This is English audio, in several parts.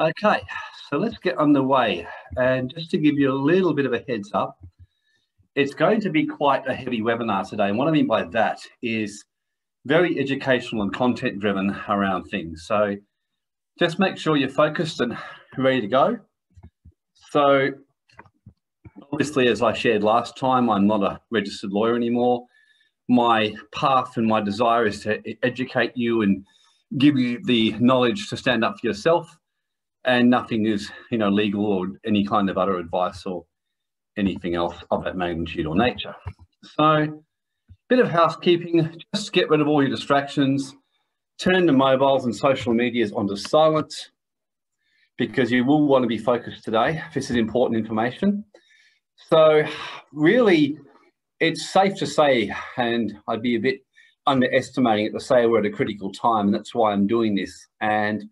Okay, so let's get underway. And just to give you a little bit of a heads up, it's going to be quite a heavy webinar today. And what I mean by that is very educational and content driven around things. So just make sure you're focused and ready to go. So obviously, as I shared last time, I'm not a registered lawyer anymore. My path and my desire is to educate you and give you the knowledge to stand up for yourself. And nothing is, you know, legal or any kind of other advice or anything else of that magnitude or nature. So, bit of housekeeping, just get rid of all your distractions, turn the mobiles and social medias onto silent, because you will want to be focused today. This is important information. So really, it's safe to say, and I'd be a bit underestimating it to say we're at a critical time, and that's why I'm doing this. And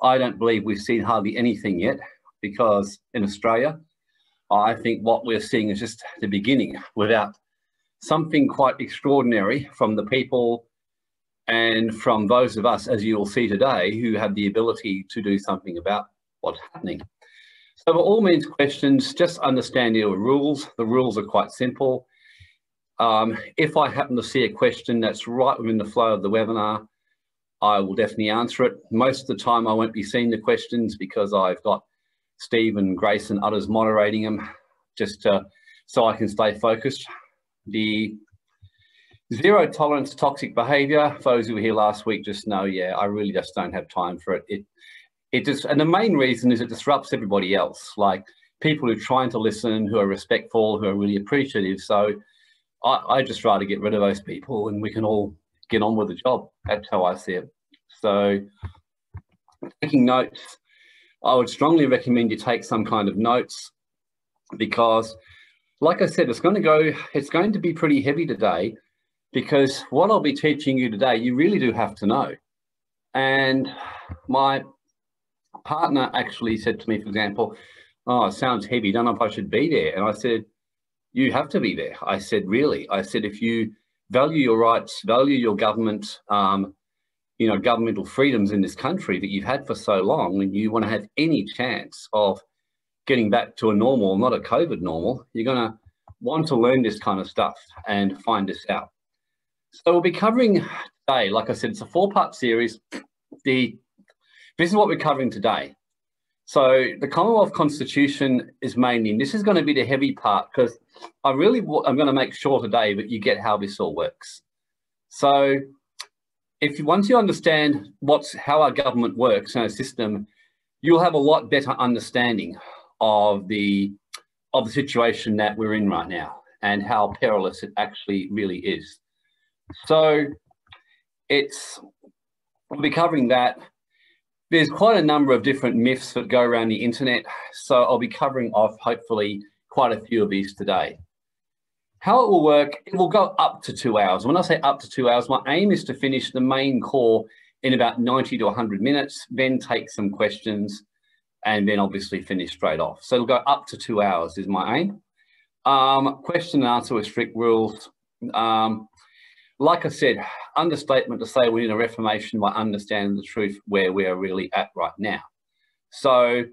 I don't believe we've seen hardly anything yet, because in Australia, I think what we're seeing is just the beginning without something quite extraordinary from the people and from those of us, as you'll see today, who have the ability to do something about what's happening. So by all means, questions, just understand your rules. The rules are quite simple. If I happen to see a question that's right within the flow of the webinar, I will definitely answer it. Most of the time I won't be seeing the questions because I've got Steve and Grace and others moderating them just so I can stay focused. The zero tolerance toxic behaviour, those who were here last week just know, yeah, I really just don't have time for it. It just, and the main reason is it disrupts everybody else, like people who are trying to listen, who are respectful, who are really appreciative. So I just try to get rid of those people and we can all get on with the job. That's how I see it. So taking notes, I would strongly recommend you take some kind of notes because, like I said, it's going to be pretty heavy today because what I'll be teaching you today, you really do have to know. And my partner actually said to me, for example, oh, it sounds heavy, don't know if I should be there. And I said, you have to be there. I said, really? I said, if you value your rights, value your government, governmental freedoms in this country that you've had for so long, and you want to have any chance of getting back to a normal, not a COVID normal, you're going to want to learn this kind of stuff and find this out. So we'll be covering today, like I said, it's a four-part series. This is what we're covering today. So the Commonwealth Constitution is mainly, and this is going to be the heavy part because I'm going to make sure today that you get how this all works. So once you understand how our government works and our system, you'll have a lot better understanding of the situation that we're in right now and how perilous it actually really is. So we'll be covering that. There's quite a number of different myths that go around the internet, so I'll be covering off, hopefully, quite a few of these today. How it will work, it will go up to 2 hours. When I say up to 2 hours, my aim is to finish the main core in about 90 to 100 minutes, then take some questions, and then obviously finish straight off. So it'll go up to 2 hours is my aim. Question and answer with strict rules. Like I said, understatement to say we need a reformation by understanding the truth where we are really at right now. So,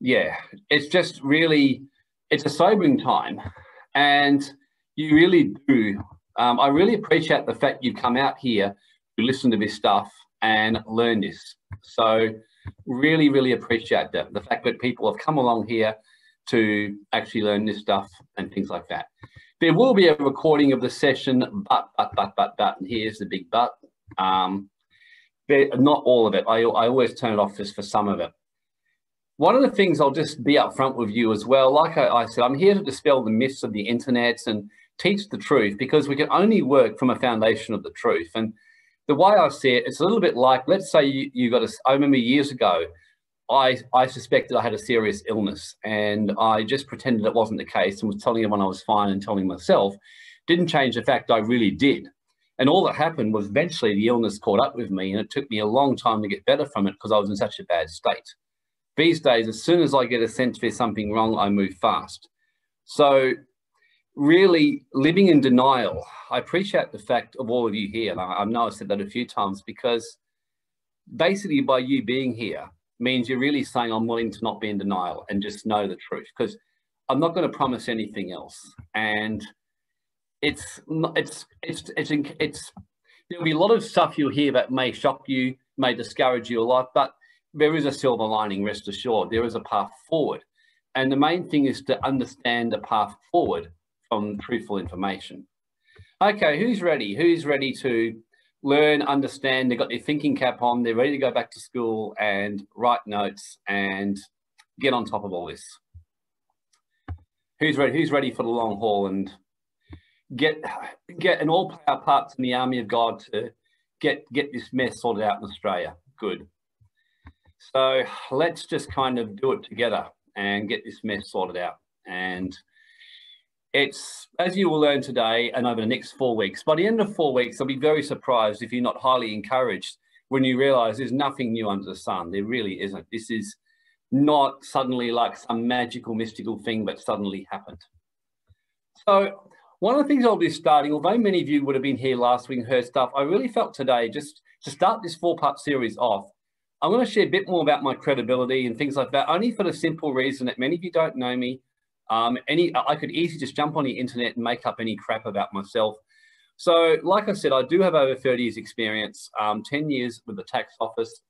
yeah, it's just really, it's a sobering time. And you really do, I really appreciate the fact you've come out here to listen to this stuff and learn this. So really, really appreciate that. The fact that people have come along here to actually learn this stuff and things like that. There will be a recording of the session, but, and here's the big but. Not all of it. I always turn it off just for some of it. One of the things I'll just be upfront with you as well, like I said, I'm here to dispel the myths of the internet and teach the truth because we can only work from a foundation of the truth. And the way I see it, it's a little bit like, let's say I remember years ago, I suspected I had a serious illness and I just pretended it wasn't the case and was telling everyone I was fine and telling myself. Didn't change the fact I really did. And all that happened was eventually the illness caught up with me and it took me a long time to get better from it because I was in such a bad state. These days, as soon as I get a sense there's something wrong, I move fast. So really living in denial, I appreciate the fact of all of you here. And I know I've said that a few times because basically by you being here, means you're really saying, I'm willing to not be in denial and just know the truth, because I'm not going to promise anything else. And it's there'll be a lot of stuff you'll hear that may shock you, may discourage you a lot, but there is a silver lining, rest assured. There is a path forward. And the main thing is to understand the path forward from truthful information. Okay, who's ready? Who's ready to learn, understand? They've got their thinking cap on. They're ready to go back to school and write notes and get on top of all this. Who's ready? Who's ready for the long haul and get an all play our parts in the army of God to get this mess sorted out in Australia? Good. So let's just kind of do it together and get this mess sorted out. And it's, as you will learn today and over the next 4 weeks, by the end of 4 weeks, I'll be very surprised if you're not highly encouraged when you realize there's nothing new under the sun. There really isn't. This is not suddenly like some magical, mystical thing that suddenly happened. So one of the things I'll be starting, although many of you would have been here last week and heard stuff, I really felt today, just to start this four-part series off, I'm going to share a bit more about my credibility and things like that, only for the simple reason that many of you don't know me. I could easily just jump on the internet and make up any crap about myself. So like I said, I do have over 30 years experience, 10 years with the tax office,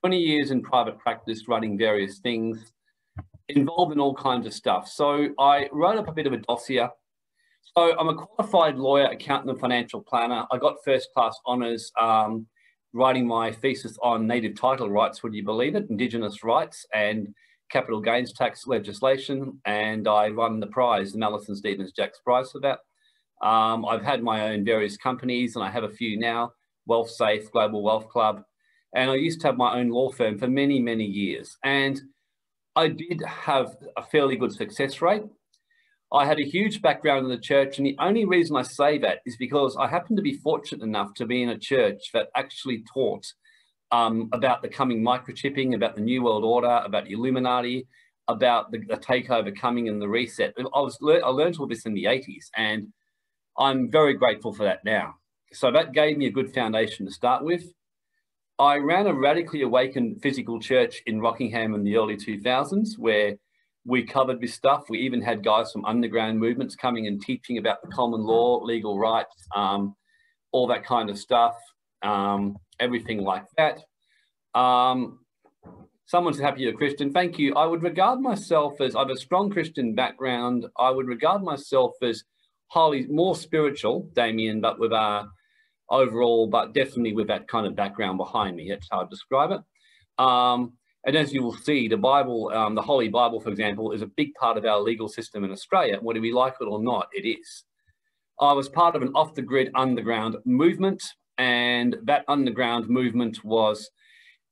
20 years in private practice running various things, involved in all kinds of stuff. So I wrote up a bit of a dossier. So I'm a qualified lawyer, accountant and financial planner. I got first class honours writing my thesis on native title rights, would you believe it, Indigenous rights and capital gains tax legislation, and I won the prize, the Allison Stevens Jacks prize for that. I've had my own various companies, and I have a few now, Wealth Safe, Global Wealth Club, and I used to have my own law firm for many, many years, and I did have a fairly good success rate. I had a huge background in the church, and the only reason I say that is because I happened to be fortunate enough to be in a church that actually taught about the coming microchipping, about the New World Order, about the Illuminati, about the takeover coming and the reset. I learned all this in the 80s, and I'm very grateful for that now. So that gave me a good foundation to start with. I ran a radically awakened physical church in Rockingham in the early 2000s where we covered this stuff. We even had guys from underground movements coming and teaching about the common law, legal rights, all that kind of stuff, everything like that. Someone's happy you're a Christian. Thank you. I would regard myself as, I have a strong Christian background. I would regard myself as highly more spiritual, Damien, but with our overall, but definitely with that kind of background behind me. That's how I describe it. And as you will see, the Bible, the Holy Bible, for example, is a big part of our legal system in Australia. Whether we like it or not, it is. I was part of an off-the-grid underground movement, and that underground movement was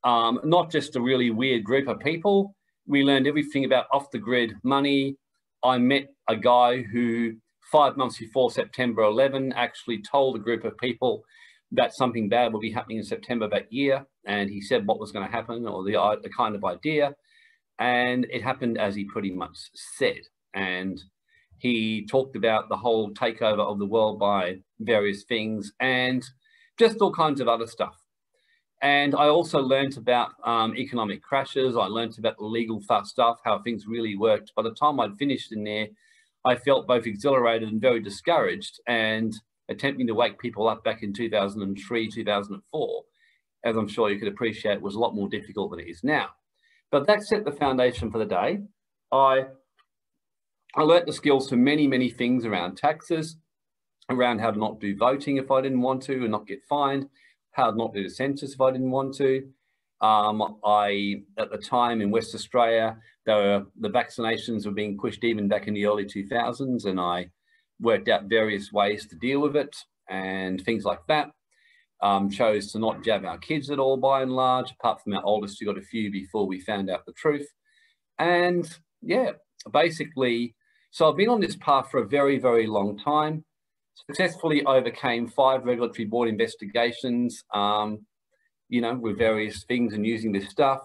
not just a really weird group of people. We learned everything about off-the-grid money. I met a guy who 5 months before September 11 actually told a group of people that something bad will be happening in September that year. And he said what was going to happen, or the kind of idea. And it happened as he pretty much said. And he talked about the whole takeover of the world by various things and just all kinds of other stuff. And I also learned about economic crashes. I learned about the legal stuff, how things really worked. By the time I'd finished in there, I felt both exhilarated and very discouraged. And attempting to wake people up back in 2003, 2004, as I'm sure you could appreciate, was a lot more difficult than it is now. But that set the foundation for the day. I learnt the skills for many, many things around taxes, around how to not do voting if I didn't want to and not get fined, how to not do the census if I didn't want to. At the time in West Australia, the vaccinations were being pushed even back in the early 2000s, and I worked out various ways to deal with it and things like that. Chose to not jab our kids at all by and large, apart from our oldest, who got a few before we found out the truth. And yeah, basically, so I've been on this path for a very, very long time. Successfully overcame 5 regulatory board investigations, you know, with various things and using this stuff.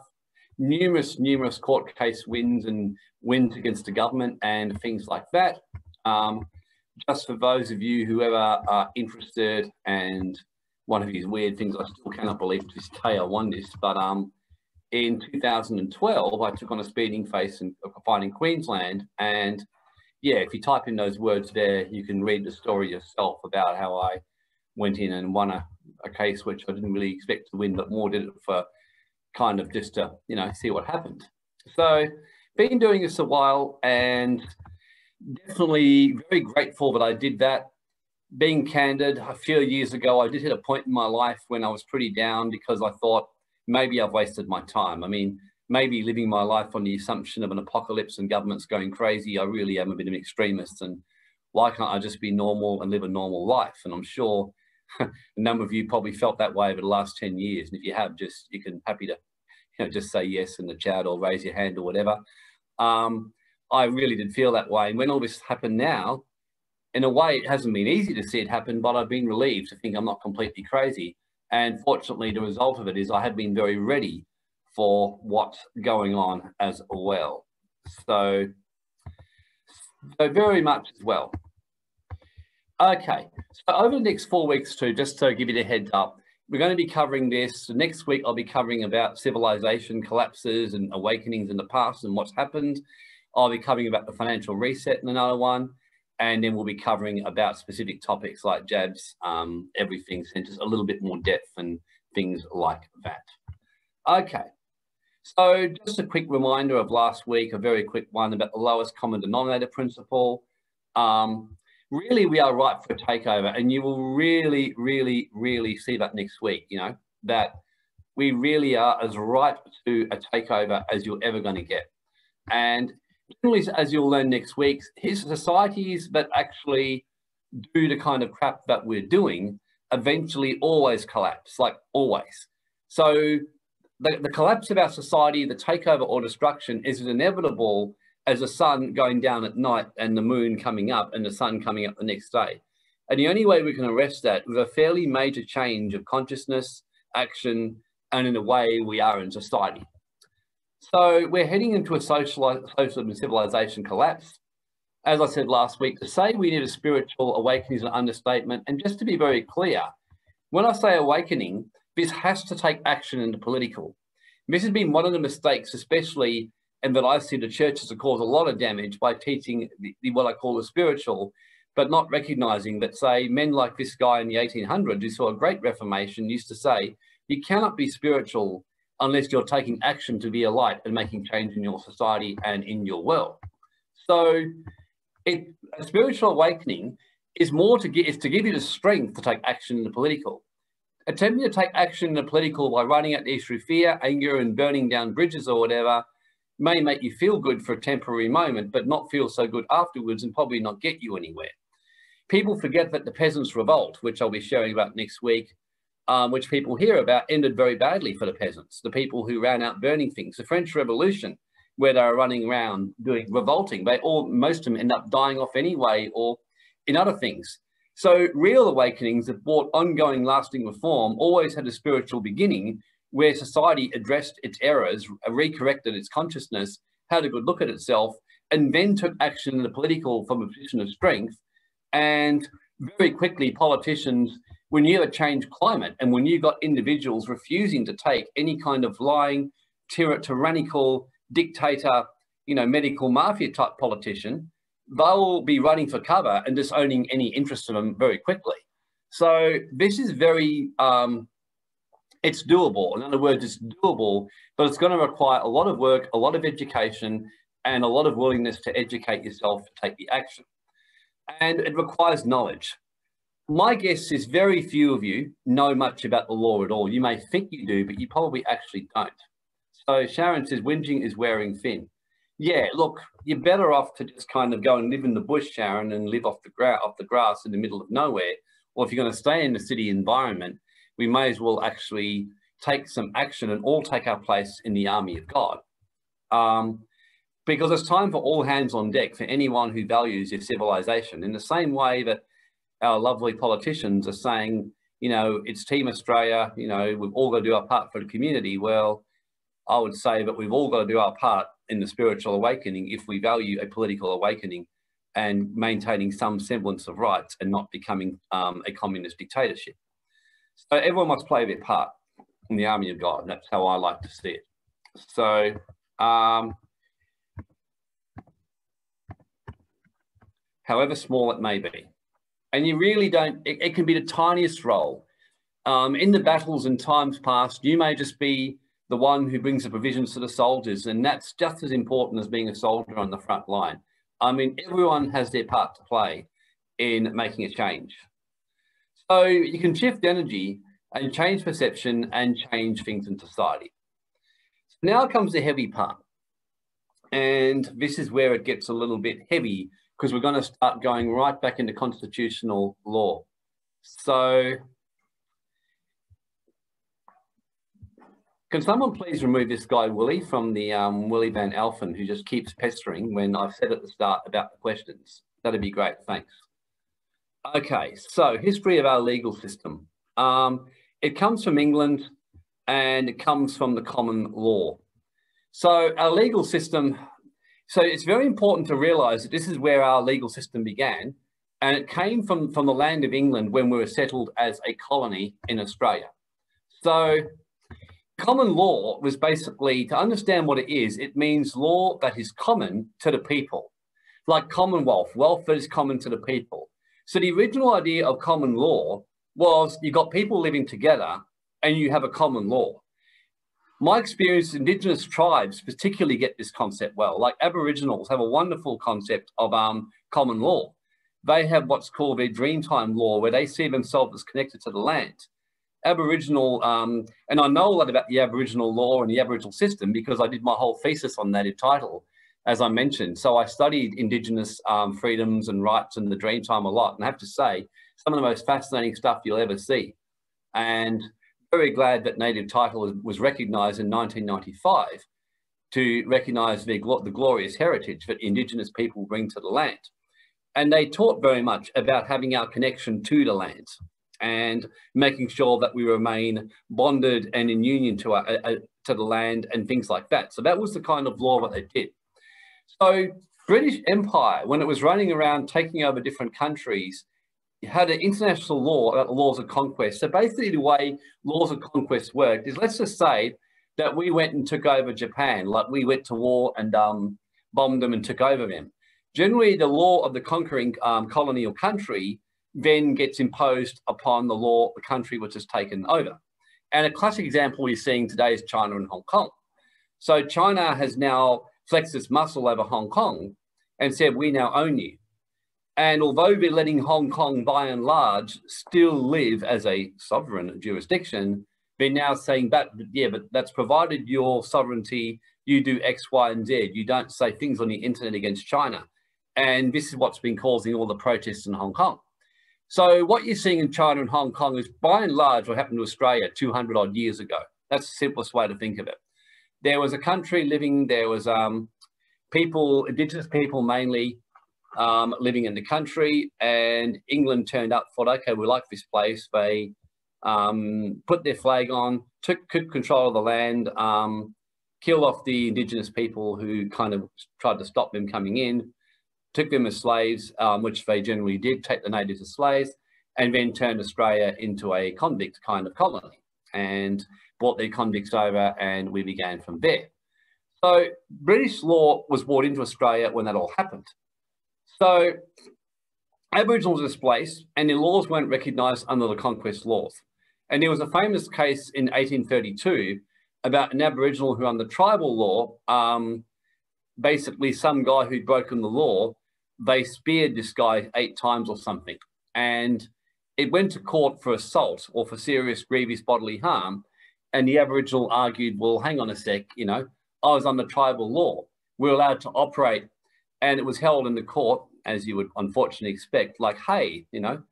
Numerous court case wins and wins against the government and things like that. Just for those of you who ever are interested, and one of these weird things I still cannot believe to this day I won this, but in 2012, I took on a speeding case in Queensland, and yeah, if you type in those words there, you can read the story yourself about how I went in and won a case which I didn't really expect to win, but more did it for kind of just to, you know, see what happened. So been doing this a while, and definitely very grateful that I did that. Being candid, a few years ago, I did hit a point in my life when I was pretty down because I thought maybe I've wasted my time. I mean, maybe living my life on the assumption of an apocalypse and government's going crazy, I really am a bit of an extremist, and why can't I just be normal and live a normal life? And I'm sure a number of you probably felt that way over the last 10 years. And if you have, just, you can happy to, you know, just say yes in the chat or raise your hand or whatever. I really did feel that way. And when all this happened now, in a way, it hasn't been easy to see it happen, but I've been relieved to think I'm not completely crazy. And fortunately, the result of it is I had been very ready for what's going on as well. So very much as well. Okay, so over the next 4 weeks too, just to give you the heads up, we're going to be covering this. Next week, I'll be covering about civilization collapses and awakenings in the past and what's happened. I'll be covering about the financial reset in another one. And then we'll be covering about specific topics like jabs, everything, and just a little bit more depth and things like that. Okay, so just a quick reminder of last week, a very quick one about the lowest common denominator principle. Really, we are ripe for a takeover, and you will really, really, really see that next week, you know, that we really are as ripe to a takeover as you're ever going to get. And generally, as you'll learn next week, his societies that actually do the kind of crap that we're doing eventually always collapse, like always. So the collapse of our society, the takeover or destruction is as inevitable as the sun going down at night and the moon coming up and the sun coming up the next day. And the only way we can arrest that is a fairly major change of consciousness, action, and in the way we are in society. So we're heading into a social and civilization collapse. As I said last week, to say we need a spiritual awakening is an understatement. And just to be very clear, when I say awakening, this has to take action into political. This has been one of the mistakes, especially, and that I see the churches have caused a lot of damage by teaching the what I call the spiritual, but not recognizing that, say, men like this guy in the 1800s who saw a great Reformation used to say, you cannot be spiritual unless you're taking action to be a light and making change in your society and in your world. So a spiritual awakening is more to give you the strength to take action in the political. Attempting to take action in the political by running at these through fear, anger, and burning down bridges or whatever may make you feel good for a temporary moment, but not feel so good afterwards and probably not get you anywhere. People forget that the Peasants' Revolt, which I'll be sharing about next week, which people hear about, ended very badly for the peasants, the people who ran out burning things. The French Revolution, where they were running around doing revolting, most of them end up dying off anyway or in other things. So real awakenings that brought ongoing lasting reform always had a spiritual beginning where society addressed its errors, recorrected its consciousness, had a good look at itself, and then took action in the political from a position of strength. And very quickly, politicians, when you have a changed climate and when you've got individuals refusing to take any kind of lying, tyrannical, dictator, you know, medical mafia type politician, they'll be running for cover and disowning any interest in them very quickly. So this is very, it's doable. In other words, it's doable, but it's going to require a lot of work, a lot of education, and a lot of willingness to educate yourself to take the action. And it requires knowledge. My guess is very few of you know much about the law at all. You may think you do, but you probably actually don't. So Sharon says, whinging is wearing thin. Yeah, look, you're better off to just kind of go and live in the bush, Sharon, and live off the grass in the middle of nowhere. Or if you're going to stay in the city environment, we may as well actually take some action and all take our place in the army of God. Because it's time for all hands on deck for anyone who values your civilization. In the same way that our lovely politicians are saying, you know, it's Team Australia, you know, we've all got to do our part for the community. Well, I would say that we've all got to do our part in the spiritual awakening if we value a political awakening and maintaining some semblance of rights and not becoming a communist dictatorship. So everyone must play their part in the army of God, and that's how I like to see it. So however small it may be, and you really don't, it can be the tiniest role. In the battles and times past, you may just be the one who brings the provisions to the soldiers, and that's just as important as being a soldier on the front line. I mean, everyone has their part to play in making a change. So you can shift energy and change perception and change things in society. So now comes the heavy part. And this is where it gets a little bit heavy, because we're going to start going right back into constitutional law. So can someone please remove this guy, Willie, from the Willie Van Alphen, who just keeps pestering when I've said at the start about the questions? That'd be great, thanks. Okay, so history of our legal system. It comes from England and it comes from the common law. So our legal system, so it's very important to realise that this is where our legal system began, and it came from the land of England when we were settled as a colony in Australia. So common law was basically, to understand what it is, it means law that is common to the people, like Commonwealth, wealth that is common to the people. So the original idea of common law was you've got people living together and you have a common law. My experience, Indigenous tribes particularly get this concept well, like Aboriginals have a wonderful concept of common law. They have what's called their Dreamtime law, where they see themselves as connected to the land. Aboriginal, and I know a lot about the Aboriginal law and the Aboriginal system because I did my whole thesis on Native Title, as I mentioned. So I studied Indigenous freedoms and rights and the Dreamtime a lot. And I have to say, some of the most fascinating stuff you'll ever see. And very glad that Native Title was recognised in 1995 to recognise the glorious heritage that Indigenous people bring to the land. And they taught very much about having our connection to the land and making sure that we remain bonded and in union to the land and things like that. So that was the kind of law that they did. So British Empire, when it was running around taking over different countries, had an international law about the laws of conquest. So basically the way laws of conquest worked is, let's just say that we went and took over Japan, like we went to war and bombed them and took over them. Generally, the law of the conquering colonial country then gets imposed upon the law of the country which has taken over. And a classic example we're seeing today is China and Hong Kong. So China has now flexed its muscle over Hong Kong and said, we now own you. And although we're letting Hong Kong by and large still live as a sovereign jurisdiction, they're now saying that, yeah, but that's provided your sovereignty, you do X, Y, and Z. You don't say things on the internet against China. And this is what's been causing all the protests in Hong Kong. So what you're seeing in China and Hong Kong is by and large what happened to Australia 200 odd years ago. That's the simplest way to think of it. There was a country living, there was people, Indigenous people mainly, living in the country, and England turned up, thought, okay, we like this place. They put their flag on, took control of the land, killed off the Indigenous people who kind of tried to stop them coming in, took them as slaves, which they generally did, take the natives as slaves, and then turned Australia into a convict kind of colony and brought their convicts over, and we began from there. So British law was brought into Australia when that all happened. So Aboriginals were displaced and their laws weren't recognised under the conquest laws. And there was a famous case in 1832 about an Aboriginal who, under tribal law, basically some guy who'd broken the law, they speared this guy 8 times or something. And it went to court for assault or for serious grievous bodily harm. And the Aboriginal argued, well, hang on a sec, you know, I was under tribal law. We're allowed to operate. And it was held in the court, as you would unfortunately expect, like, hey, you know,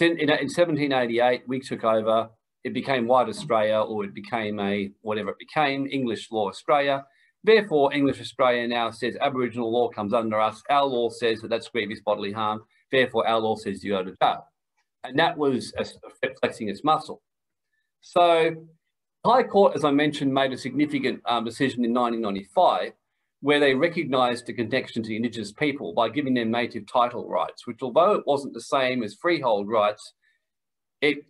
in 1788, we took over, it became White Australia, or it became a, whatever it became, English law Australia. Therefore, English Australia now says Aboriginal law comes under us. Our law says that that's grievous bodily harm. Therefore, our law says you go to jail. And that was flexing its muscle. So High Court, as I mentioned, made a significant decision in 1995, where they recognised the connection to the Indigenous people by giving them native title rights, which, although it wasn't the same as freehold rights, it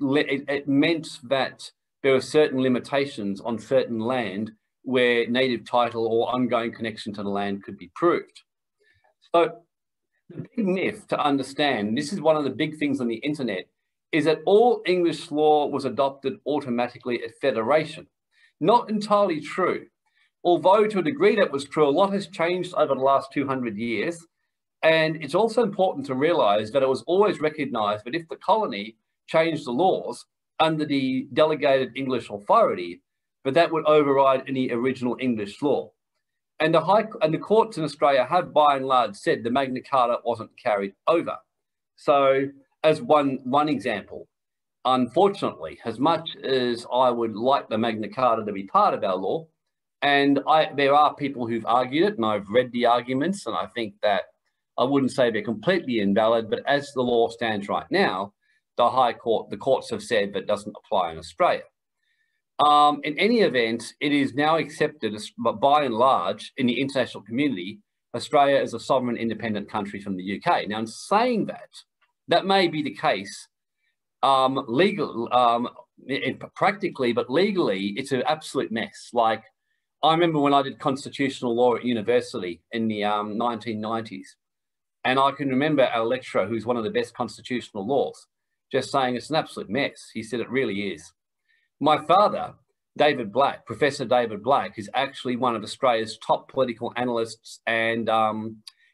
meant that there were certain limitations on certain land where native title or ongoing connection to the land could be proved. So the big myth to understand, this is one of the big things on the internet, is that all English law was adopted automatically at federation. Not entirely true. Although to a degree that was true, a lot has changed over the last 200 years. And it's also important to realise that it was always recognised that if the colony changed the laws under the delegated English authority, but that would override any original English law. And the courts in Australia have by and large said the Magna Carta wasn't carried over. So as one example, unfortunately, as much as I would like the Magna Carta to be part of our law, and there are people who've argued it, and I've read the arguments, and I think that I wouldn't say they're completely invalid, but as the law stands right now, the courts have said that doesn't apply in Australia. In any event, it is now accepted, by and large, in the international community, Australia is a sovereign independent country from the UK. Now, in saying that, that may be the case practically, but legally, it's an absolute mess. Like, I remember when I did constitutional law at university in the 1990s, and I can remember our lecturer, who's one of the best constitutional laws, just saying it's an absolute mess. He said it really is. My father, David Black, Professor David Black, is actually one of Australia's top political analysts and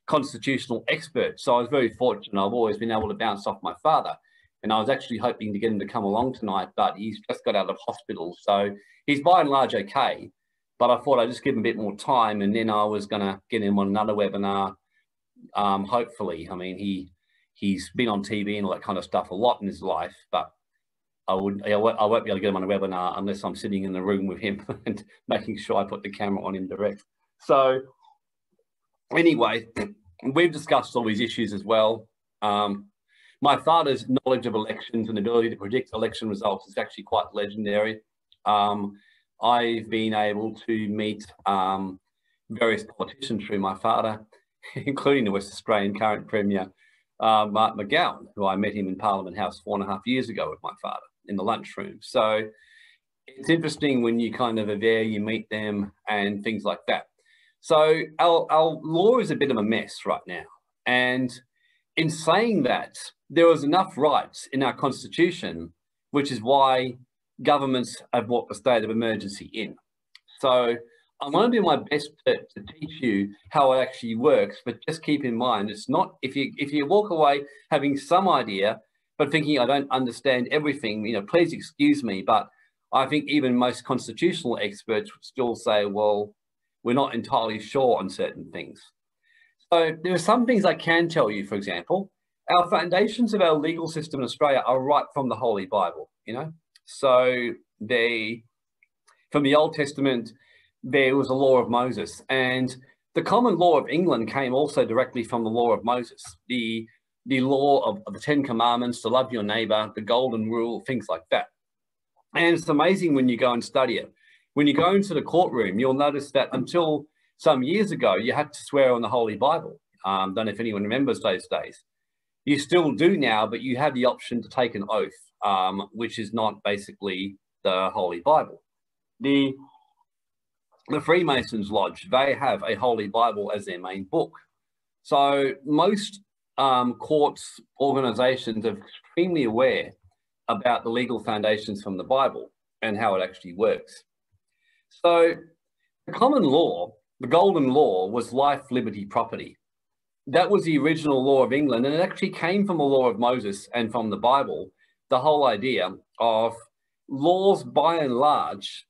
constitutional experts. So I was very fortunate. I've always been able to bounce off my father. And I was actually hoping to get him to come along tonight, but he's just got out of hospital. So he's by and large okay. But I thought I'd just give him a bit more time, and then I was going to get him on another webinar, hopefully. I mean, he's been on TV and all that kind of stuff a lot in his life, but I won't be able to get him on a webinar unless I'm sitting in the room with him and making sure I put the camera on him direct. So anyway, we've discussed all these issues as well. My father's knowledge of elections and ability to predict election results is actually quite legendary. I've been able to meet various politicians through my father, including the West Australian current Premier, Mark McGowan, who I met him in Parliament House 4.5 years ago with my father in the lunchroom. So it's interesting when you kind of are there, you meet them and things like that. So our law is a bit of a mess right now. And in saying that, there was enough rights in our constitution, which is why governments have brought the state of emergency in. So I'm going to do my best to teach you how it actually works, but just keep in mind, it's not, if you walk away having some idea, but thinking I don't understand everything, you know, please excuse me, but I think even most constitutional experts would still say, well, we're not entirely sure on certain things. So there are some things I can tell you. For example, our foundations of our legal system in Australia are right from the Holy Bible, you know? So from the Old Testament, there was the law of Moses, and the common law of England came also directly from the law of Moses, the law of the 10 commandments, to love your neighbor, the golden rule, things like that. And it's amazing when you go and study it. When you go into the courtroom, you'll notice that until some years ago, you had to swear on the Holy Bible. Don't know if anyone remembers those days. You still do now, but you have the option to take an oath, which is not basically the Holy Bible. The Freemasons Lodge, they have a Holy Bible as their main book. So most courts, organisations are extremely aware about the legal foundations from the Bible and how it actually works. So the common law, the golden law, was life, liberty, property. That was the original law of England, and it actually came from the law of Moses and from the Bible, the whole idea of laws by and large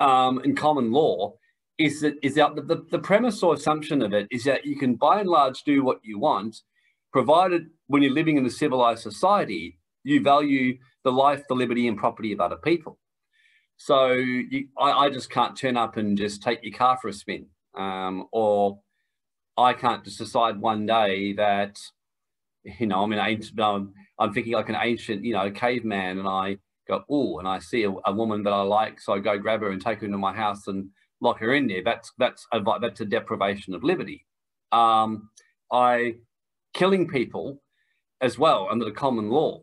in common law is that the premise or assumption of it is that you can by and large do what you want, provided when you're living in a civilized society, you value the life, the liberty and property of other people. So I just can't turn up and just take your car for a spin, or I can't just decide one day that, you know, I'm thinking like an ancient, you know, caveman, and I go, oh, and I see a woman that I like, so I go grab her and take her into my house and lock her in there. That's a deprivation of liberty. Killing people as well under the common law.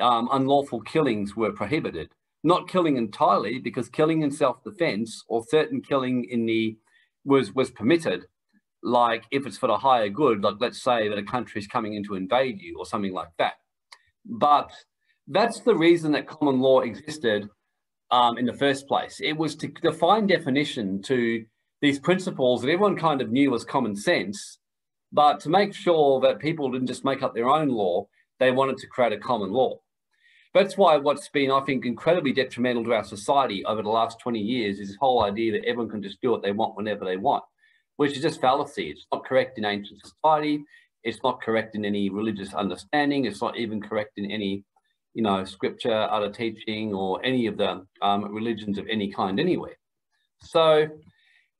Unlawful killings were prohibited. not killing entirely, because killing in self-defense or certain killing in the was permitted, like if it's for the higher good, like let's say that a country is coming in to invade you or something like that. But that's the reason that common law existed in the first place. It was to define definition to these principles that everyone kind of knew was common sense, but to make sure that people didn't just make up their own law, they wanted to create a common law. That's why what's been, I think, incredibly detrimental to our society over the last 20 years is this whole idea that everyone can just do what they want whenever they want, which is just fallacy. It's not correct in ancient society. It's not correct in any religious understanding. It's not even correct in any, you know, scripture, other teaching, or any of the religions of any kind anywhere. So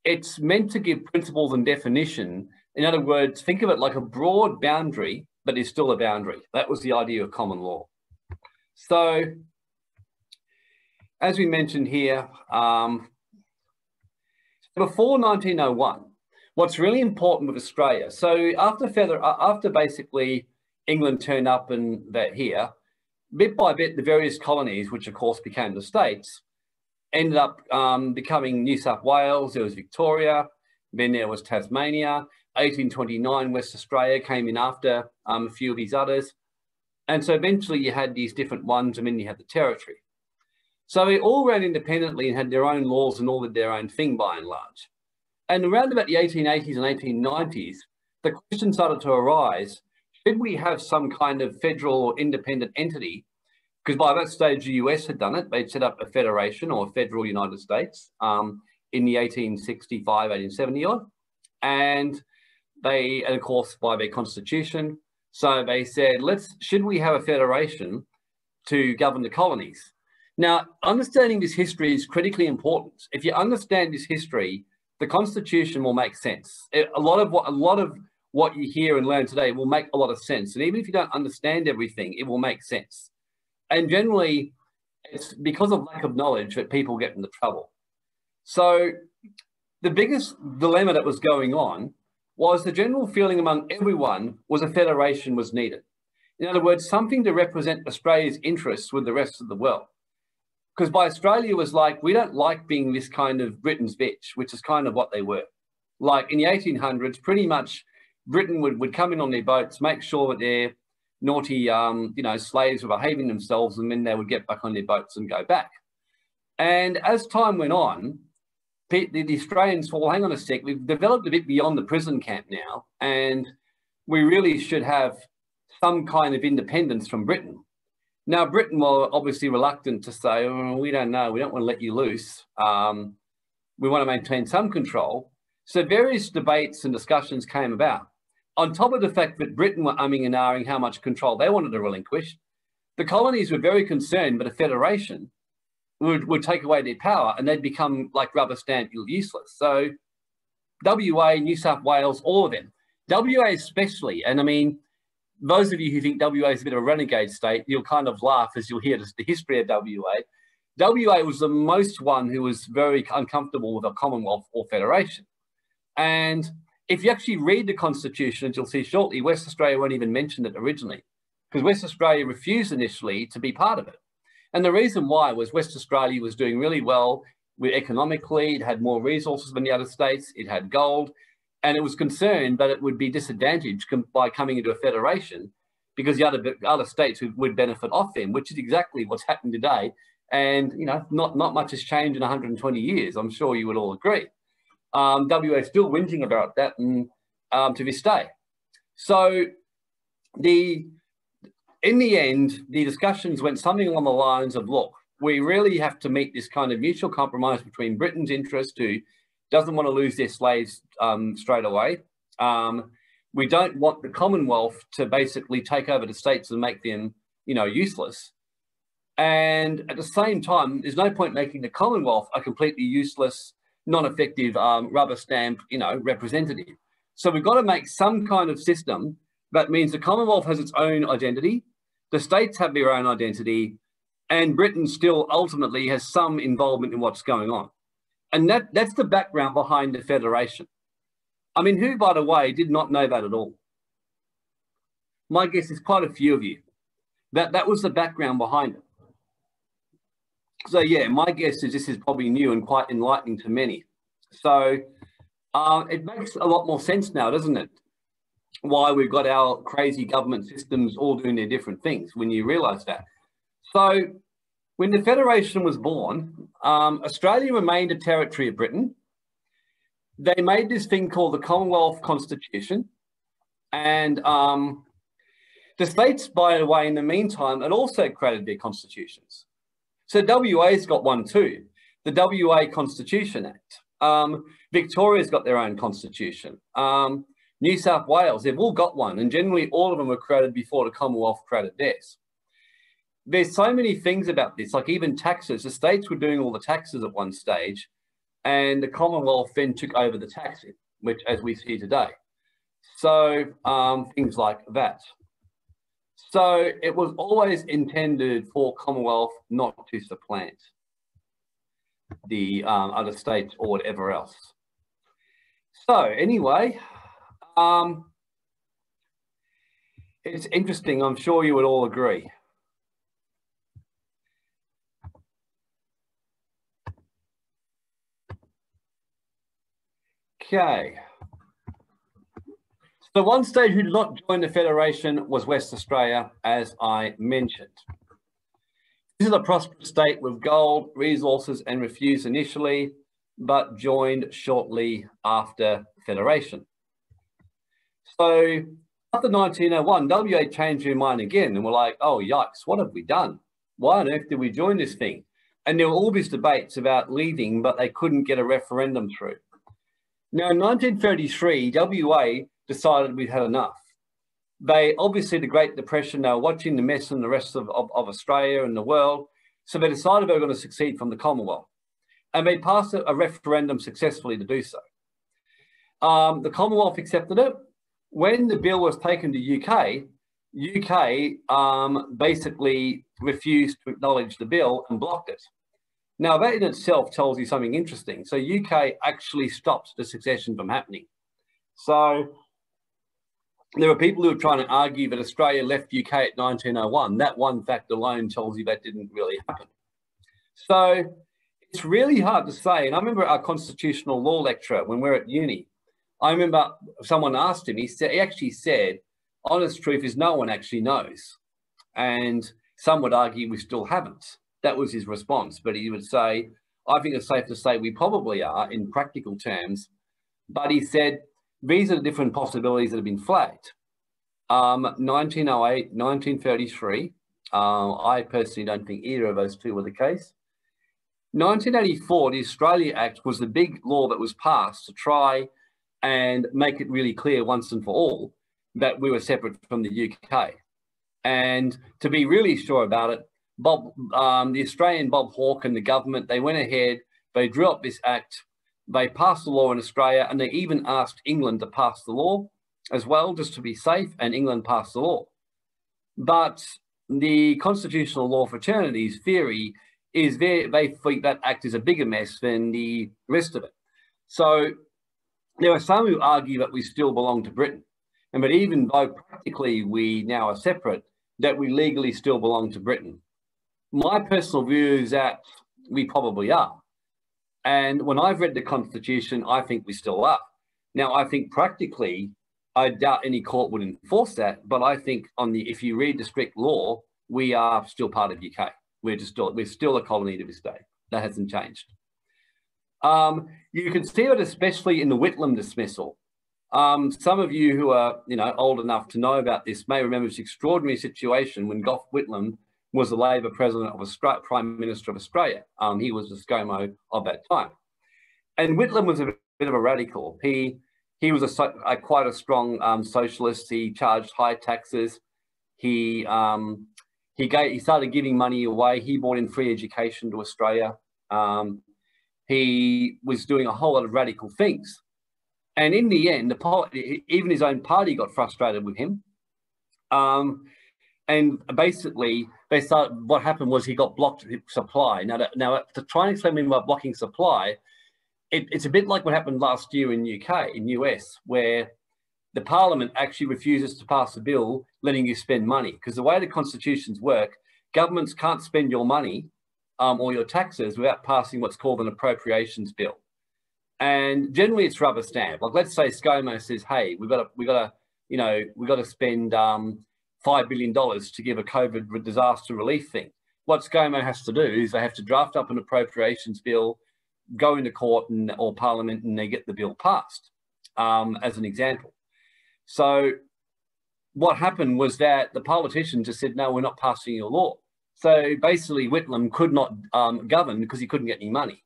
it's meant to give principles and definition. In other words, think of it like a broad boundary, but it's still a boundary. That was the idea of common law. So, as we mentioned here, before 1901, what's really important with Australia, so after basically England turned up and that here, bit by bit, the various colonies, which of course became the states, ended up becoming New South Wales, there was Victoria, then there was Tasmania, 1829 West Australia came in after a few of these others. And so eventually you had these different ones, and then you had the territory. So they all ran independently and had their own laws and all did their own thing by and large. And around about the 1880s and 1890s, the question started to arise, should we have some kind of federal or independent entity? Because by that stage, the US had done it. They'd set up a federation or a federal United States in the 1865, 1870 odd. And of course, by their constitution. So they said, should we have a federation to govern the colonies? Now, understanding this history is critically important. If you understand this history, the Constitution will make sense. A lot of what you hear and learn today will make a lot of sense. And even if you don't understand everything, it will make sense. And generally, it's because of lack of knowledge that people get into trouble. So the biggest dilemma that was going on was the general feeling among everyone was a federation was needed. In other words, something to represent Australia's interests with the rest of the world. Because by Australia was like, we don't like being this kind of Britain's bitch, which is kind of what they were. Like in the 1800s, pretty much Britain would come in on their boats, make sure that their naughty slaves were behaving themselves, and then they would get back on their boats and go back. And as time went on, the Australians thought, well, hang on a sec, we've developed a bit beyond the prison camp now, and we really should have some kind of independence from Britain. Now, Britain were obviously reluctant to say, oh, we don't know, we don't want to let you loose. We want to maintain some control. So various debates and discussions came about. On top of the fact that Britain were umming and ahhing how much control they wanted to relinquish, the colonies were very concerned that a federation would take away their power and they'd become like rubber stamp useless. So WA, New South Wales, all of them. WA especially, and I mean, those of you who think WA is a bit of a renegade state, you'll kind of laugh as you'll hear the history of WA. WA was the most one who was very uncomfortable with a Commonwealth or Federation. And if you actually read the Constitution, as you'll see shortly, West Australia weren't even mentioned it originally because West Australia refused initially to be part of it. And the reason why was West Australia was doing really well economically. It had more resources than the other states. It had gold. And it was concerned that it would be disadvantaged by coming into a federation because the other states would benefit off them, which is exactly what's happened today. And, you know, not much has changed in 120 years. I'm sure you would all agree. WA is still whinging about that and, to this day. So in the end, the discussions went something along the lines of, look, we really have to meet this kind of mutual compromise between Britain's interest, who doesn't want to lose their slaves straight away. We don't want the Commonwealth to basically take over the states and make them, you know, useless. And at the same time, there's no point making the Commonwealth a completely useless, non-effective rubber stamp, you know, representative. So we've got to make some kind of system that means the Commonwealth has its own identity, the states have their own identity, and Britain still ultimately has some involvement in what's going on. And that's the background behind the Federation. I mean, who, by the way, did not know that at all? My guess is quite a few of you. That was the background behind it. So yeah, my guess is this is probably new and quite enlightening to many. So it makes a lot more sense now, doesn't it? Why we've got our crazy government systems all doing their different things when you realise that. So when the Federation was born, Australia remained a territory of Britain. They made this thing called the Commonwealth Constitution, and the states, by the way, in the meantime, had also created their constitutions. So WA's got one too, the WA Constitution Act. Victoria's got their own constitution. New South Wales, they've all got one, and generally all of them were created before the Commonwealth created theirs. There's so many things about this, like even taxes. The states were doing all the taxes at one stage, and the Commonwealth then took over the taxing, which as we see today. So things like that. So it was always intended for Commonwealth not to supplant the other states or whatever else. So anyway, it's interesting. I'm sure you would all agree. Okay. So one state who did not join the Federation was West Australia, as I mentioned. This is a prosperous state with gold, resources, and refused initially, but joined shortly after Federation. So after 1901, WA changed their mind again and were like, oh, yikes, what have we done? Why on earth did we join this thing? And there were all these debates about leaving, but they couldn't get a referendum through. Now, in 1933, WA decided we'd had enough. They obviously, the Great Depression, they were watching the mess in the rest of Australia and the world. So they decided they were going to succeed from the Commonwealth. And they passed a referendum successfully to do so. The Commonwealth accepted it. When the bill was taken to UK basically refused to acknowledge the bill and blocked it. Now that in itself tells you something interesting. So UK actually stops the succession from happening. So there were people who were trying to argue that Australia left UK at 1901. That one fact alone tells you that didn't really happen. So it's really hard to say. And I remember our constitutional law lecturer when we were at uni, I remember someone asked him, he actually said, honest truth is no one actually knows. And some would argue we still haven't. That was his response. But he would say, I think it's safe to say we probably are in practical terms. But he said, these are the different possibilities that have been flagged. 1908, 1933. I personally don't think either of those two were the case. 1984, the Australia Act was the big law that was passed to try and make it really clear once and for all that we were separate from the UK. And to be really sure about it, the Australian Bob Hawke and the government, they went ahead, they drew up this act, they passed the law in Australia, and they even asked England to pass the law as well, just to be safe, and England passed the law. But the constitutional law fraternity's theory is they think that act is a bigger mess than the rest of it. So there are some who argue that we still belong to Britain, and that even though practically we now are separate, that we legally still belong to Britain. My personal view is that we probably are. And when I've read the Constitution, I think we still are. Now, I think practically, I doubt any court would enforce that, but I think if you read the strict law, we are still part of UK. We're still a colony to this day. That hasn't changed. You can see it especially in the Whitlam dismissal. Some of you who are old enough to know about this may remember this extraordinary situation when Gough Whitlam was the Labor President of Australia, Prime Minister of Australia. He was the ScoMo of that time. And Whitlam was a bit of a radical. He was quite a strong socialist. He charged high taxes. He started giving money away. He brought in free education to Australia. He was doing a whole lot of radical things. And in the end, even his own party got frustrated with him. And basically, what happened was he got blocked supply. Now, to try and explain about blocking supply, it's a bit like what happened last year in US, where the Parliament actually refuses to pass a bill letting you spend money. Because the way the constitutions work, governments can't spend your money or your taxes without passing what's called an appropriations bill. And generally it's rubber stamp. Like, let's say ScoMo says, hey, we've got to spend $5 billion to give a COVID disaster relief thing. What ScoMo has to do is they have to draft up an appropriations bill, go into court or parliament, and they get the bill passed, as an example. So what happened was that the politicians just said, no, we're not passing your law. So basically Whitlam could not govern because he couldn't get any money.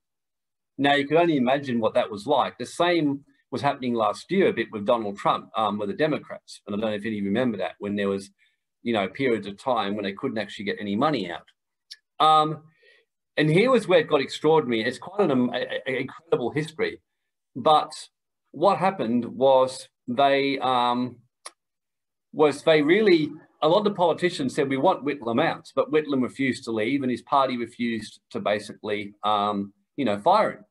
Now, you could only imagine what that was like. The same was happening last year a bit with Donald Trump, with the Democrats. And I don't know if any remember that, when there was, you know, periods of time when they couldn't actually get any money out. And here was where it got extraordinary. It's quite an incredible history. But what happened was a lot of the politicians said, we want Whitlam out, but Whitlam refused to leave and his party refused to basically, fire him.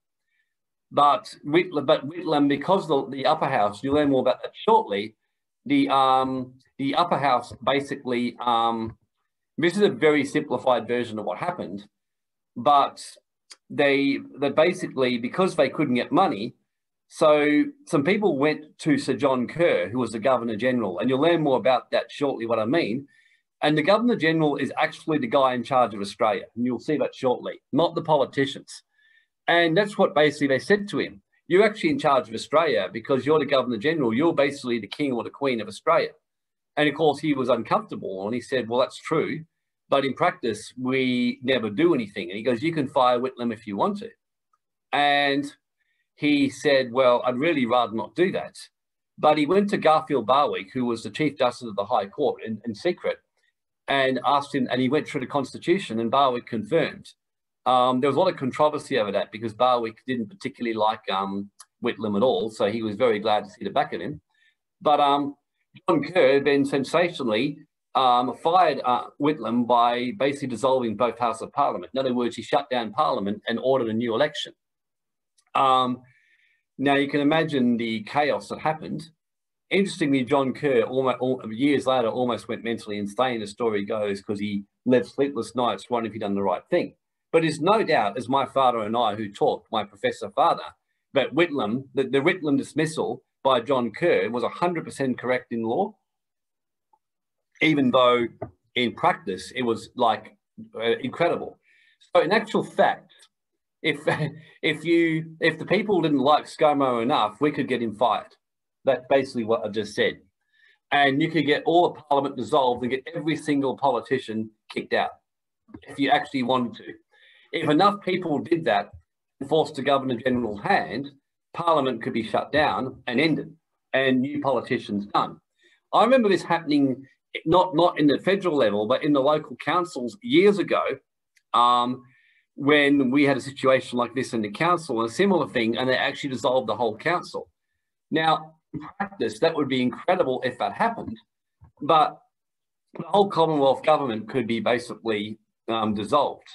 But Whitlam, because the upper house, you'll learn more about that shortly, the upper house basically, this is a very simplified version of what happened, but they basically, because they couldn't get money, so some people went to Sir John Kerr, who was the Governor General, and you'll learn more about that shortly, what I mean. And the Governor General is actually the guy in charge of Australia, and you'll see that shortly, not the politicians. And that's what basically they said to him. You're actually in charge of Australia because you're the Governor General. You're basically the King or the Queen of Australia. And of course, he was uncomfortable, and he said, well, that's true, but in practice, we never do anything. And he goes, you can fire Whitlam if you want to. And he said, well, I'd really rather not do that. But he went to Garfield Barwick, who was the Chief Justice of the High Court, in secret, and asked him, and he went through the Constitution, and Barwick confirmed. There was a lot of controversy over that because Barwick didn't particularly like Whitlam at all, so he was very glad to see the back of him. But John Kerr then sensationally fired Whitlam by basically dissolving both houses of parliament. In other words, he shut down parliament and ordered a new election. Now, you can imagine the chaos that happened. Interestingly, John Kerr, years later, almost went mentally insane, the story goes, because he led sleepless nights wondering if he'd done the right thing. But it's no doubt, as my father and I, who talked, my professor father, that Whitlam, the Whitlam dismissal by John Kerr was 100% correct in law, even though in practice it was like incredible. So in actual fact, if the people didn't like ScoMo enough, we could get him fired. That's basically what I just said. And you could get all the parliament dissolved and get every single politician kicked out if you actually wanted to. If enough people did that and forced the Governor General's hand, Parliament could be shut down and ended, and new politicians done. I remember this happening not in the federal level, but in the local councils years ago, when we had a situation like this in the council, a similar thing, and they actually dissolved the whole council. Now, in practice, that would be incredible if that happened, but the whole Commonwealth government could be basically dissolved.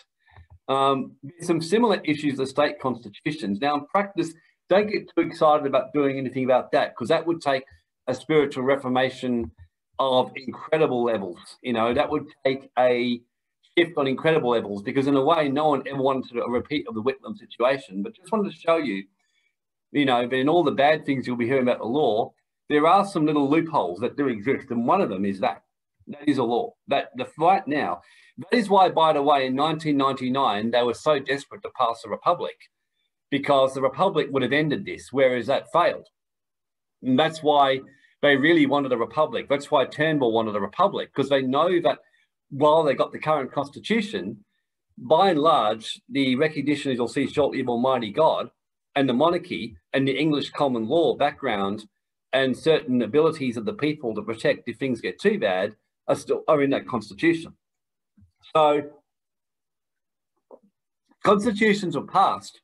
Some similar issues with state constitutions. Now, in practice, don't get too excited about doing anything about that, because that would take a spiritual reformation of incredible levels. You know, that would take a shift on incredible levels, because in a way, no one ever wanted a repeat of the Whitlam situation. But just wanted to show you, you know, that in all the bad things you'll be hearing about the law, there are some little loopholes that do exist, and one of them is that. That is a law. That the right now. That is why, by the way, in 1999, they were so desperate to pass a republic, because the republic would have ended this, whereas that failed. And that's why they really wanted a republic. That's why Turnbull wanted a republic, because they know that while they got the current constitution, by and large, the recognition, as you'll see shortly, of Almighty God and the monarchy and the English common law background and certain abilities of the people to protect if things get too bad are in that constitution. So constitutions were passed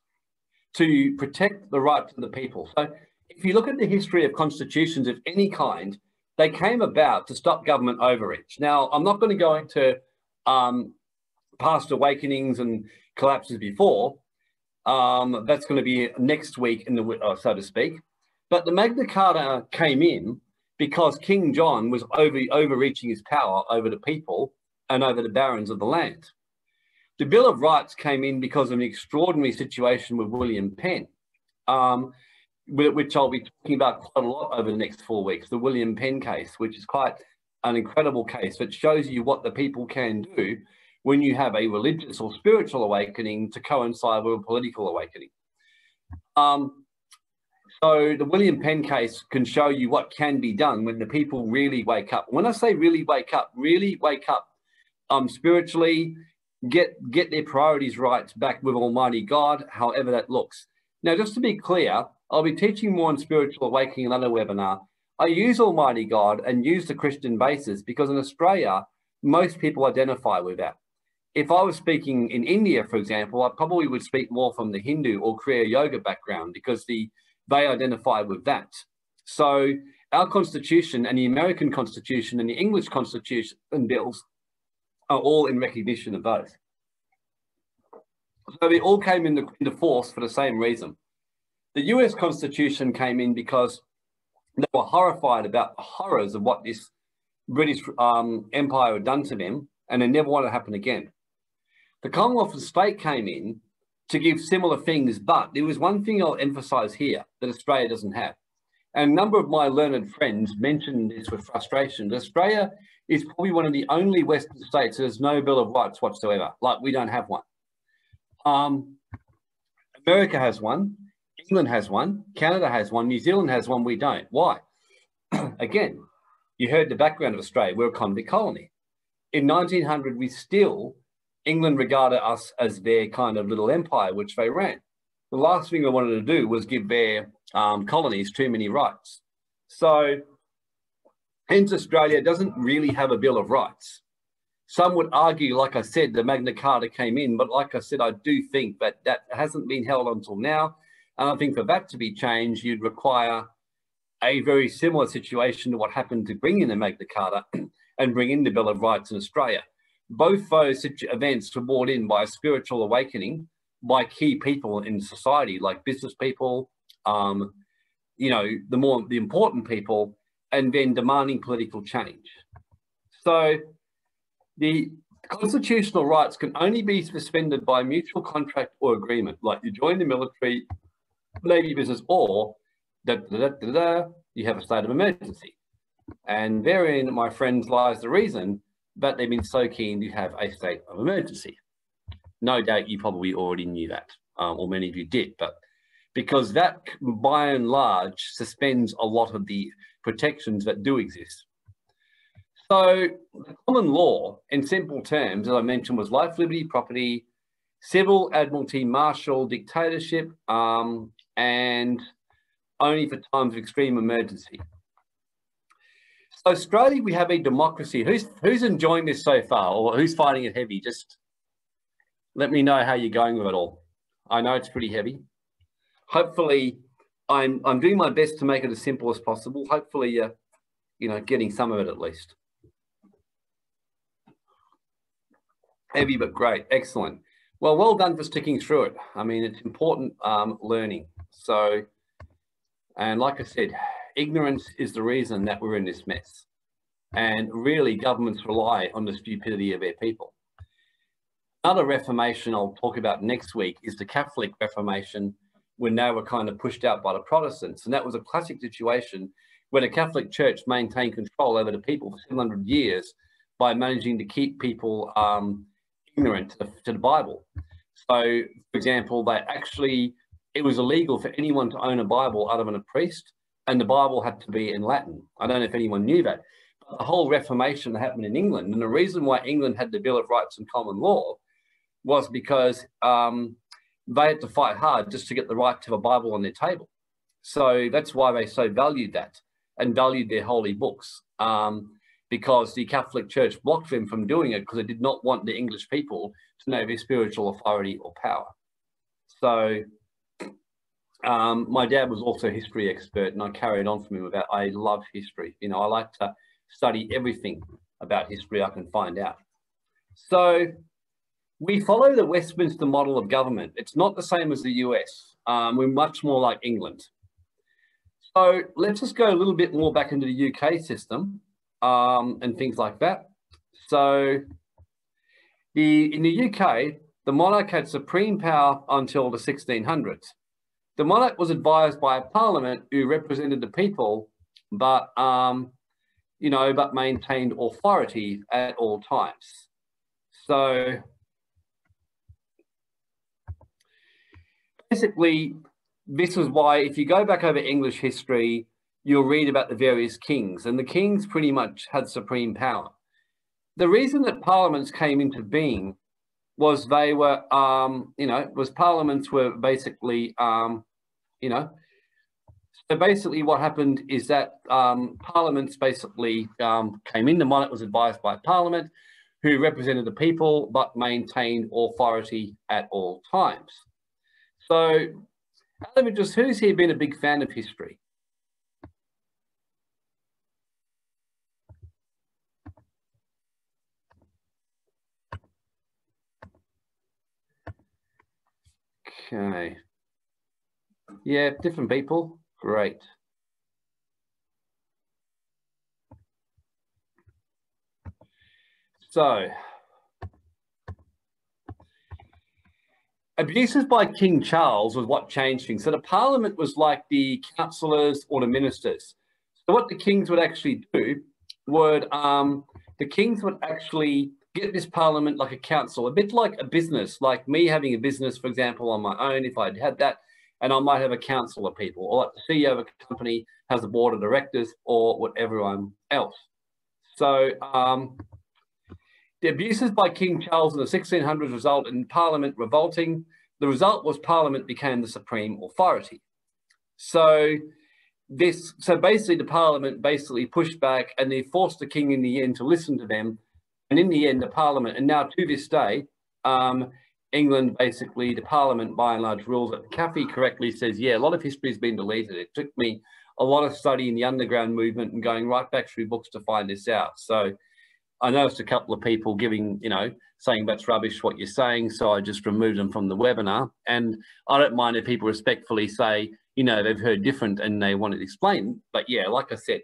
to protect the rights of the people. So if you look at the history of constitutions of any kind, they came about to stop government overreach. Now, I'm not going to go into past awakenings and collapses before. That's going to be next week, so to speak. But the Magna Carta came in because King John was overreaching his power over the people and over the barons of the land. The Bill of Rights came in because of an extraordinary situation with William Penn, which I'll be talking about quite a lot over the next 4 weeks, the William Penn case, which is quite an incredible case that shows you what the people can do when you have a religious or spiritual awakening to coincide with a political awakening. So the William Penn case can show you what can be done when the people really wake up. When I say really wake up spiritually, get their priorities right back with Almighty God, however that looks. Now, just to be clear, I'll be teaching more on spiritual awakening in another webinar. I use Almighty God and use the Christian basis because in Australia, most people identify with that. If I was speaking in India, for example, I probably would speak more from the Hindu or Kriya Yoga background because they identify with that. So our Constitution and the American Constitution and the English Constitution and bills are all in recognition of those. So it all came into force for the same reason. The US Constitution came in because they were horrified about the horrors of what this British Empire had done to them, and they never want to happen again. The Commonwealth and State came in to give similar things, but there was one thing I'll emphasise here that Australia doesn't have. And a number of my learned friends mentioned this with frustration. Australia is probably one of the only Western states that has no Bill of Rights whatsoever. Like, we don't have one. America has one. England has one. Canada has one. New Zealand has one. We don't. Why? Again, you heard the background of Australia. We're a convict colony. In 1900, England regarded us as their kind of little empire, which they ran. The last thing they wanted to do was give their colonies too many rights. So hence Australia doesn't really have a Bill of Rights. Some would argue, like I said, the Magna Carta came in, but like I said, I do think that that hasn't been held until now. And I think for that to be changed, you'd require a very similar situation to what happened to bring in the Magna Carta and bring in the Bill of Rights in Australia. Both those events were brought in by a spiritual awakening by key people in society, like business people, you know, the important people, and then demanding political change. So the constitutional rights can only be suspended by mutual contract or agreement, like you join the military, navy, business, or you have a state of emergency. And therein, my friends, lies the reason that they've been so keen to have a state of emergency. No doubt you probably already knew that, or many of you did, but because that, by and large, suspends a lot of the protections that do exist. So the common law, in simple terms, as I mentioned, was life, liberty, property, civil, admiralty, martial, dictatorship, and only for times of extreme emergency. So Australia, we have a democracy. Who's enjoying this so far, or who's finding it heavy? Just let me know how you're going with it all. I know it's pretty heavy. Hopefully, I'm doing my best to make it as simple as possible. Hopefully, you know, getting some of it at least. Heavy but great, excellent. Well done for sticking through it. I mean, it's important learning. So, and like I said, ignorance is the reason that we're in this mess. And really, governments rely on the stupidity of their people. Another reformation I'll talk about next week is the Catholic Reformation, when they were kind of pushed out by the Protestants. And that was a classic situation where the Catholic Church maintained control over the people for 700 years by managing to keep people ignorant to the Bible. So, for example, it was illegal for anyone to own a Bible other than a priest, and the Bible had to be in Latin. I don't know if anyone knew that. But the whole Reformation that happened in England, and the reason why England had the Bill of Rights and Common Law was because they had to fight hard just to get the right to have a Bible on their table. So that's why they so valued that and valued their holy books, because the Catholic Church blocked them from doing it because they did not want the English people to know their spiritual authority or power. So my dad was also a history expert, and I carried on from him about, I love history. You know, I like to study everything about history I can find out. So we follow the Westminster model of government. It's not the same as the US. We're much more like England. So let's just go a little bit more back into the UK system and things like that. So in the UK, the monarch had supreme power until the 1600s. The monarch was advised by a parliament who represented the people, but maintained authority at all times. So basically, this is why if you go back over English history, you'll read about the various kings, and the kings pretty much had supreme power. The reason that parliaments came into being was they were, parliaments were basically, so basically what happened is that parliaments basically came in. The monarch was advised by parliament who represented the people but maintained authority at all times. So let me just, who's here been a big fan of history? Okay. Yeah, different people. Great. So, abuses by King Charles was what changed things. So the parliament was like the councillors or the ministers. So what the kings would actually do would, the kings would actually get this parliament like a council, a bit like a business, like me having a business, for example, on my own, if I'd had that, and I might have a council of people, or like the CEO of a company has a board of directors or whatever else. So the abuses by King Charles in the 1600s resulted in Parliament revolting. The result was Parliament became the supreme authority. So basically the Parliament basically pushed back, and they forced the king in the end to listen to them. And in the end, the Parliament, and now to this day, England, basically, the Parliament, by and large, rules it. Caffey correctly says, yeah, a lot of history has been deleted. It took me a lot of study in the underground movement and going right back through books to find this out. So I noticed a couple of people giving, saying that's rubbish what you're saying, so I just removed them from the webinar. And I don't mind if people respectfully say, they've heard different and they want it explained. But yeah, like I said,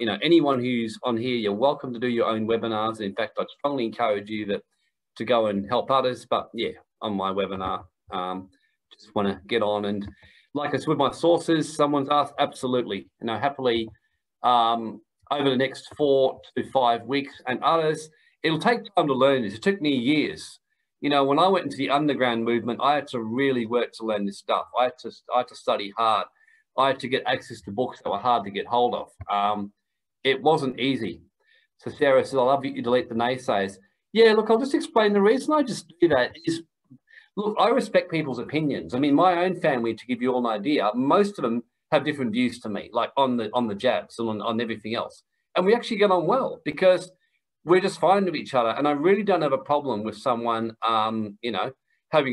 anyone who's on here, you're welcome to do your own webinars. In fact, I'd strongly encourage you to go and help others. But yeah, on my webinar, just want to get on. And like it's with my sources, someone's asked, absolutely. And I happily, over the next 4 to 5 weeks and others, it'll take time to learn this. It took me years. When I went into the underground movement, I had to really work to learn this stuff. I had to study hard. I had to get access to books that were hard to get hold of. It wasn't easy. So Sarah says, I love you delete the naysayers. Yeah, look, I'll just explain the reason I just do that is, look, I respect people's opinions. I mean, my own family, to give you all an idea, most of them have different views to me, like on the jabs and on everything else. And we actually get on well because we're just fine with each other. And I really don't have a problem with someone, having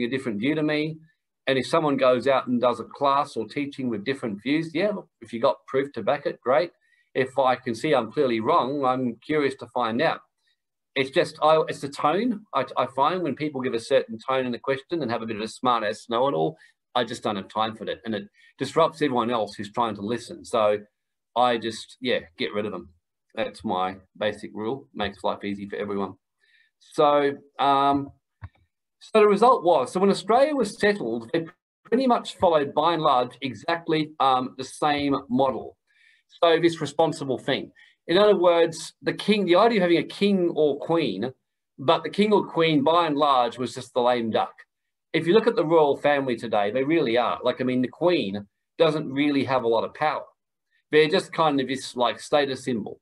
a different view to me. And if someone goes out and does a class or teaching with different views, yeah, look, if you got proof to back it, great. If I can see I'm clearly wrong, I'm curious to find out. It's just, it's the tone. I find when people give a certain tone in the question and have a bit of a smart-ass know-it-all, I just don't have time for that. And it disrupts everyone else who's trying to listen. So I just, yeah, get rid of them. That's my basic rule. Makes life easy for everyone. So, so the result was, so when Australia was settled, they pretty much followed, by and large, exactly the same model. So this responsible thing. In other words, the king, the idea of having a king or queen, but the king or queen, by and large, was just the lame duck. If you look at the royal family today, they really are. Like, I mean, the queen doesn't really have a lot of power. They're just kind of this, like, status symbol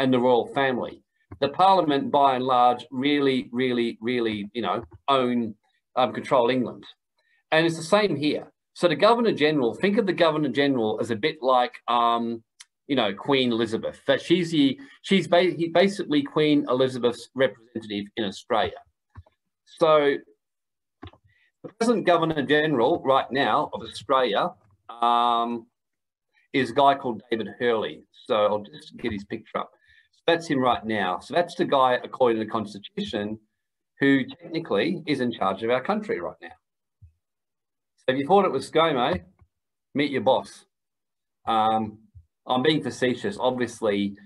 and the royal family. The parliament, by and large, really, really, really, control England. And it's the same here. So the Governor-General, think of the Governor-General as a bit like, Queen Elizabeth. That she's basically Queen Elizabeth's representative in Australia. So the present Governor-General right now of Australia is a guy called David Hurley. So I'll just get his picture up. So that's him right now. So that's the guy, according to the Constitution, who technically is in charge of our country right now. So if you thought it was ScoMo, meet your boss. I'm being facetious. Obviously,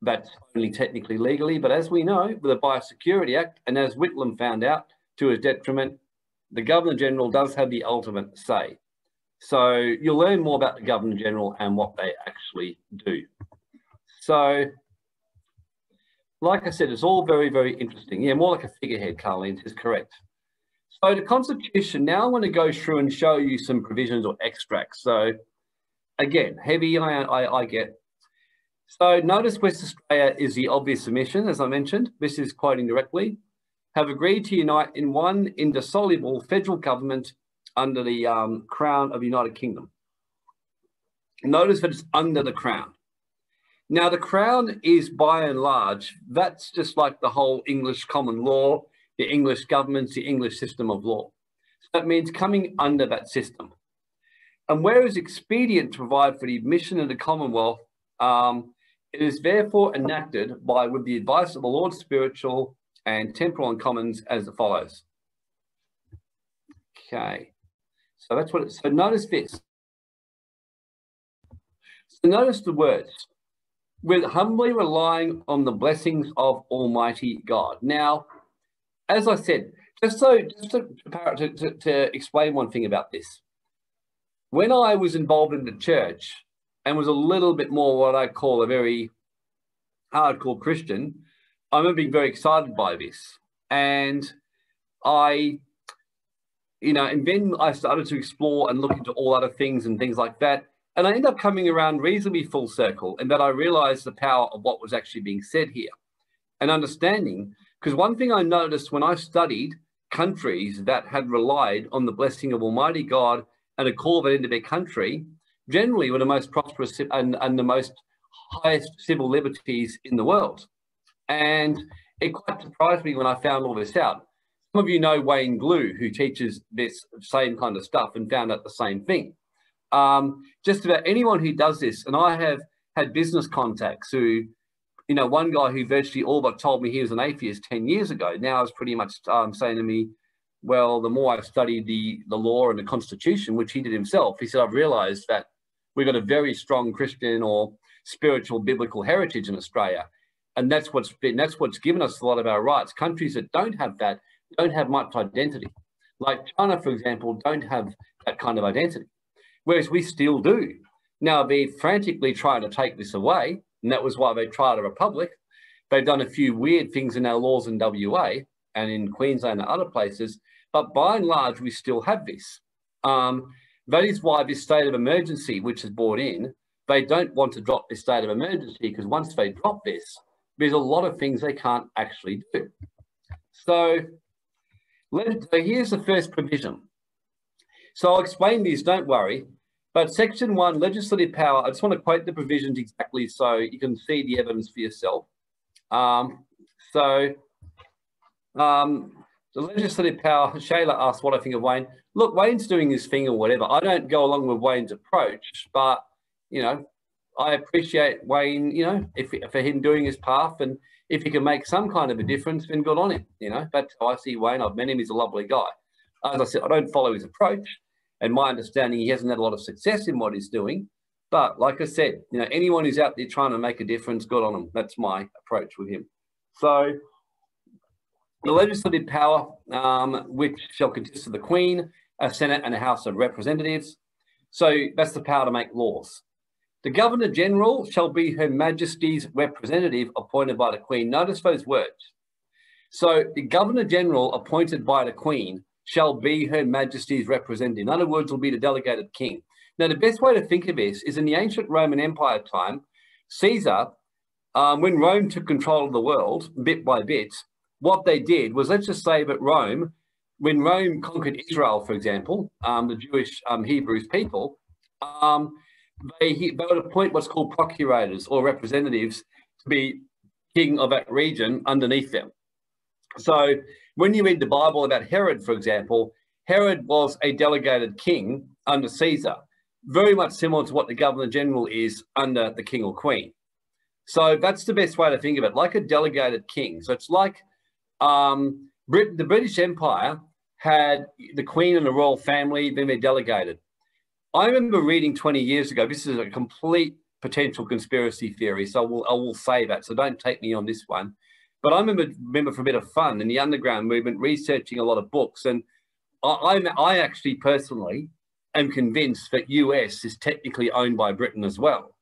that's only technically legally, but as we know, with the Biosecurity Act, and as Whitlam found out to his detriment, the Governor-General does have the ultimate say. So you'll learn more about the Governor-General and what they actually do. So, like I said, it's all very, very interesting. Yeah, more like a figurehead, Carlene is correct. So the Constitution, now I want to go through and show you some provisions or extracts. So again, heavy, I get. So notice West Australia is the obvious submission, as I mentioned. This is quoting directly. Have agreed to unite in one indissoluble federal government under the Crown of the United Kingdom. Notice that it's under the Crown. Now the Crown is by and large, that's just like the whole English common law, the English governments, the English system of law. So that means coming under that system. And where it is expedient to provide for the admission of the Commonwealth, it is therefore enacted by with the advice of the Lord Spiritual and Temporal and Commons as it follows. Okay, so that's what it's, so notice this. So notice the words. We're humbly relying on the blessings of Almighty God. Now, as I said, just to explain one thing about this. When I was involved in the church and was a little bit more what I call a very hardcore Christian, I remember being very excited by this. And I, you know, and then I started to explore and look into all other things and things like that. And I ended up coming around reasonably full circle, and that I realized the power of what was actually being said here and understanding. Because one thing I noticed when I studied countries that had relied on the blessing of Almighty God and a call that into their country, generally were the most prosperous and the most highest civil liberties in the world. And it quite surprised me when I found all this out. Some of you know Wayne Glue, who teaches this same kind of stuff and found out the same thing. Just about anyone who does this, and I have had business contacts who, you know, one guy who virtually all but told me he was an atheist 10 years ago, now is pretty much saying to me, well, the more I've studied the law and the Constitution, which he did himself, he said, I've realized that we've got a very strong Christian or spiritual biblical heritage in Australia. And that's what's been, that's what's given us a lot of our rights. Countries that don't have that, don't have much identity. Like China, for example, don't have that kind of identity. Whereas we still do. Now they're frantically trying to take this away, and that was why they tried a republic. They've done a few weird things in our laws in WA and in Queensland and other places, but by and large, we still have this. That is why this state of emergency, which is brought in, they don't want to drop this state of emergency, because once they drop this, there's a lot of things they can't actually do. So, so here's the first provision. So I'll explain these, don't worry. But Section 1, legislative power, I just want to quote the provisions exactly so you can see the evidence for yourself. The legislative power, Shayla asked what I think of Wayne. Look, Wayne's doing his thing or whatever. I don't go along with Wayne's approach, but, you know, I appreciate Wayne, you know, for him doing his path, and if he can make some kind of a difference, then good on him, you know. That's how I see Wayne. I've met him. He's a lovely guy. As I said, I don't follow his approach. And my understanding, he hasn't had a lot of success in what he's doing. But like I said, you know, anyone who's out there trying to make a difference, good on them. That's my approach with him. So the legislative power, which shall consist of the Queen, a Senate and a House of Representatives. So that's the power to make laws. The Governor-General shall be Her Majesty's representative appointed by the Queen. Notice those words. So the Governor-General appointed by the Queen shall be Her Majesty's representative. In other words, will be the delegated king. Now, the best way to think of this is in the ancient Roman Empire time, Caesar, when Rome took control of the world bit by bit, what they did was, let's just say that Rome, when Rome conquered Israel, for example, the Jewish Hebrews people, they would appoint what's called procurators or representatives to be king of that region underneath them. So when you read the Bible about Herod, for example, Herod was a delegated king under Caesar, very much similar to what the Governor-General is under the king or queen. So that's the best way to think of it, like a delegated king. So it's like the British Empire had the Queen and the royal family, then they're delegated. I remember reading 20 years ago, this is a complete potential conspiracy theory, so I will say that, so don't take me on this one. But I remember for a bit of fun in the underground movement researching a lot of books, and I actually personally am convinced that US is technically owned by Britain as well.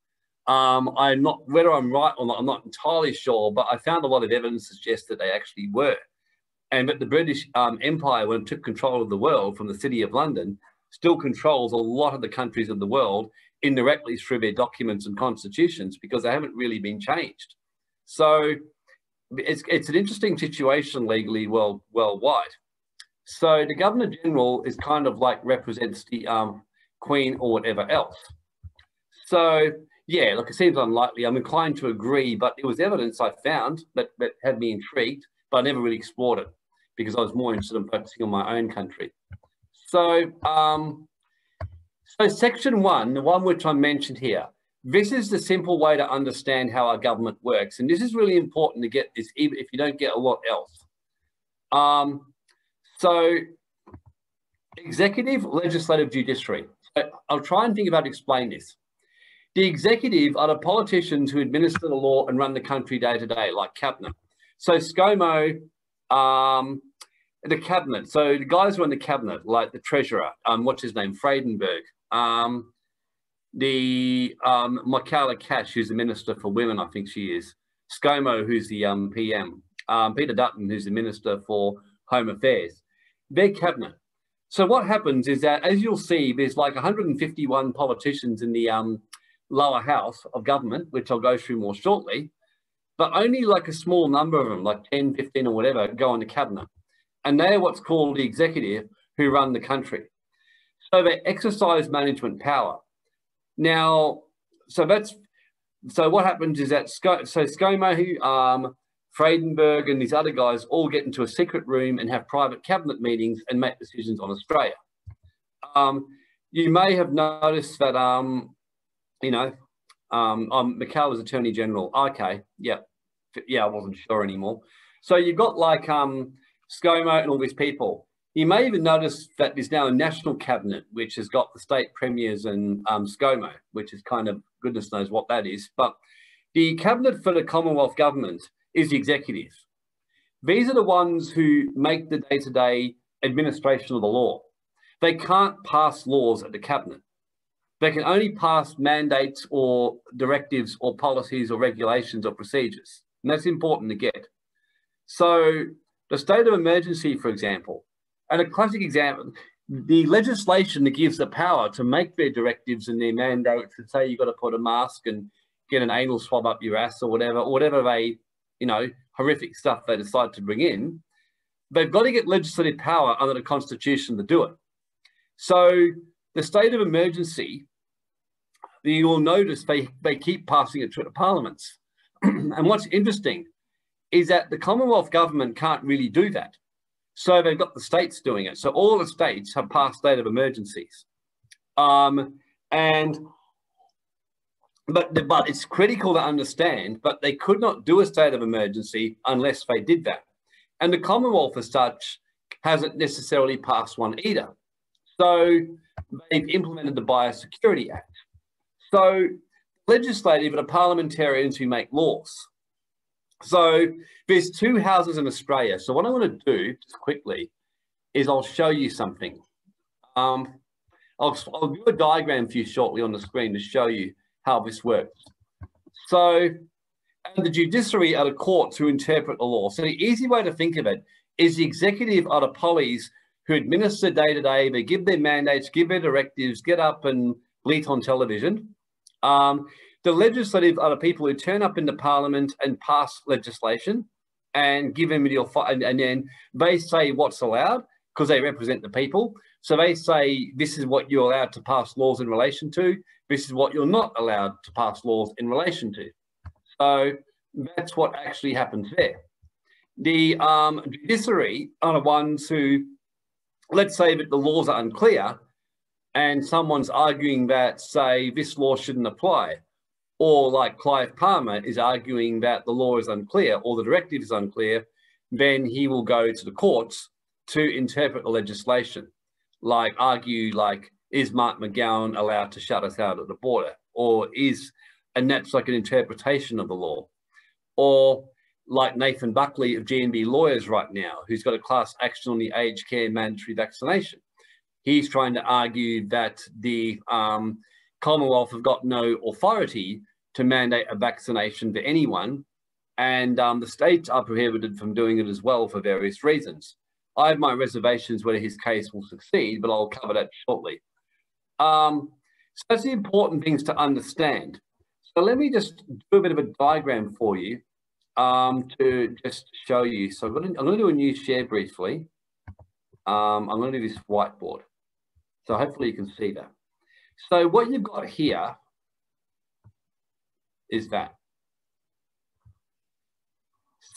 I'm not, whether I'm right or not, I'm not entirely sure, but I found a lot of evidence to suggest that they actually were. And that the British Empire, when it took control of the world from the City of London, still controls a lot of the countries of the world indirectly through their documents and constitutions, because they haven't really been changed. So it's an interesting situation legally worldwide. So the Governor General is kind of like represents the Queen or whatever else. So yeah, look, it seems unlikely. I'm inclined to agree, but there was evidence I found that had me intrigued, but I never really explored it because I was more interested in focusing on my own country. So, so section one, the one which I mentioned here, this is the simple way to understand how our government works. And this is really important to get this, even if you don't get a lot else. So executive, legislative, judiciary. I'll try and think about explain this. The executive are the politicians who administer the law and run the country day to day, like cabinet. So ScoMo, the cabinet. So the guys who are in the cabinet, like the treasurer, what's his name, Frydenberg, Michaela Cash, who's the minister for women, I think she is. ScoMo, who's the PM. Peter Dutton, who's the minister for home affairs. Their cabinet. So what happens is that, as you'll see, there's like 151 politicians in the lower house of government, which I'll go through more shortly, but only like a small number of them, like 10, 15 or whatever, go on the cabinet. And they're what's called the executive who run the country. So they exercise management power. Now, so what happens is that, ScoMo, Frydenberg and these other guys all get into a secret room and have private cabinet meetings and make decisions on Australia. You may have noticed that, Macau was Attorney General. Okay, yeah, I wasn't sure anymore. So you've got like ScoMo and all these people. You may even notice that there's now a national cabinet, which has got the state premiers and ScoMo, which is kind of, goodness knows what that is. But the cabinet for the Commonwealth government is the executive. These are the ones who make the day-to-day administration of the law. They can't pass laws at the cabinet. They can only pass mandates or directives or policies or regulations or procedures. And that's important to get. So the state of emergency, for example, and a classic example, the legislation that gives the power to make their directives and their mandates and say you've got to put a mask and get an anal swab up your ass or whatever they, you know, horrific stuff they decide to bring in, they've got to get legislative power under the Constitution to do it. So the state of emergency, you will notice they keep passing it through the parliaments. And what's interesting is that the Commonwealth government can't really do that. So they've got the states doing it. So all the states have passed state of emergencies. But it's critical to understand, but they could not do a state of emergency unless they did that. And the Commonwealth as such hasn't necessarily passed one either. So they've implemented the Biosecurity Act. So legislative are the parliamentarians who make laws. So there's two houses in Australia. So what I want to do just quickly is I'll show you something. I'll do a diagram for you shortly on the screen to show you how this works. So, and the judiciary are the courts who interpret the law. So the easy way to think of it is the executive are the pollies who administer day to day. They give their mandates, give their directives, get up and bleat on television. The legislative are the people who turn up into parliament and pass legislation and give them and then they say what's allowed because they represent the people. So they say, this is what you're allowed to pass laws in relation to. This is what you're not allowed to pass laws in relation to. So that's what actually happens there. The judiciary are the ones who, let's say that the laws are unclear and someone's arguing that, say, this law shouldn't apply, or like Clive Palmer is arguing that the law is unclear or the directive is unclear, then he will go to the courts to interpret the legislation. Like argue like, is Mark McGowan allowed to shut us out at the border? Or is, and that's like an interpretation of the law. Or like Nathan Buckley of G&B Lawyers right now, who's got a class action on the aged care mandatory vaccination. He's trying to argue that the Commonwealth have got no authority to mandate a vaccination to anyone, and the states are prohibited from doing it as well for various reasons. I have my reservations whether his case will succeed, but I'll cover that shortly. So that's the important things to understand. So let me just do a bit of a diagram for you to just show you. So I'm going to do a new share briefly. I'm going to do this whiteboard. So hopefully you can see that. So what you've got here is that.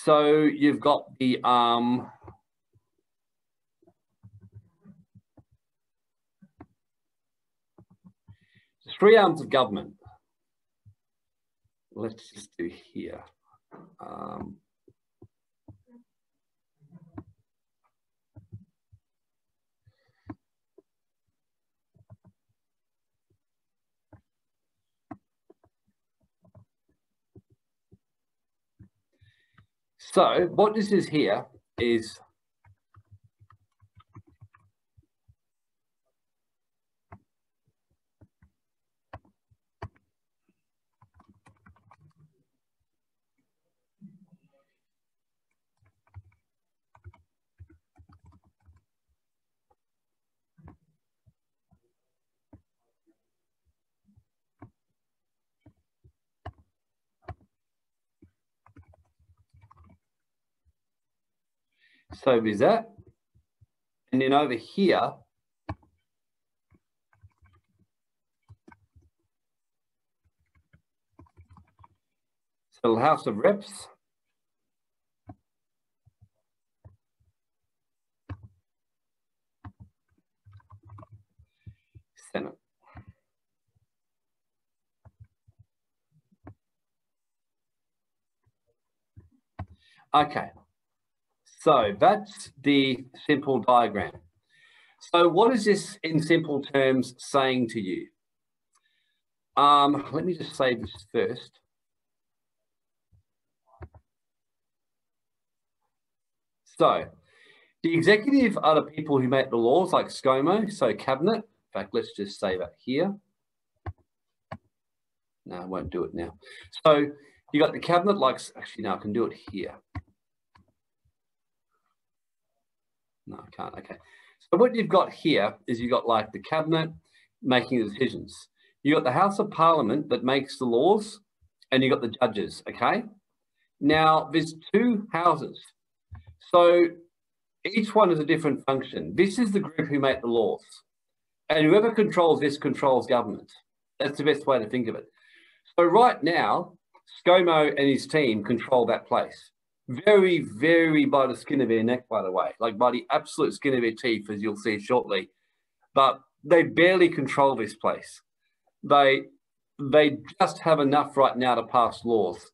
So you've got the three arms of government. Let's just do here. So what this is here is so is that, and then over here so House of Reps, Senate. Okay. So that's the simple diagram. So what is this in simple terms saying to you? Let me just save this first. So the executive are the people who make the laws, like ScoMo, so cabinet. In fact, let's just save it here. No, I won't do it now. So you got the cabinet, like, actually, no, I can do it here. No, I can't. Okay. So what you've got here is you've got like the cabinet making the decisions. You've got the House of Parliament that makes the laws, and you've got the judges. Okay. Now there's two houses. So each one has a different function. This is the group who make the laws, and whoever controls this controls government. That's the best way to think of it. So right now, ScoMo and his team control that place. Very, very by the skin of their neck, by the way, like by the absolute skin of their teeth, as you'll see shortly. But they barely control this place. They just have enough right now to pass laws.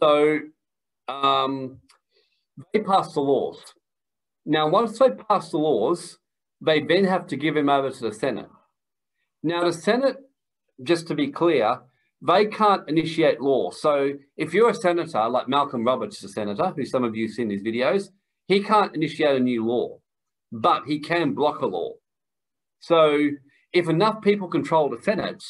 So they pass the laws. Now, once they pass the laws, they then have to give them over to the Senate. Now, the Senate, just to be clear, they can't initiate law. So if you're a senator, like Malcolm Roberts, the senator, who some of you have seen his videos, he can't initiate a new law, but he can block a law. So if enough people control the Senate,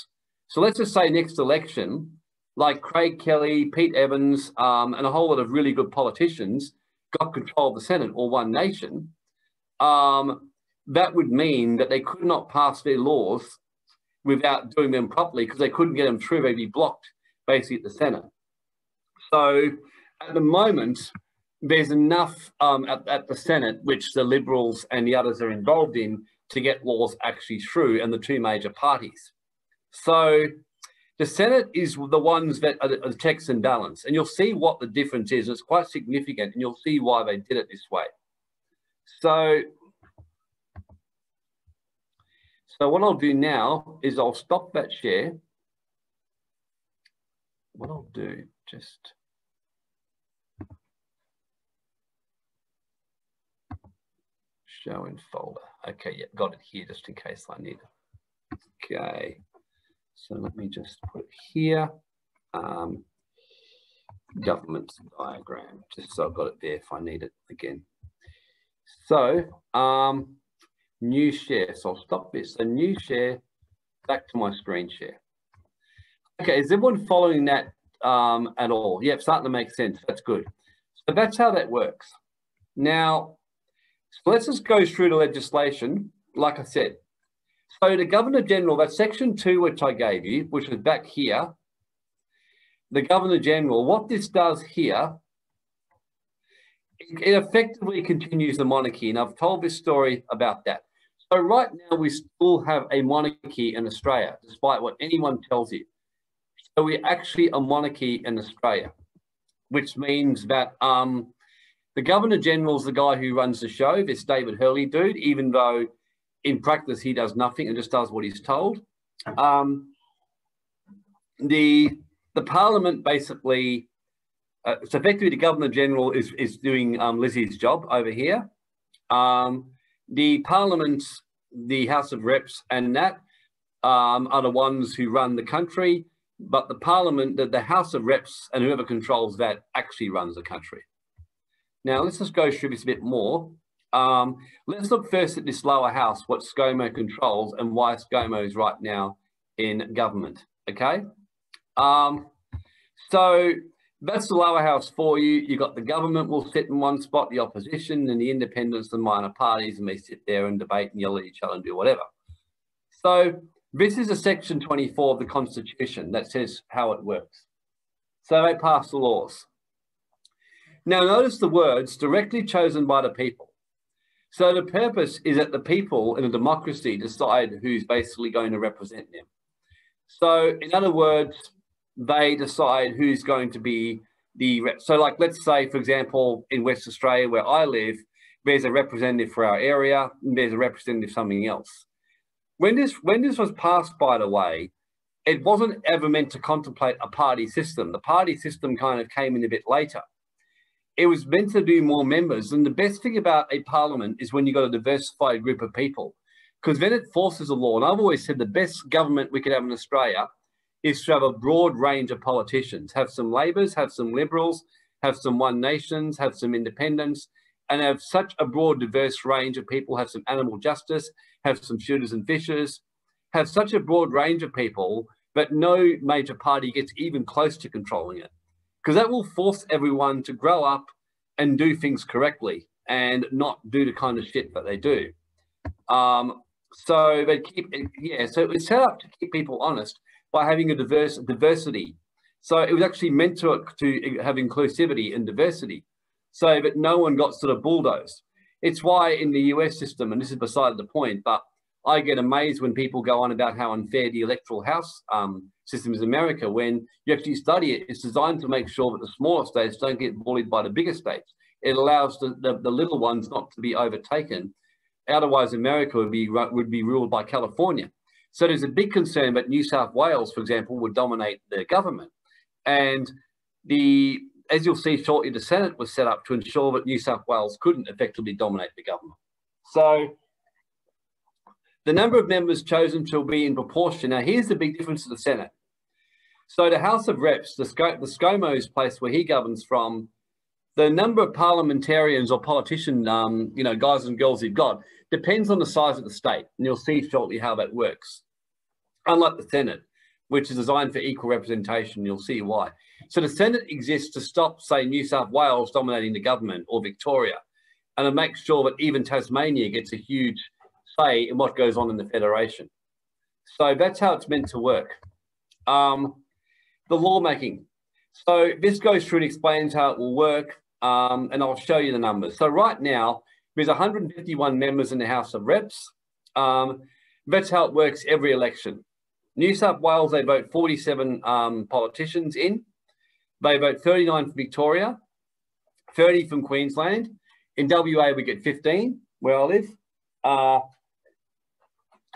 so let's just say next election, like Craig Kelly, Pete Evans, and a whole lot of really good politicians got control of the Senate or One Nation, that would mean that they could not pass their laws without doing them properly, because they couldn't get them through. They'd be blocked basically at the Senate. So at the moment, there's enough at the Senate, which the Liberals and the others are involved in, to get laws actually through, and the two major parties. So the Senate is the ones that are the checks and balance, and you'll see what the difference is. It's quite significant, and you'll see why they did it this way. So what I'll do now is I'll stop that share. What I'll do, just show in folder. Okay, yeah, got it here just in case I need it. Okay, so let me just put it here. government diagram, just so I've got it there if I need it again. So new share, so I'll stop this. So new share, back to my screen share. Okay, is everyone following that at all? Yep, starting to make sense, that's good. So that's how that works. Now, so let's just go through the legislation, like I said. So the Governor General, that section 2, which I gave you, which was back here, the Governor General, what this does here, it effectively continues the monarchy. And I've told this story about that. So right now we still have a monarchy in Australia, despite what anyone tells you. So we're actually a monarchy in Australia, which means that the Governor General is the guy who runs the show, this David Hurley dude, even though in practice he does nothing and just does what he's told. The Parliament basically, so effectively the Governor General is doing Lizzie's job over here. The Parliament, the House of Reps and that are the ones who run the country, but the Parliament, the House of Reps and whoever controls that actually runs the country. Now, let's just go through this a bit more. Let's look first at this lower house, what ScoMo controls and why ScoMo is right now in government, okay? So that's the lower house for you. You've got the government will sit in one spot, the opposition and the independents and minor parties, and they sit there and debate and yell at each other and do whatever. So this is a section 24 of the Constitution that says how it works. So they pass the laws. Now notice the words, directly chosen by the people. So the purpose is that the people in a democracy decide who's basically going to represent them. So in other words, they decide who's going to be the rep. So like, let's say, for example, in West Australia where I live, there's a representative for our area, and there's a representative for something else. When this was passed, by the way, it wasn't ever meant to contemplate a party system. The party system kind of came in a bit later. It was meant to do more members. And the best thing about a parliament is when you've got a diversified group of people, because then it forces a law. And I've always said the best government we could have in Australia is to have a broad range of politicians, have some Labours, have some Liberals, have some One Nations, have some Independents, and have such a broad, diverse range of people, have some animal justice, have some shooters and fishers, have such a broad range of people, but no major party gets even close to controlling it. Because that will force everyone to grow up and do things correctly and not do the kind of shit that they do. So they keep, yeah, so it was set up to keep people honest by having a diversity. So it was actually meant to have inclusivity and diversity so that no one got sort of bulldozed. It's why in the US system, and this is beside the point, but I get amazed when people go on about how unfair the electoral house system is in America. When you actually study it, it's designed to make sure that the smaller states don't get bullied by the bigger states. It allows the little ones not to be overtaken. Otherwise, America would be ruled by California. So there's a big concern that New South Wales, for example, would dominate the government. And as you'll see shortly, the Senate was set up to ensure that New South Wales couldn't effectively dominate the government. So the number of members chosen shall be in proportion. Now, here's the big difference to the Senate. So the House of Reps, the ScoMo's place where he governs from, the number of parliamentarians or politician, guys and girls you've got, depends on the size of the state. And you'll see shortly how that works. Unlike the Senate, which is designed for equal representation, you'll see why. So the Senate exists to stop, say, New South Wales dominating the government or Victoria, and to make sure that even Tasmania gets a huge say in what goes on in the Federation. So that's how it's meant to work. The lawmaking. So this goes through and explains how it will work, and I'll show you the numbers. So right now, there's 151 members in the House of Reps. That's how it works every election. New South Wales, they vote 47 politicians in. They vote 39 from Victoria, 30 from Queensland. In WA, we get 15, where I live.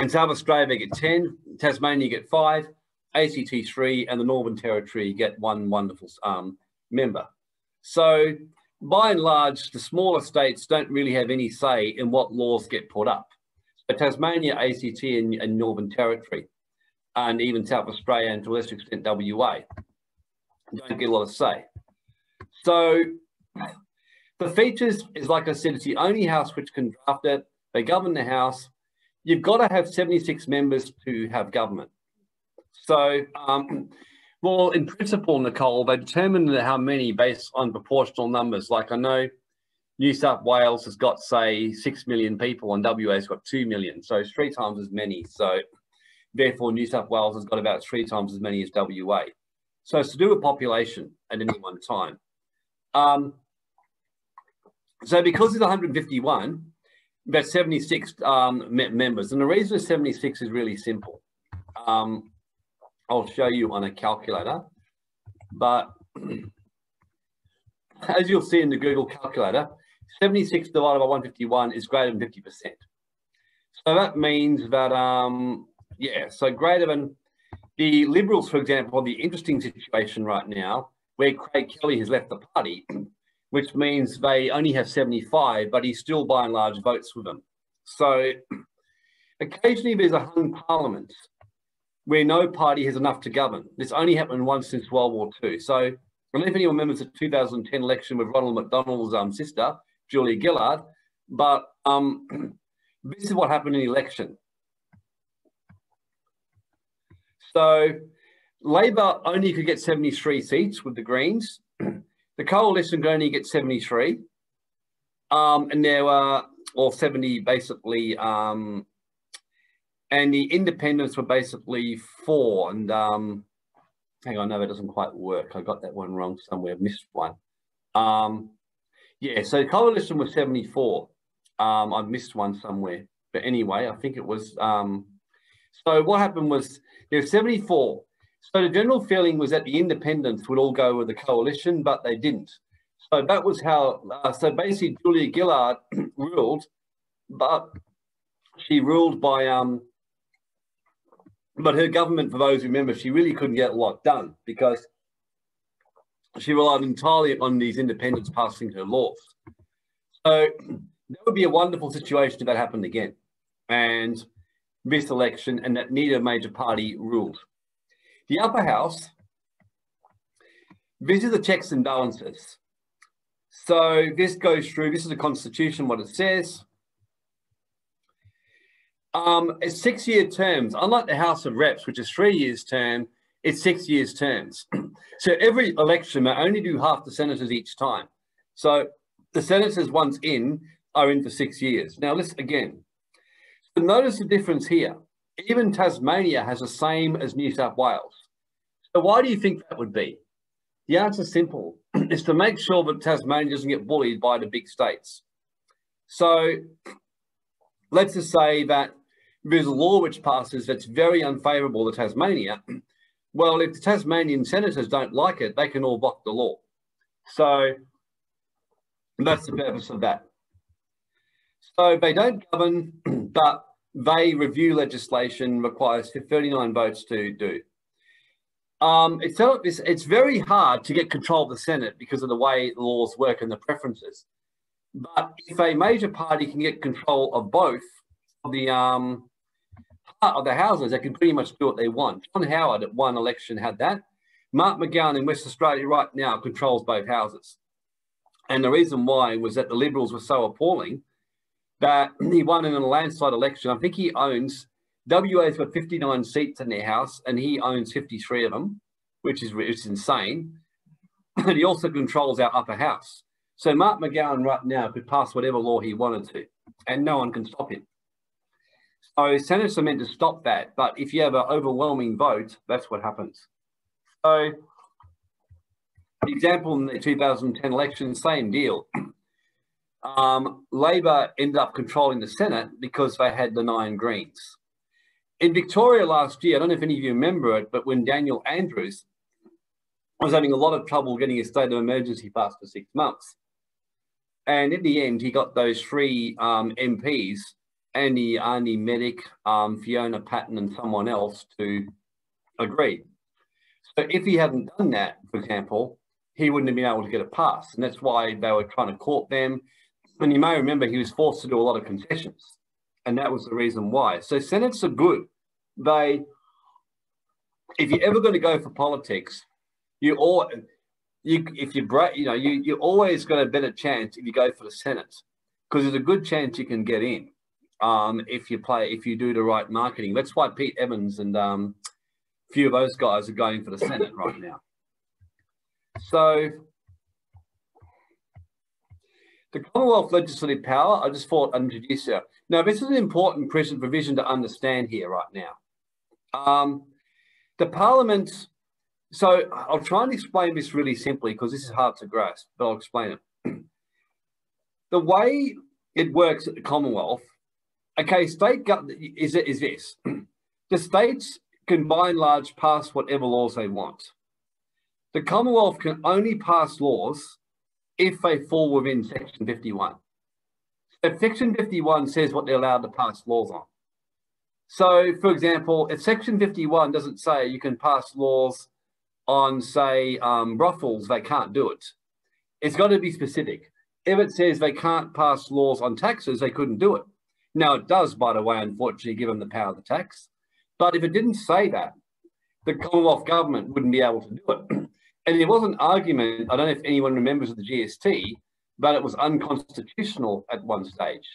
In South Australia, they get 10. Tasmania, get 5. ACT 3, and the Northern Territory get one wonderful member. So by and large, the smaller states don't really have any say in what laws get put up. So Tasmania, ACT and Northern Territory, and even South Australia and to a lesser extent WA, don't get a lot of say. So the features is, like I said, it's the only house which can draft it. They govern the house. You've got to have 76 members to have government. So, well, in principle, Nicole, they determine how many based on proportional numbers. Like I know New South Wales has got, say, 6 million people and WA's got 2 million. So it's 3 times as many. So therefore, New South Wales has got about 3 times as many as WA. So it's to do with population at any one time. So because there's 151, about 76 members. And the reason it's 76 is really simple. I'll show you on a calculator. But as you'll see in the Google calculator, 76 divided by 151 is greater than 50%. So that means that, yeah, so greater than the Liberals, for example, the interesting situation right now where Craig Kelly has left the party, which means they only have 75, but he still by and large votes with them. So occasionally there's a hung parliament where no party has enough to govern. This only happened once since World War II. So I don't know if anyone remembers the 2010 election with Ronald McDonald's sister, Julia Gillard, but this is what happened in the election. So Labor only could get 73 seats with the Greens. The Coalition could only get 73. And there were, or 70 basically, and the Independents were basically 4. And hang on, no, that doesn't quite work. I got that one wrong somewhere, missed one. Yeah, so the Coalition was 74. I missed one somewhere. But anyway, I think it was, so what happened was, there were 74. So the general feeling was that the Independents would all go with the Coalition, but they didn't. So that was how, so basically Julia Gillard ruled, but she ruled by, but her government, for those who remember, she really couldn't get a lot done because she relied entirely on these Independents passing her laws. So that would be a wonderful situation if that happened again. And this election, and that neither major party ruled. The upper house, this is the checks and balances. So this goes through, this is the Constitution, what it says. It's 6-year terms. Unlike the House of Reps, which is 3 years term, it's 6 years terms. So every election, they only do half the senators each time. So the senators once in are in for 6 years. Now let's again. But notice the difference here. Even Tasmania has the same as New South Wales. So why do you think that would be? The answer is simple. It's to make sure that Tasmania doesn't get bullied by the big states. So let's just say that there's a law which passes that's very unfavourable to Tasmania. Well, if the Tasmanian senators don't like it, they can all block the law. So that's the purpose of that. So they don't govern, but they review legislation, requires 39 votes to do. It's very hard to get control of the Senate because of the way laws work and the preferences. But if a major party can get control of both of the part of the houses, they can pretty much do what they want. John Howard at one election had that. Mark McGowan in West Australia right now controls both houses. And the reason why was that the Liberals were so appalling that he won in a landslide election. I think he owns, WA's got 59 seats in their house, and he owns 53 of them, which is insane. And he also controls our upper house. So Mark McGowan right now could pass whatever law he wanted to, and no one can stop him. So senators are meant to stop that, but if you have an overwhelming vote, that's what happens. So, for example, in the 2010 election, same deal. Labor ended up controlling the Senate because they had the 9 Greens. In Victoria last year, I don't know if any of you remember it, but when Daniel Andrews was having a lot of trouble getting a state of emergency passed for 6 months. And in the end, he got those 3 MPs, Andy Medic, Fiona Patton and someone else to agree. So if he hadn't done that, for example, he wouldn't have been able to get it passed. And that's why they were trying to court them. And you may remember he was forced to do a lot of concessions, and that was the reason why. So senates are good. If you're ever going to go for politics, you always got a better chance if you go for the Senate, because there's a good chance you can get in if you do the right marketing. That's why Pete Evans and a few of those guys are going for the Senate right now. So the Commonwealth legislative power, I just thought I'd introduce you. Now, this is an important provision to understand here right now. The Parliament, so I'll try and explain this really simply because this is hard to grasp, but I'll explain it. The way it works at the Commonwealth, okay, state government is this. The states can by and large pass whatever laws they want. The Commonwealth can only pass laws if they fall within Section 51. So Section 51 says what they're allowed to pass laws on. So, for example, if Section 51 doesn't say you can pass laws on, say, brothels, they can't do it. It's got to be specific. If it says they can't pass laws on taxes, they couldn't do it. Now, it does, by the way, unfortunately, give them the power to tax. But if it didn't say that, the Commonwealth government wouldn't be able to do it. And there was an argument, I don't know if anyone remembers of the GST, but it was unconstitutional at one stage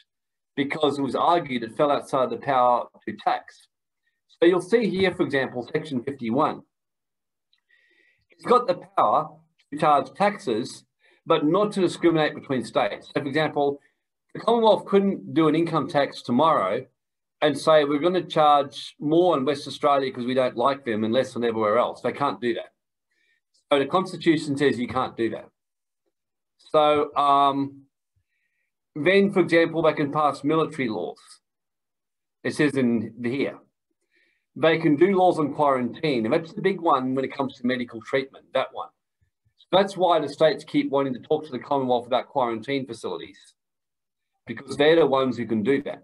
because it was argued it fell outside the power to tax. So you'll see here, for example, Section 51. It's got the power to charge taxes, but not to discriminate between states. So for example, the Commonwealth couldn't do an income tax tomorrow and say, we're going to charge more in West Australia because we don't like them and less than everywhere else. They can't do that. So the Constitution says you can't do that. So then, for example, they can pass military laws. It says in here. They can do laws on quarantine. And that's the big one when it comes to medical treatment, that one. So that's why the states keep wanting to talk to the Commonwealth about quarantine facilities, because they're the ones who can do that.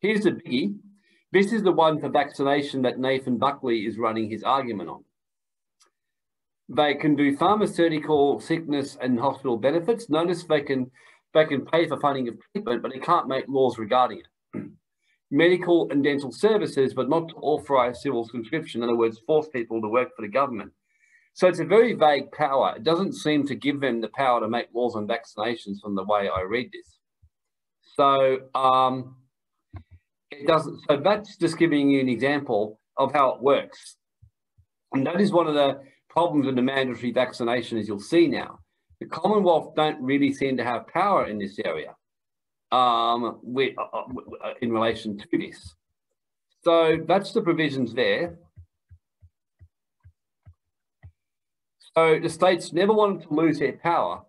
Here's the biggie. This is the one for vaccination that Nathan Buckley is running his argument on. They can do pharmaceutical sickness and hospital benefits. Notice they can pay for funding of treatment, but they can't make laws regarding it. Medical and dental services, but not to authorize civil conscription. In other words, force people to work for the government. So it's a very vague power. It doesn't seem to give them the power to make laws on vaccinations from the way I read this. So it doesn't. So that's just giving you an example of how it works. And that is one of the problems in the mandatory vaccination, as you'll see now. The Commonwealth don't really seem to have power in this area in relation to this. So that's the provisions there. So the states never wanted to lose their power.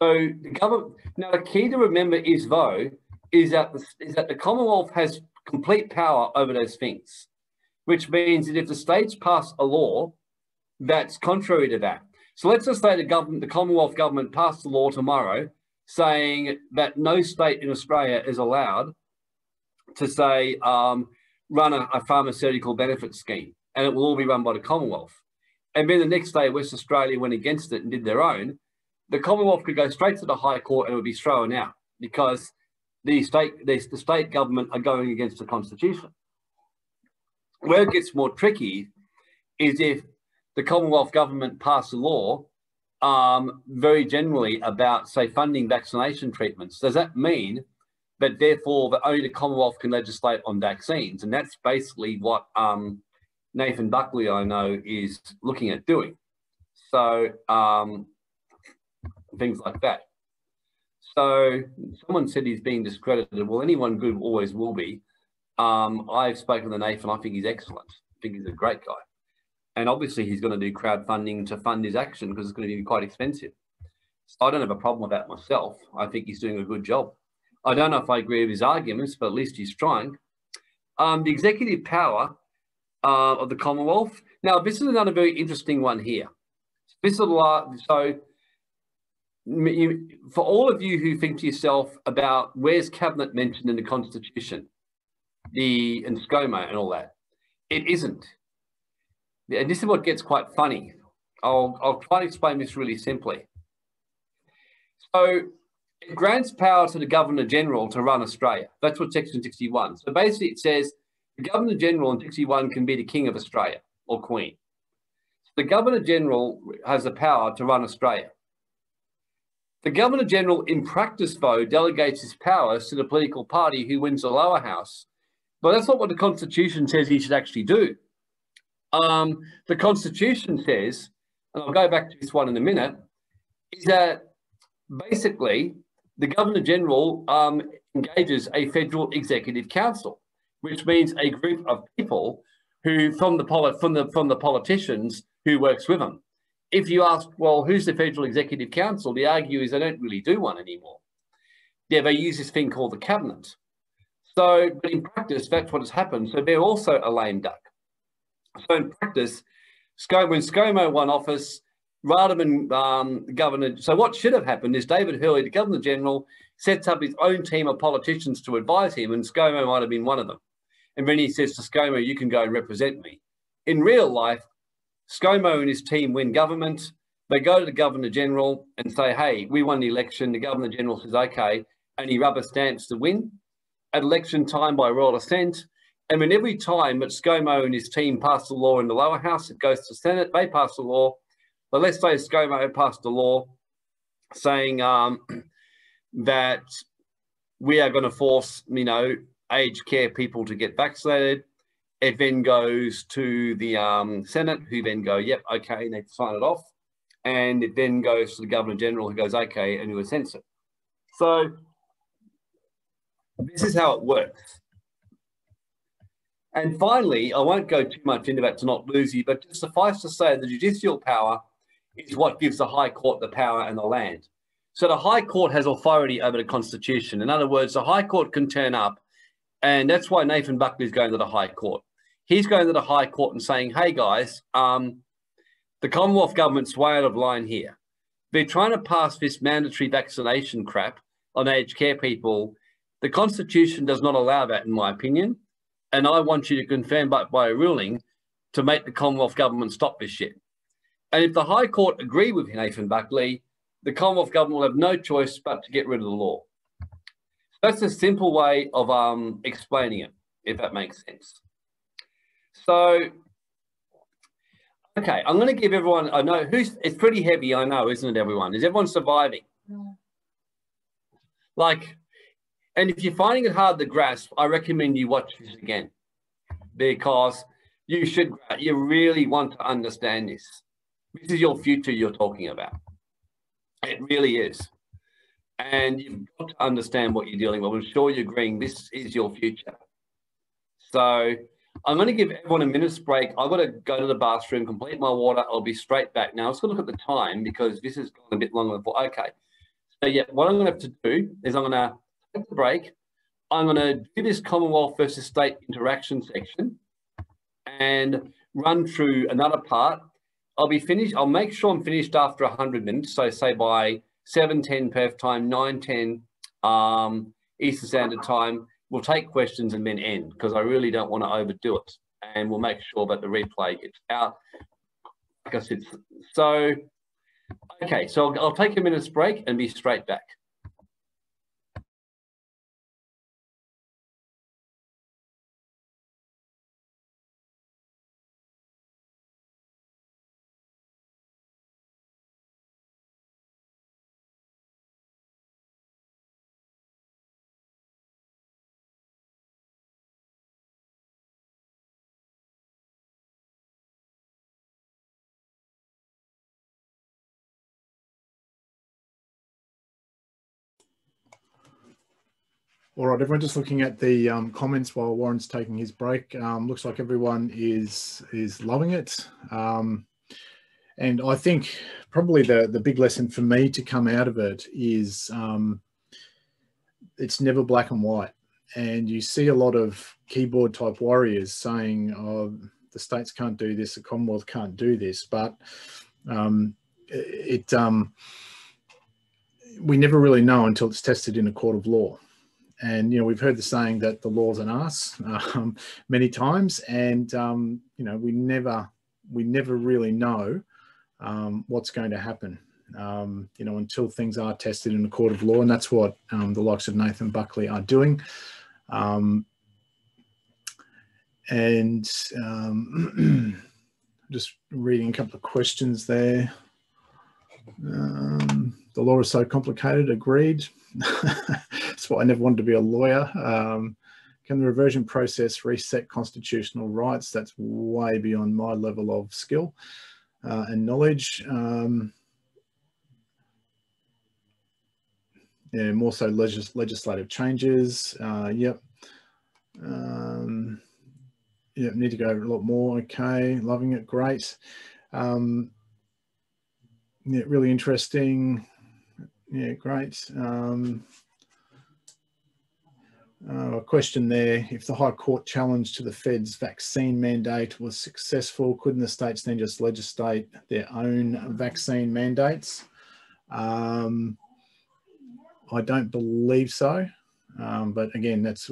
So the government, now the key to remember is though, is that the Commonwealth has complete power over those things, which means that if the states pass a law, that's contrary to that. So let's just say the Commonwealth government passed a law tomorrow saying that no state in Australia is allowed to say run a pharmaceutical benefits scheme, and it will all be run by the Commonwealth. And then the next day West Australia went against it and did their own. The Commonwealth could go straight to the High Court and it would be thrown out because the state government are going against the Constitution. Where it gets more tricky is if the Commonwealth government passed a law very generally about, say, funding vaccination treatments. Does that mean that therefore that only the Commonwealth can legislate on vaccines? And that's basically what Nathan Buckley, I know, is looking at doing. So things like that. So someone said he's being discredited. Well, anyone good always will be. I've spoken to Nathan. I think he's excellent. I think he's a great guy. And obviously he's going to do crowdfunding to fund his action because it's going to be quite expensive. So I don't have a problem with that myself. I think he's doing a good job. I don't know if I agree with his arguments, but at least he's trying. The executive power of the Commonwealth. Now, this is another very interesting one here. This is a lot, so for all of you who think to yourself about where's cabinet mentioned in the Constitution, and ScoMo and all that, it isn't. And this is what gets quite funny. I'll try to explain this really simply. So it grants power to the Governor-General to run Australia. That's what Section 61. So basically it says the Governor-General in 61 can be the King of Australia or Queen. the Governor-General has the power to run Australia. The Governor-General in practice, though, delegates his powers to the political party who wins the lower house. But that's not what the Constitution says he should actually do. The Constitution says, and I'll go back to this one in a minute, is that basically the Governor-General engages a federal executive council, which means a group of people who, from the politicians who works with them. If you ask, well, who's the federal executive council? The argument is they don't really do one anymore. Yeah, they use this thing called the cabinet. So, but in practice, that's what has happened. So they're also a lame duck. So in practice, when ScoMo won office, rather than governor, so what should have happened is David Hurley, the Governor-General, sets up his own team of politicians to advise him, and ScoMo might have been one of them. And then he says to ScoMo, you can go and represent me. In real life, ScoMo and his team win government. They go to the Governor-General and say, hey, we won the election. The Governor-General says, okay, and he rubber stamps the win at election time by royal assent. And then every time that ScoMo and his team pass the law in the lower house, it goes to the Senate, they pass the law. But let's say ScoMo passed a law saying that we are going to force, aged care people to get vaccinated. It then goes to the Senate, who then go, yep, okay, and they sign it off. And it then goes to the Governor-General, who goes, okay, and who assents it. So this is how it works. And finally, I won't go too much into that to not lose you, but just suffice to say the judicial power is what gives the High Court the power and the land. So the High Court has authority over the Constitution. In other words, the High Court can turn up, and that's why Nathan Buckley is going to the High Court. He's going to the High Court and saying, hey, guys, the Commonwealth government's way out of line here. They're trying to pass this mandatory vaccination crap on aged care people. The Constitution does not allow that, in my opinion. And I want you to confirm by a ruling to make the Commonwealth government stop this shit. And if the High Court agree with Nathan Buckley, the Commonwealth government will have no choice but to get rid of the law. That's a simple way of explaining it, if that makes sense. So, okay, I'm going to give everyone, I know, it's pretty heavy, I know, isn't it, everyone? Is everyone surviving? No. Like, and if you're finding it hard to grasp, I recommend you watch this again, because you really want to understand this. This is your future you're talking about. It really is. And you've got to understand what you're dealing with. I'm sure you're agreeing this is your future. So I'm going to give everyone a minute's break. I've got to go to the bathroom, complete my water. I'll be straight back. Now, let's look at the time because this has gone a bit longer before. Okay. So, yeah, what I'm going to have to do is I'm going to take the break. I'm going to do this Commonwealth versus state interaction section and run through another part. I'll be finished. I'll make sure I'm finished after 100 minutes. So, say by 7:10 Perth time, 9:10 Eastern Standard Time. We'll take questions and then end because I really don't want to overdo it. And we'll make sure that the replay gets out. Like I said, so, okay. So I'll take a minute's break and be straight back. All right, everyone, just looking at the comments while Warren's taking his break. Looks like everyone is loving it. And I think probably the big lesson for me to come out of it is it's never black and white. And you see a lot of keyboard type warriors saying, oh, the states can't do this, the Commonwealth can't do this. But we never really know until it's tested in a court of law. And, we've heard the saying that the law's an arse many times. And, we never really know what's going to happen, until things are tested in a court of law. And that's what the likes of Nathan Buckley are doing. Just reading a couple of questions there. The law is so complicated, agreed. That's why I never wanted to be a lawyer. Can the reversion process reset constitutional rights? That's way beyond my level of skill and knowledge. Yeah, more so legislative changes. Yep. Yeah, need to go over a lot more. Okay, loving it, great. Yeah, really interesting. Yeah, great. A question there, if the High Court challenge to the Fed's vaccine mandate was successful, couldn't the states then just legislate their own vaccine mandates? I don't believe so. But again, that's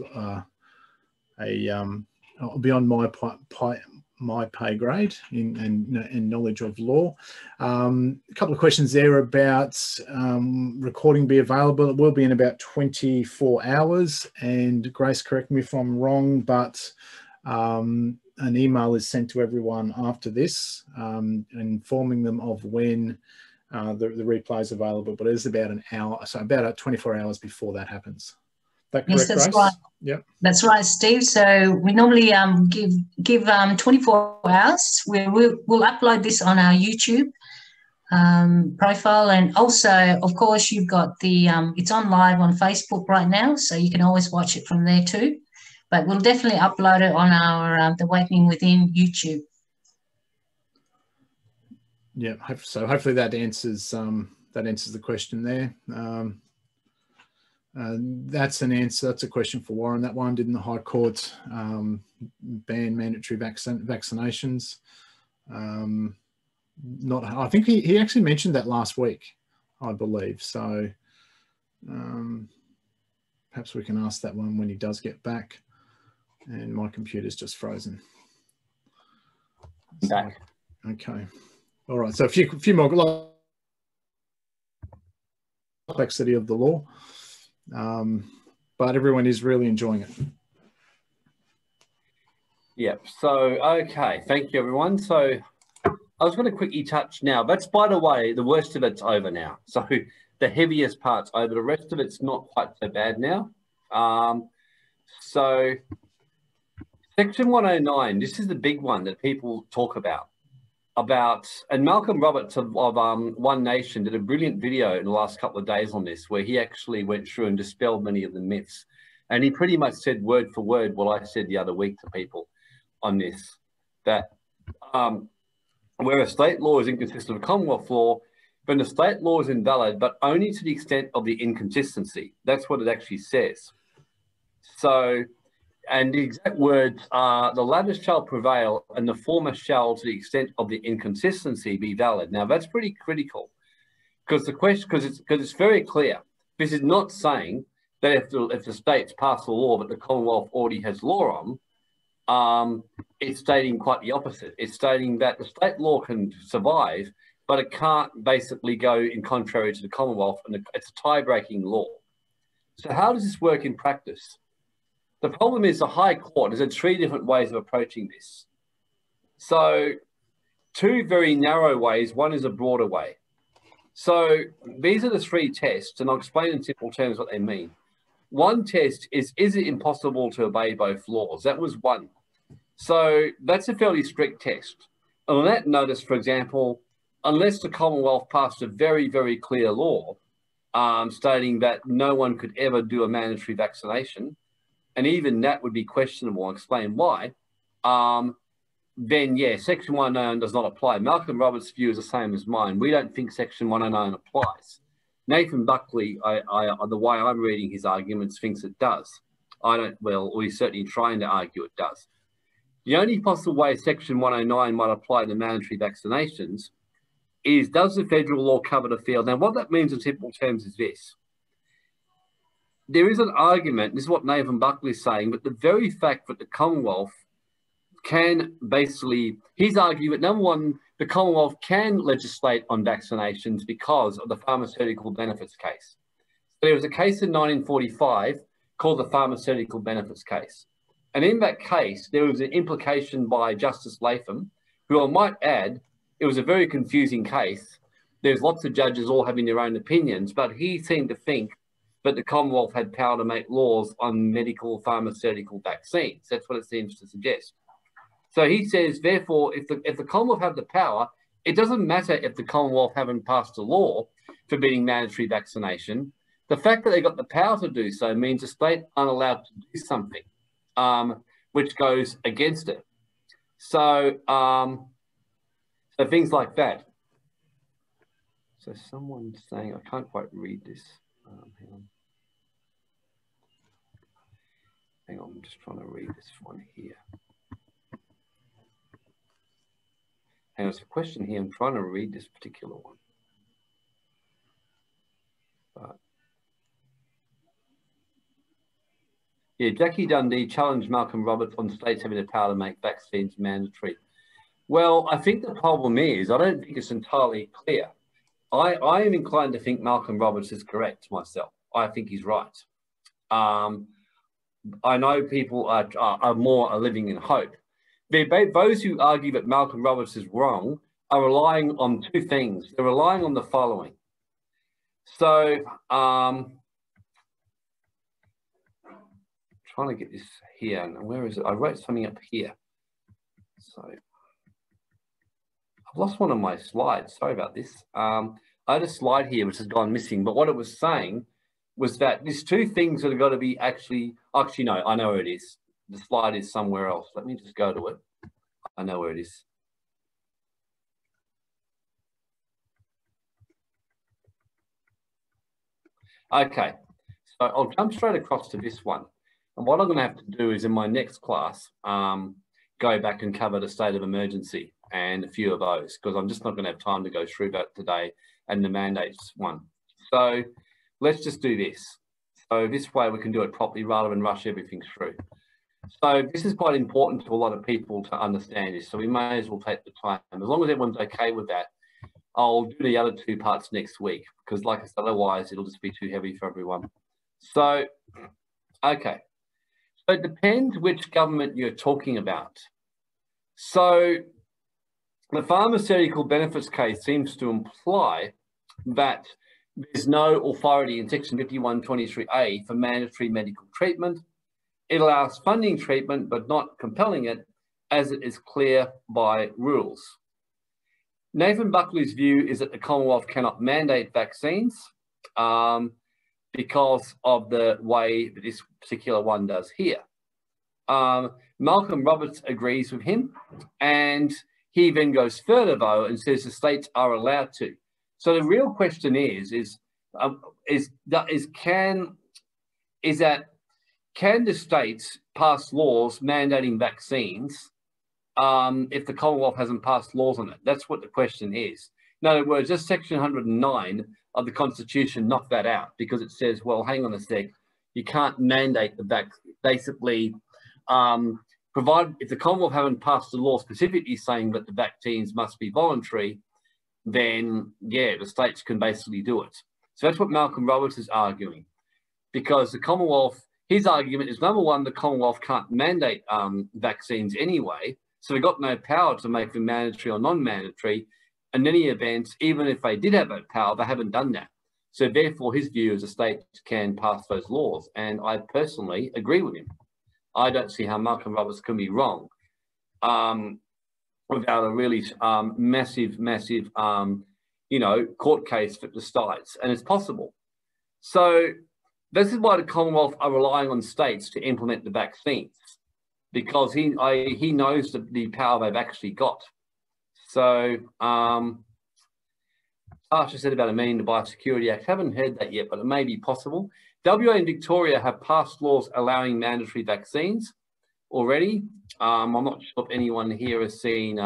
beyond my pay grade in knowledge of law. A couple of questions there about recording be available. It will be in about 24 hours. And Grace, correct me if I'm wrong, but an email is sent to everyone after this, informing them of when the replay is available. But it is about an hour, so about 24 hours before that happens. That correct, yes, that's Grace? Right. Yep. That's right, Steve. So we normally give 24 hours. We'll upload this on our YouTube profile, and also, of course, you've got the it's on live on Facebook right now, so you can always watch it from there too. But we'll definitely upload it on our The Awakening Within YouTube. Yeah. So hopefully that answers the question there. That's an answer. That's a question for Warren. That one, didn't the High Court ban mandatory vaccinations? Not. I think he actually mentioned that last week, I believe. So perhaps we can ask that one when he does get back. And my computer's just frozen. Back. So, okay. All right. So a few more complexity of the law. But everyone is really enjoying it. Yep. So, okay. Thank you, everyone. So I was going to quickly touch now, but by the way, the worst of it's over now. So the heaviest part's over. The rest of it's not quite so bad now. So Section 109, this is the big one that people talk about, and Malcolm Roberts of One Nation did a brilliant video in the last couple of days on this, where he actually went through and dispelled many of the myths. And he pretty much said word for word what I said the other week to people on this, that where a state law is inconsistent with Commonwealth law, then the state law is invalid, but only to the extent of the inconsistency. That's what it actually says. So, and the exact words are, the latter shall prevail and the former shall, to the extent of the inconsistency, be valid. Now, that's pretty critical, because the question, because it's very clear. This is not saying that if the states pass a law that the Commonwealth already has law on, it's stating quite the opposite. It's stating that the state law can survive, but it can't basically go in contrary to the Commonwealth, and it's a tie-breaking law. So how does this work in practice? The problem is the High Court has had three different ways of approaching this. So two very narrow ways, one is a broader way. So these are the three tests, and I'll explain in simple terms what they mean. One test is it impossible to obey both laws? That was one. So that's a fairly strict test. And on that notice, for example, unless the Commonwealth passed a very, very clear law stating that no one could ever do a mandatory vaccination, and even that would be questionable, I'll explain why, then, yeah, Section 109 does not apply. Malcolm Roberts' view is the same as mine. We don't think Section 109 applies. Nathan Buckley, the way I'm reading his arguments, thinks it does. I don't, well, or he's certainly trying to argue it does. The only possible way Section 109 might apply to mandatory vaccinations is, does the federal law cover the field? Now, what that means in simple terms is this. There is an argument, this is what Nathan Buckley is saying, but the very fact that the Commonwealth can basically, his argument, number one, the Commonwealth can legislate on vaccinations because of the Pharmaceutical Benefits Case. So there was a case in 1945 called the Pharmaceutical Benefits Case. And in that case, there was an implication by Justice Latham who I might add, it was a very confusing case. There's lots of judges all having their own opinions, but he seemed to think that the Commonwealth had power to make laws on medical, pharmaceutical vaccines. That's what it seems to suggest. So he says, therefore, if the Commonwealth have the power, it doesn't matter if the Commonwealth haven't passed a law forbidding mandatory vaccination. The fact that they got the power to do so means the state aren't allowed to do something, which goes against it. So, so things like that. So someone's saying, I can't quite read this. Hang on, I'm just trying to read this one here. Hang on, there's a question here. I'm trying to read this particular one. But yeah, Jackie Dundee challenged Malcolm Roberts on states having the power to make vaccines mandatory. Well, I think the problem is, I don't think it's entirely clear. I am inclined to think Malcolm Roberts is correct myself. I think he's right. I know people are living in hope. Those who argue that Malcolm Roberts is wrong are relying on two things. They're relying on the following. So, trying to get this here. And where is it? I wrote something up here. So, I've lost one of my slides. Sorry about this. I had a slide here which has gone missing, but what it was saying was that there's two things that have got to be actually, no, I know where it is. The slide is somewhere else. Let me just go to it. I know where it is. Okay, so I'll jump straight across to this one. And what I'm going to have to do is in my next class, go back and cover the state of emergency and a few of those, because I'm just not going to have time to go through that today and the mandates one. So let's just do this. So this way we can do it properly rather than rush everything through. So this is quite important to a lot of people to understand this. So we may as well take the time. As long as everyone's okay with that, I'll do the other two parts next week, because like I said, otherwise it'll just be too heavy for everyone. So, okay. So it depends which government you're talking about. So the Pharmaceutical Benefits Case seems to imply that there's no authority in Section 5123A for mandatory medical treatment. It allows funding treatment, but not compelling it, as it is clear by rules. Nathan Buckley's view is that the Commonwealth cannot mandate vaccines because of the way that this particular one does here. Malcolm Roberts agrees with him, and he then goes further, though, and says the states are allowed to. So the real question is, can the states pass laws mandating vaccines if the Commonwealth hasn't passed laws on it? That's what the question is. In other words, just Section 109 of the Constitution knocked that out, because it says, well, hang on a sec, you can't mandate the vaccine. Basically, provided if the Commonwealth haven't passed the law specifically saying that the vaccines must be voluntary, then, yeah, the states can basically do it. So that's what Malcolm Roberts is arguing, because the Commonwealth, his argument is, number one, the Commonwealth can't mandate vaccines anyway, so they've got no power to make them mandatory or non-mandatory. In any event, even if they did have that power, they haven't done that. So therefore, his view is the states can pass those laws, and I personally agree with him. I don't see how Malcolm Roberts can be wrong without a really massive, court case for the states, and it's possible. So this is why the Commonwealth are relying on states to implement the vaccines, because he knows the power they've actually got. So Tasha said about amending the Biosecurity Act. Haven't heard that yet, but it may be possible. WA and Victoria have passed laws allowing mandatory vaccines already. I'm not sure if anyone here has seen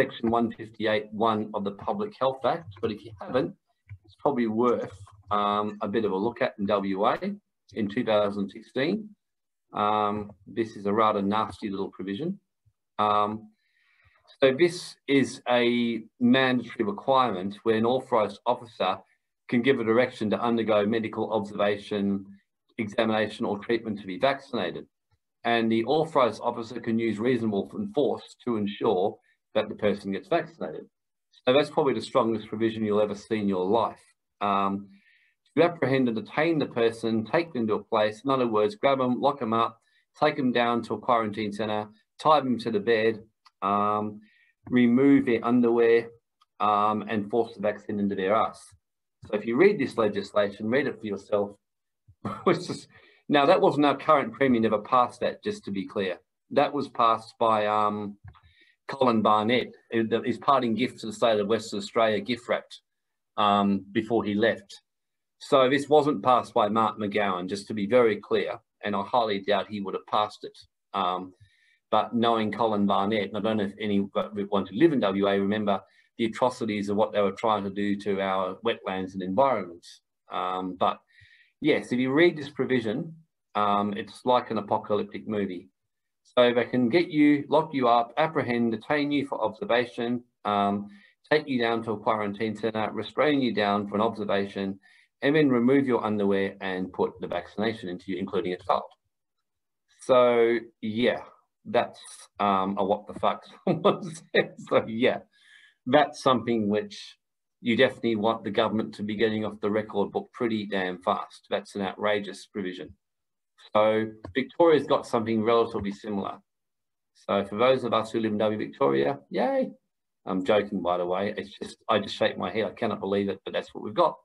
Section 158(1) of the Public Health Act, but if you haven't, it's probably worth a bit of a look at in WA in 2016. This is a rather nasty little provision. So this is a mandatory requirement where an authorised officer can give a direction to undergo medical observation, examination or treatment to be vaccinated. And the authorised officer can use reasonable force to ensure that the person gets vaccinated. So that's probably the strongest provision you'll ever see in your life. To apprehend and detain the person, take them to a place, in other words, grab them, lock them up, take them down to a quarantine centre, tie them to the bed, remove their underwear, and force the vaccine into their ass. So if you read this legislation, read it for yourself. Now, that wasn't our current Premier, never passed that, just to be clear. That was passed by Colin Barnett, his parting gift to the state of Western Australia, gift wrapped before he left. So this wasn't passed by Mark McGowan, just to be very clear, and I highly doubt he would have passed it. But knowing Colin Barnett, and I don't know if anyone who live in WA remember the atrocities of what they were trying to do to our wetlands and environments. But yes, if you read this provision, it's like an apocalyptic movie. So they can get you, lock you up, apprehend, detain you for observation, take you down to a quarantine centre, restrain you down for an observation, and then remove your underwear and put the vaccination into you, including a child. So yeah, that's a what the fuck someone said. So yeah, that's something which you definitely want the government to be getting off the record book pretty damn fast. That's an outrageous provision. So Victoria's got something relatively similar. So for those of us who live in Victoria, yay. I'm joking, by the way. It's just, I just shake my head. I cannot believe it, but that's what we've got.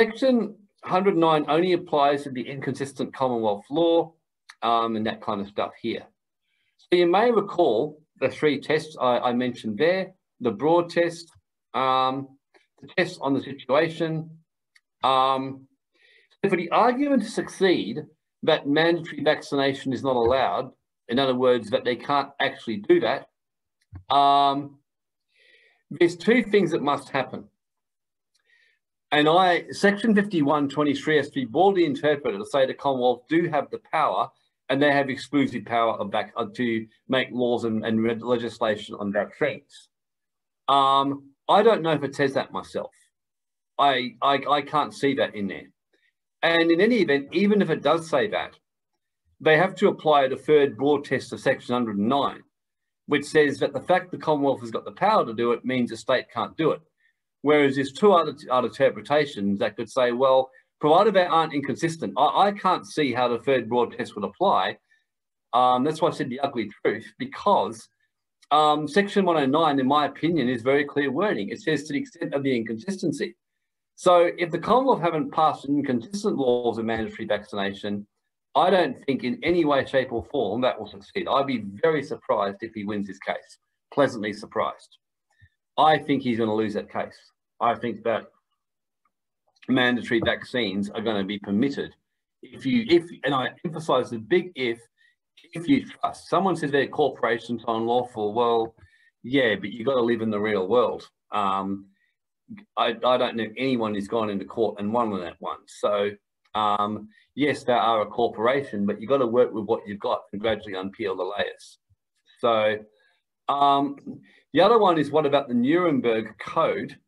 Section 109 only applies to the inconsistent Commonwealth law and that kind of stuff here. So you may recall the three tests I mentioned there, the broad test, the test on the situation. For the argument to succeed that mandatory vaccination is not allowed, in other words, that they can't actually do that, there's two things that must happen. And Section 5123 has to be boldly interpreted to say the Commonwealth do have the power, and they have exclusive power to make laws and legislation on vaccines. I don't know if it says that myself. I can't see that in there. And in any event, even if it does say that, they have to apply the third broad test of Section 109, which says that the fact the Commonwealth has got the power to do it means the state can't do it. Whereas there's two other interpretations that could say, well, provided they aren't inconsistent, I can't see how the third broad test would apply. That's why I said the ugly truth, because Section 109, in my opinion, is very clear wording. It says to the extent of the inconsistency. So if the Commonwealth haven't passed inconsistent laws of mandatory vaccination, I don't think in any way, shape or form that will succeed. I'd be very surprised if he wins this case, pleasantly surprised. I think he's going to lose that case. I think that mandatory vaccines are going to be permitted if and I emphasize the big if you trust. Someone says their corporation's unlawful. Well, yeah, but you've got to live in the real world. I don't know anyone who's gone into court and won on that one. So yes, they are a corporation, but you've got to work with what you've got and gradually unpeel the layers. So the other one is, what about the Nuremberg Code?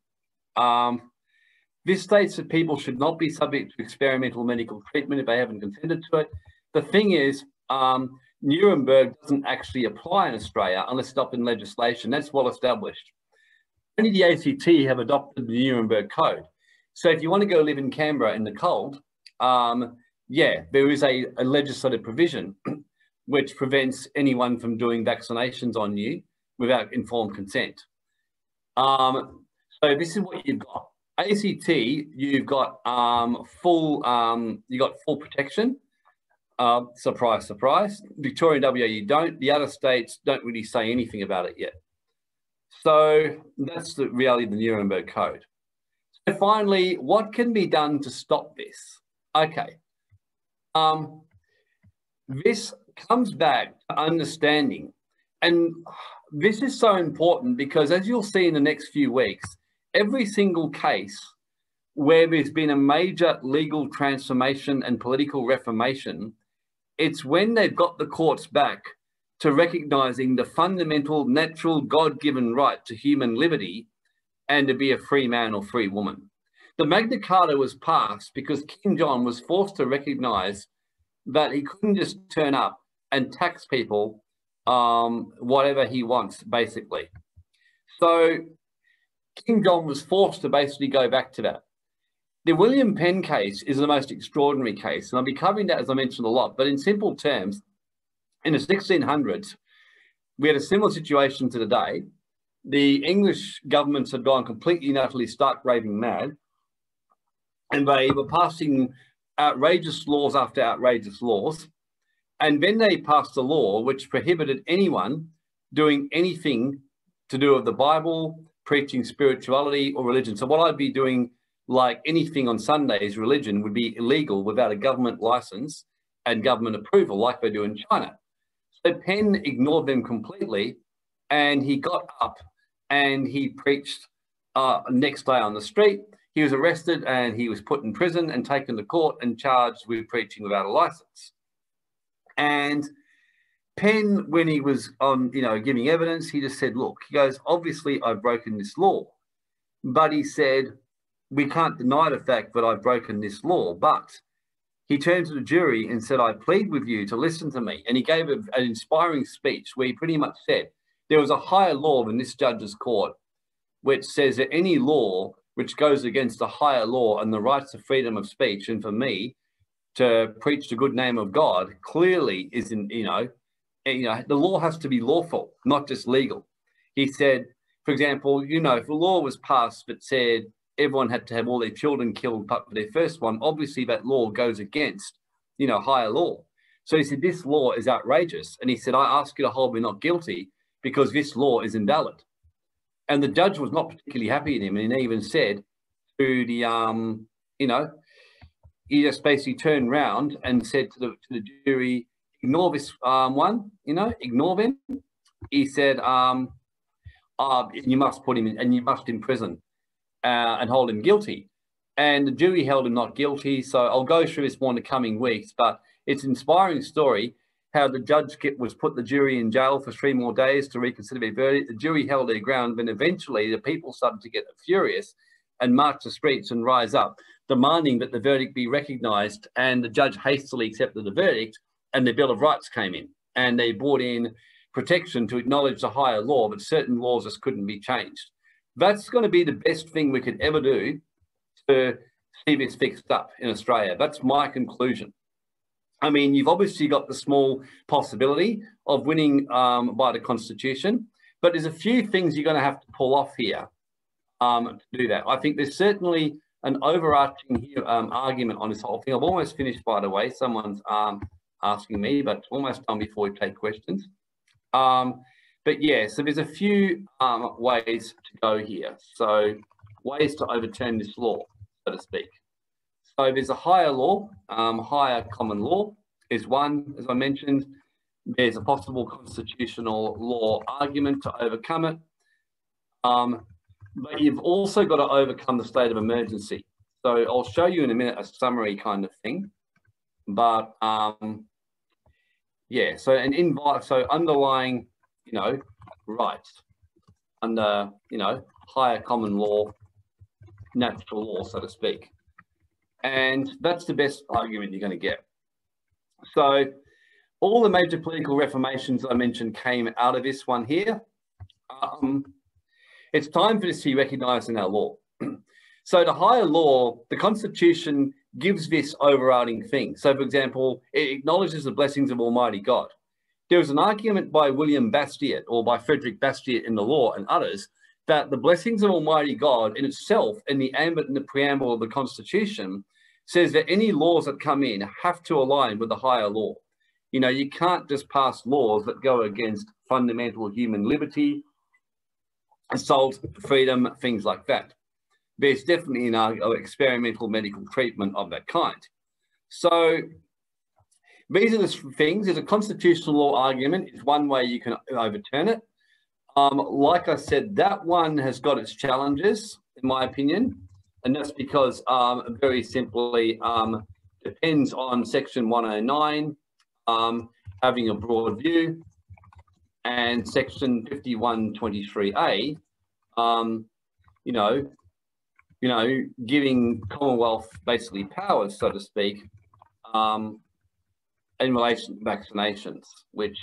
This states that people should not be subject to experimental medical treatment if they haven't consented to it. The thing is, Nuremberg doesn't actually apply in Australia unless it's up in legislation. That's well established. Only the ACT have adopted the Nuremberg Code. So if you want to go live in Canberra in the cold, yeah, there is a legislative provision which prevents anyone from doing vaccinations on you without informed consent. So this is what you've got. ACT, you've got full protection. Surprise, surprise. Victoria and WA, you don't. The other states don't really say anything about it yet. So that's the reality of the Nuremberg Code. So finally, what can be done to stop this? Okay. This comes back to understanding. And this is so important because, as you'll see in the next few weeks, every single case where there's been a major legal transformation and political reformation, it's when they've got the courts back to recognising the fundamental, natural, God-given right to human liberty and to be a free man or free woman. The Magna Carta was passed because King John was forced to recognise that he couldn't just turn up and tax people whatever he wants, basically. So King John was forced to basically go back to that. The William Penn case is the most extraordinary case, and I'll be covering that, as I mentioned, a lot. But in simple terms, in the 1600s, we had a similar situation to today. The English governments had gone completely and utterly stark raving mad, and they were passing outrageous laws after outrageous laws. And then they passed a law which prohibited anyone doing anything to do with the Bible, preaching spirituality or religion. So what I'd be doing, like anything on Sundays, religion would be illegal without a government license and government approval, like they do in China. So Penn ignored them completely, and he got up and he preached next day on the street. He was arrested and he was put in prison and taken to court and charged with preaching without a license. And Penn, when he was on, giving evidence, he just said, look, he goes, obviously I've broken this law, but he said, we can't deny the fact that I've broken this law. But he turned to the jury and said, I plead with you to listen to me. And he gave an inspiring speech where he pretty much said, there was a higher law than this judge's court, which says that any law which goes against a higher law and the rights to freedom of speech, and for me to preach the good name of God, clearly isn't, the law has to be lawful, not just legal. He said, for example, if a law was passed that said everyone had to have all their children killed but for their first one, obviously that law goes against, higher law. So he said, this law is outrageous. And he said, I ask you to hold me not guilty because this law is invalid. And the judge was not particularly happy in him. And he even said to the, he just basically turned round and said to the jury, ignore this one, ignore them. He said, you must put him in, and you must imprison and hold him guilty. And the jury held him not guilty. So I'll go through this more in the coming weeks, but it's an inspiring story how the judge put the jury in jail for 3 more days to reconsider their verdict. The jury held their ground, but eventually the people started to get furious and march the streets and rise up, demanding that the verdict be recognised. And the judge hastily accepted the verdict, and the Bill of Rights came in, and they brought in protection to acknowledge the higher law, but certain laws just couldn't be changed. That's going to be the best thing we could ever do to see this fixed up in Australia. That's my conclusion. I mean, you've obviously got the small possibility of winning by the Constitution, but there's a few things you're going to have to pull off here to do that. I think there's certainly an overarching argument on this whole thing. I've almost finished, by the way. Someone's asking me, but almost done before we take questions. But yeah, so there's a few ways to go here. So ways to overturn this law, so to speak. So there's a higher law, higher common law is one, as I mentioned. There's a possible constitutional law argument to overcome it. But you've also got to overcome the state of emergency. So I'll show you in a minute a summary kind of thing. But yeah, so an invite, so underlying, rights under, higher common law, natural law, so to speak. And that's the best argument you're going to get. So all the major political reformations I mentioned came out of this one here. It's time for this to be recognised in our law. So the higher law, the Constitution gives this overriding thing. So, for example, it acknowledges the blessings of Almighty God. There was an argument by William Bastiat or by Frederick Bastiat in the law and others that the blessings of Almighty God in itself, in the ambit and the preamble of the Constitution, says that any laws that come in have to align with the higher law. You can't just pass laws that go against fundamental human liberty, assault, freedom, things like that. There's definitely an experimental medical treatment of that kind. So these are the things. There's a constitutional law argument. It's one way you can overturn it. Like I said, that one has got its challenges, in my opinion, and that's because very simply depends on Section 109 having a broad view, and Section 5123A, giving Commonwealth basically powers, so to speak, in relation to vaccinations, which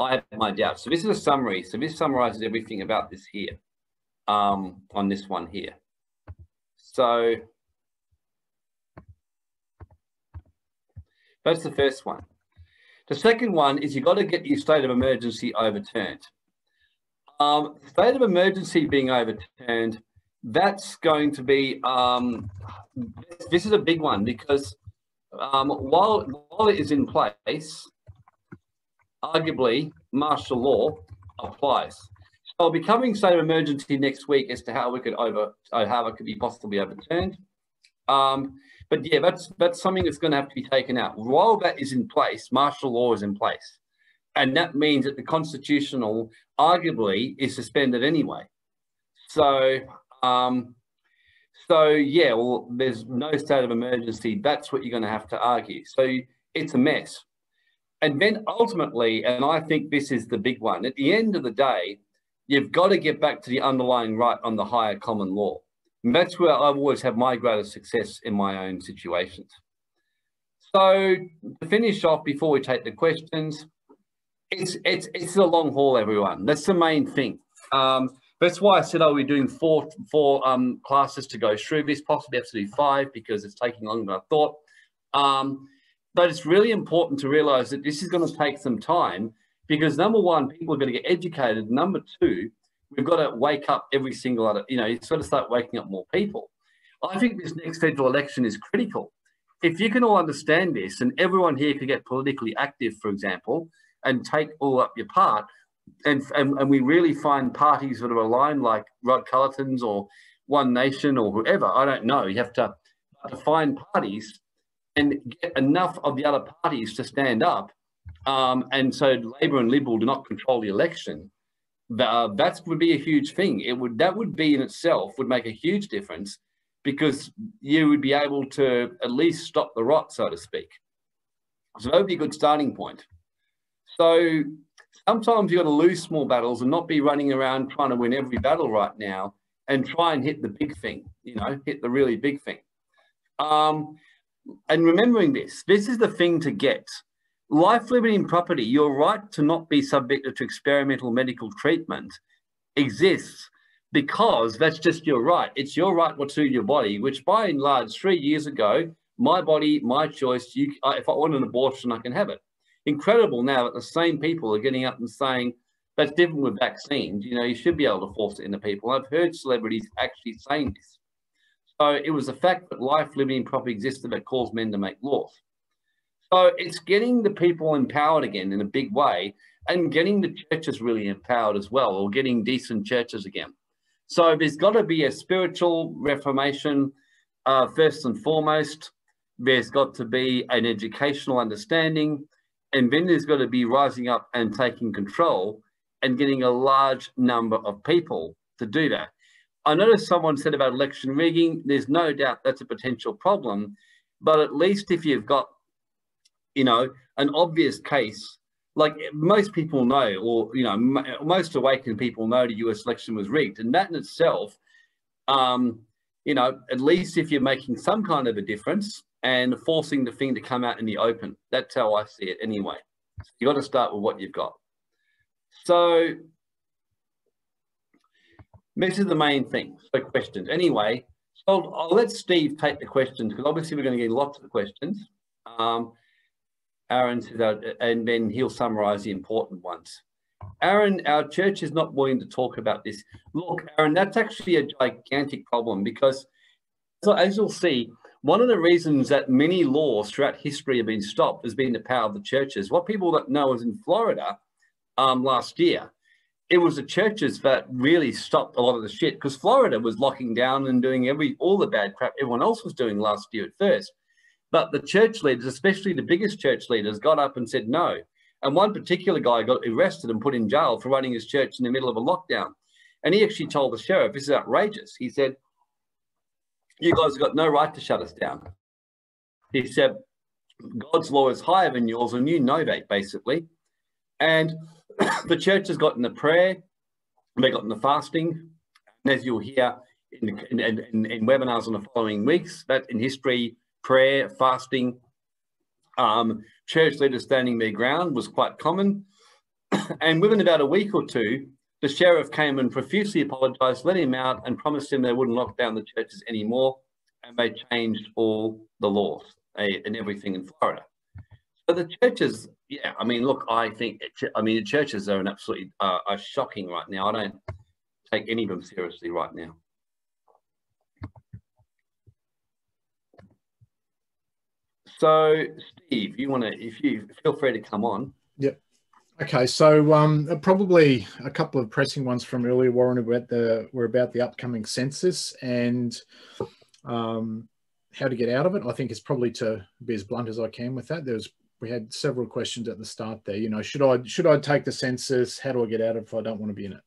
I have my doubts. So this is a summary. So this summarizes everything about this here, on this one here. So that's the first one. The second one is you've got to get your state of emergency overturned. State of emergency being overturned, that's going to be, this is a big one, because while it is in place, arguably martial law applies. So I'll be covering state of emergency next week as to how we could how it could be possibly overturned. But yeah, that's something that's going to have to be taken out. While that is in place, martial law is in place. And that means that the constitutional arguably is suspended anyway. So, yeah, well, there's no state of emergency. That's what you're going to have to argue. So it's a mess. And then ultimately, and I think this is the big one, at the end of the day, you've got to get back to the underlying right on the higher common law. And that's where I've always had my greatest success in my own situations. So to finish off before we take the questions, it's a long haul, everyone. That's the main thing. That's why I said I'll be doing four classes to go through this, possibly have to do 5 because it's taking longer than I thought. But it's really important to realise that this is going to take some time because, number one, people are going to get educated. Number two, we've got to wake up every single other, you've got to start waking up more people. I think this next federal election is critical. If you can all understand this and everyone here can get politically active, for example, and take all up your part, and we really find parties that are aligned like Rod Cullerton's or One Nation or whoever, I don't know, you have to find parties and get enough of the other parties to stand up. And so Labor and Liberal do not control the election. That would be a huge thing. That would be in itself would make a huge difference because you would be able to at least stop the rot, so to speak. So that would be a good starting point. So sometimes you've got to lose small battles and not be running around trying to win every battle right now and try and hit the big thing, hit the really big thing. And remembering this is the thing to get. Life, liberty and property, your right to not be subjected to experimental medical treatment exists because that's just your right. It's your right what's in your body, which by and large 3 years ago, my body, my choice, if I want an abortion, I can have it. Incredible now that the same people are getting up and saying, that's different with vaccines, you should be able to force it into people. I've heard celebrities actually saying this. So it was the fact that life, liberty and property existed that caused men to make laws. So it's getting the people empowered again in a big way and getting the churches really empowered as well, or getting decent churches again. So there's got to be a spiritual reformation first and foremost. There's got to be an educational understanding. And then there's got to be rising up and taking control and getting a large number of people to do that. I noticed someone said about election rigging. There's no doubt that's a potential problem, but at least if you've got, an obvious case, like most people know, or, most awakened people know the US election was rigged. And that in itself, at least if you're making some kind of a difference, and forcing the thing to come out in the open. That's how I see it anyway. You got to start with what you've got. So this is the main thing, so questions. Anyway, so I'll let Steve take the questions because obviously we're going to get lots of questions. Aaron says, and then he'll summarize the important ones. Aaron, our church is not willing to talk about this. Look, Aaron, that's actually a gigantic problem because as you'll see, one of the reasons that many laws throughout history have been stopped has been the power of the churches. What people don't know is in Florida last year, it was the churches that really stopped a lot of the shit because Florida was locking down and doing all the bad crap everyone else was doing last year at first. But the church leaders, especially the biggest church leaders, got up and said no. And one particular guy got arrested and put in jail for running his church in the middle of a lockdown. And he actually told the sheriff, this is outrageous. He said, you guys have got no right to shut us down. He said, God's law is higher than yours, and you know that, basically. And the church has gotten the prayer, they've gotten the fasting, and as you'll hear in webinars in the following weeks, that in history, prayer, fasting, church leaders standing their ground was quite common. And within about a week or two, the sheriff came and profusely apologised, let him out, and promised him they wouldn't lock down the churches anymore. And they changed all the laws and everything in Florida. So the churches, yeah, I mean, look, the churches are an absolutely are shocking right now. I don't take any of them seriously right now. So, Steve, if you feel free to come on. Yep. Okay, so probably a couple of pressing ones from earlier, Warren, about the upcoming census and how to get out of it. I think it's probably to be as blunt as I can with that. We had several questions at the start there. You know, should I take the census? How do I get out of it if I don't want to be in it?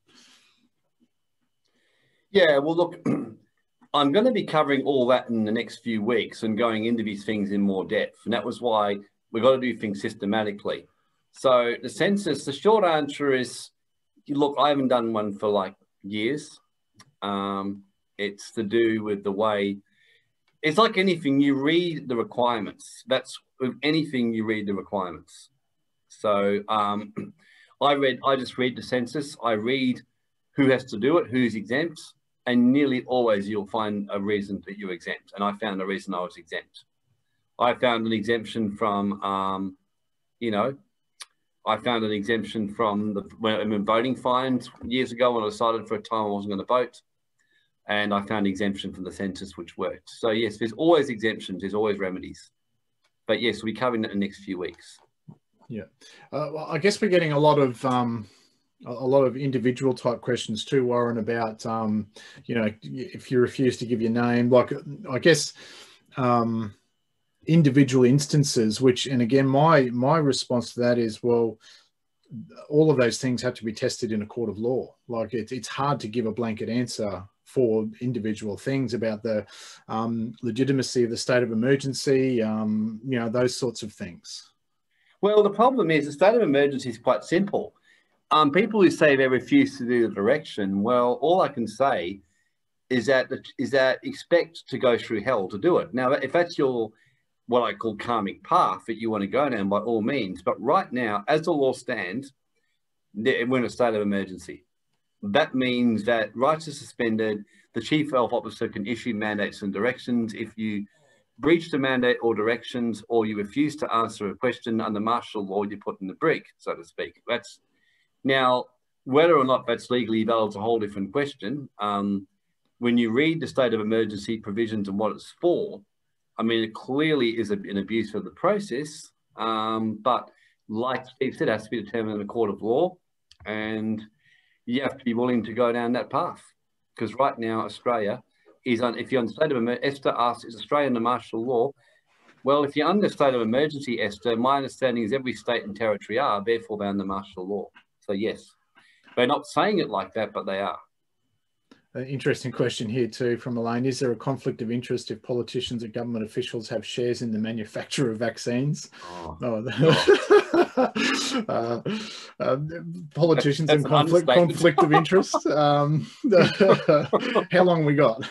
Yeah, well, look, I'm going to be covering all that in the next few weeks and going into these things in more depth. And that was why we've got to do things systematically. So the census, the short answer is, look, I haven't done one for like years. It's to do with the way, it's like anything, you read the requirements. That's with anything, you read the requirements. So I just read the census. I read who has to do it, who's exempt, and nearly always you'll find a reason that you're exempt. And I found a reason I was exempt. I found an exemption from, I found an exemption from voting fines years ago when I decided for a time I wasn't going to vote. And I found exemption from the census, which worked. So yes, there's always exemptions, there's always remedies. But yes, we'll be covering that in the next few weeks. Yeah, well, I guess we're getting a lot of individual type questions too, Warren, about, if you refuse to give your name, like, I guess, individual instances, which, and again, my response to that is, well, all of those things have to be tested in a court of law. Like it's hard to give a blanket answer for individual things about the legitimacy of the state of emergency, those sorts of things. Well, the problem is the state of emergency is quite simple. People who say they refuse to do the direction, well, all I can say is that expect to go through hell to do it. Now, if that's your what I call karmic path that you want to go down, by all means. But right now, as the law stands, we're in a state of emergency. That means that rights are suspended. The chief health officer can issue mandates and directions. If you breach the mandate or directions, or you refuse to answer a question under martial law, you're put in the brig, so to speak. Now, whether or not that's legally valid is a whole different question. When you read the state of emergency provisions and what it's for, I mean, it clearly is an abuse of the process, but like Steve said, it has to be determined in a court of law, and you have to be willing to go down that path. Because right now, Australia is if you're on state of emergency, Esther asks, is Australia under martial law? Well, if you're under state of emergency, Esther, my understanding is every state and territory are, therefore they're under martial law. So yes, they're not saying it like that, but they are. An interesting question here too from Elaine. Is there a conflict of interest if politicians and government officials have shares in the manufacture of vaccines? Politicians and conflict of interest. How long we got?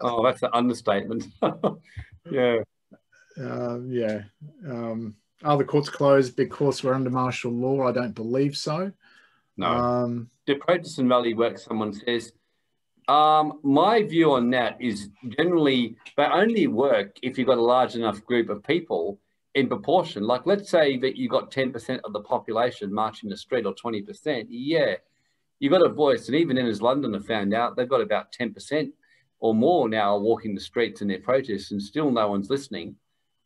Oh, that's an understatement. Yeah. Are the courts closed because we're under martial law? I don't believe so. No. The Protestant Valley work, someone says, my view on that is generally they only work if you've got a large enough group of people in proportion. Like, let's say that you've got 10% of the population marching the street or 20%. Yeah, you've got a voice. And even in as London have found out, they've got about 10% or more now walking the streets in their protests and still no one's listening.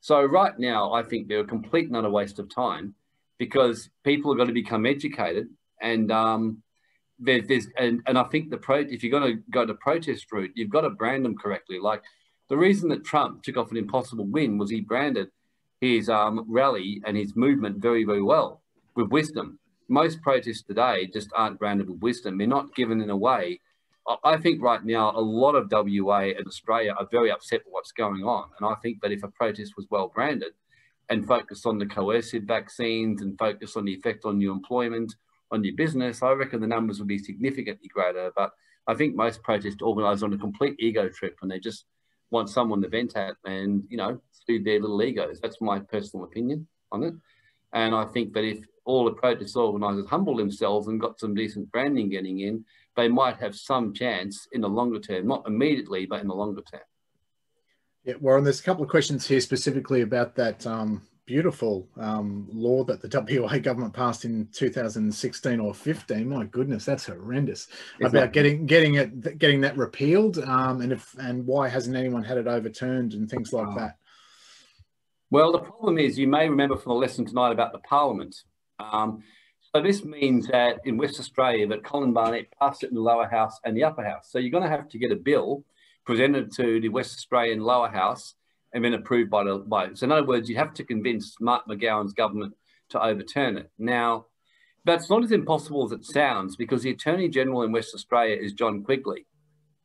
So right now, I think they're a complete and utter waste of time because people are going to become educated and, I think if you're going to go to protest route, you've got to brand them correctly. Like the reason that Trump took off an impossible win was he branded his rally and his movement very, very well with wisdom. Most protests today just aren't branded with wisdom. They're not given in a way. I think right now a lot of WA and Australia are very upset with what's going on. And I think that if a protest was well branded and focused on the coercive vaccines and focused on the effect on your employment, on your business, I reckon the numbers would be significantly greater. But I think most protests organise on a complete ego trip and they just want someone to vent at and, soothe their little egos. That's my personal opinion on it. And I think that if all the protest organisers humble themselves and got some decent branding getting in, they might have some chance in the longer term, not immediately, but in the longer term. Yeah, Warren, there's a couple of questions here specifically about that beautiful law that the WA government passed in 2016 or 15. My goodness, that's horrendous. Exactly. About getting that repealed, and why hasn't anyone had it overturned and things like that. Well, the problem is, you may remember from the lesson tonight about the Parliament. So this means that in West Australia that Colin Barnett passed it in the lower house and the upper house. So you're going to have to get a bill presented to the West Australian lower house and then approved by the... So in other words, you have to convince Mark McGowan's government to overturn it. Now, that's not as impossible as it sounds, because the Attorney General in West Australia is John Quigley.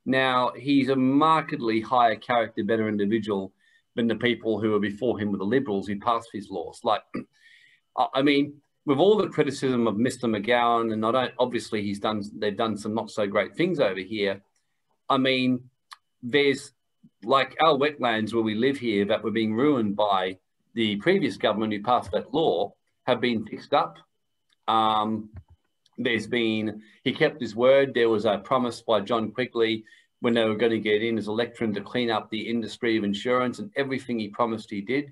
Now, he's a markedly higher character, better individual than the people who were before him with the Liberals who passed his laws. Like, I mean, with all the criticism of Mr. McGowan, and obviously they've done some not so great things over here. I mean, there's like our wetlands where we live here that were being ruined by the previous government who passed that law have been fixed up. He kept his word. There was a promise by John Quigley when they were going to get in as electorate to clean up the industry of insurance, and everything he promised he did.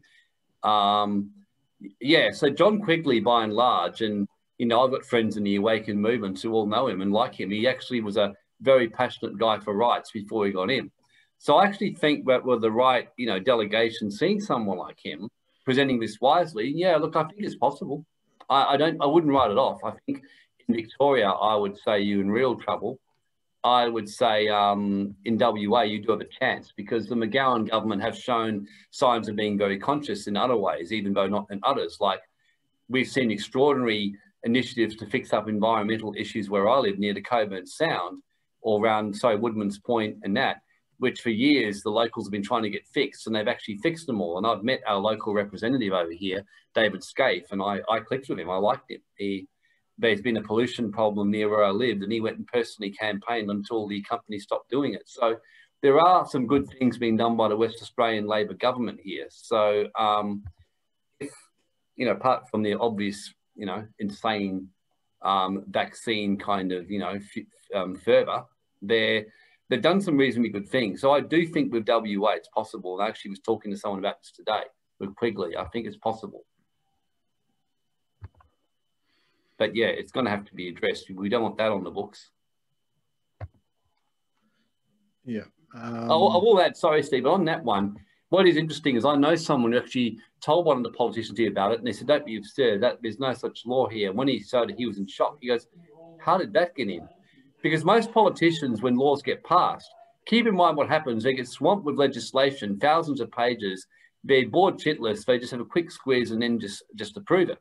Yeah, so John Quigley, by and large, and you know, I've got friends in the Awaken movement who all know him and like him. He actually was a very passionate guy for rights before he got in. So I actually think that with the right, you know, delegation seeing someone like him presenting this wisely, yeah, look, I think it's possible. I wouldn't write it off. I think in Victoria, I would say you're in real trouble. I would say in WA, you do have a chance, because the McGowan government have shown signs of being very conscious in other ways, even though not in others. Like, we've seen extraordinary initiatives to fix up environmental issues where I live near the Coburn Sound or around, sorry, Woodman's Point and that, which for years the locals have been trying to get fixed, and they've actually fixed them all. And I've met our local representative over here, David Scaife, and I clicked with him. I liked him. There's been a pollution problem near where I lived, and he went and personally campaigned until the company stopped doing it. So there are some good things being done by the West Australian Labor government here. So, you know, apart from the obvious, you know, insane vaccine kind of, you know, fervor, they've done some reasonably good things. So I do think with WA it's possible. And I actually was talking to someone about this today with Quigley. I think it's possible. But yeah, it's going to have to be addressed. We don't want that on the books. Yeah. I will add, sorry, Steve, on that one, what is interesting is I know someone who actually told one of the politicians here about it, and they said, don't be absurd, that there's no such law here. And when he said it, he was in shock. He goes, how did that get in? Because most politicians, when laws get passed, keep in mind what happens. They get swamped with legislation, thousands of pages. They're bored shitless. They just have a quick squeeze and then just approve it.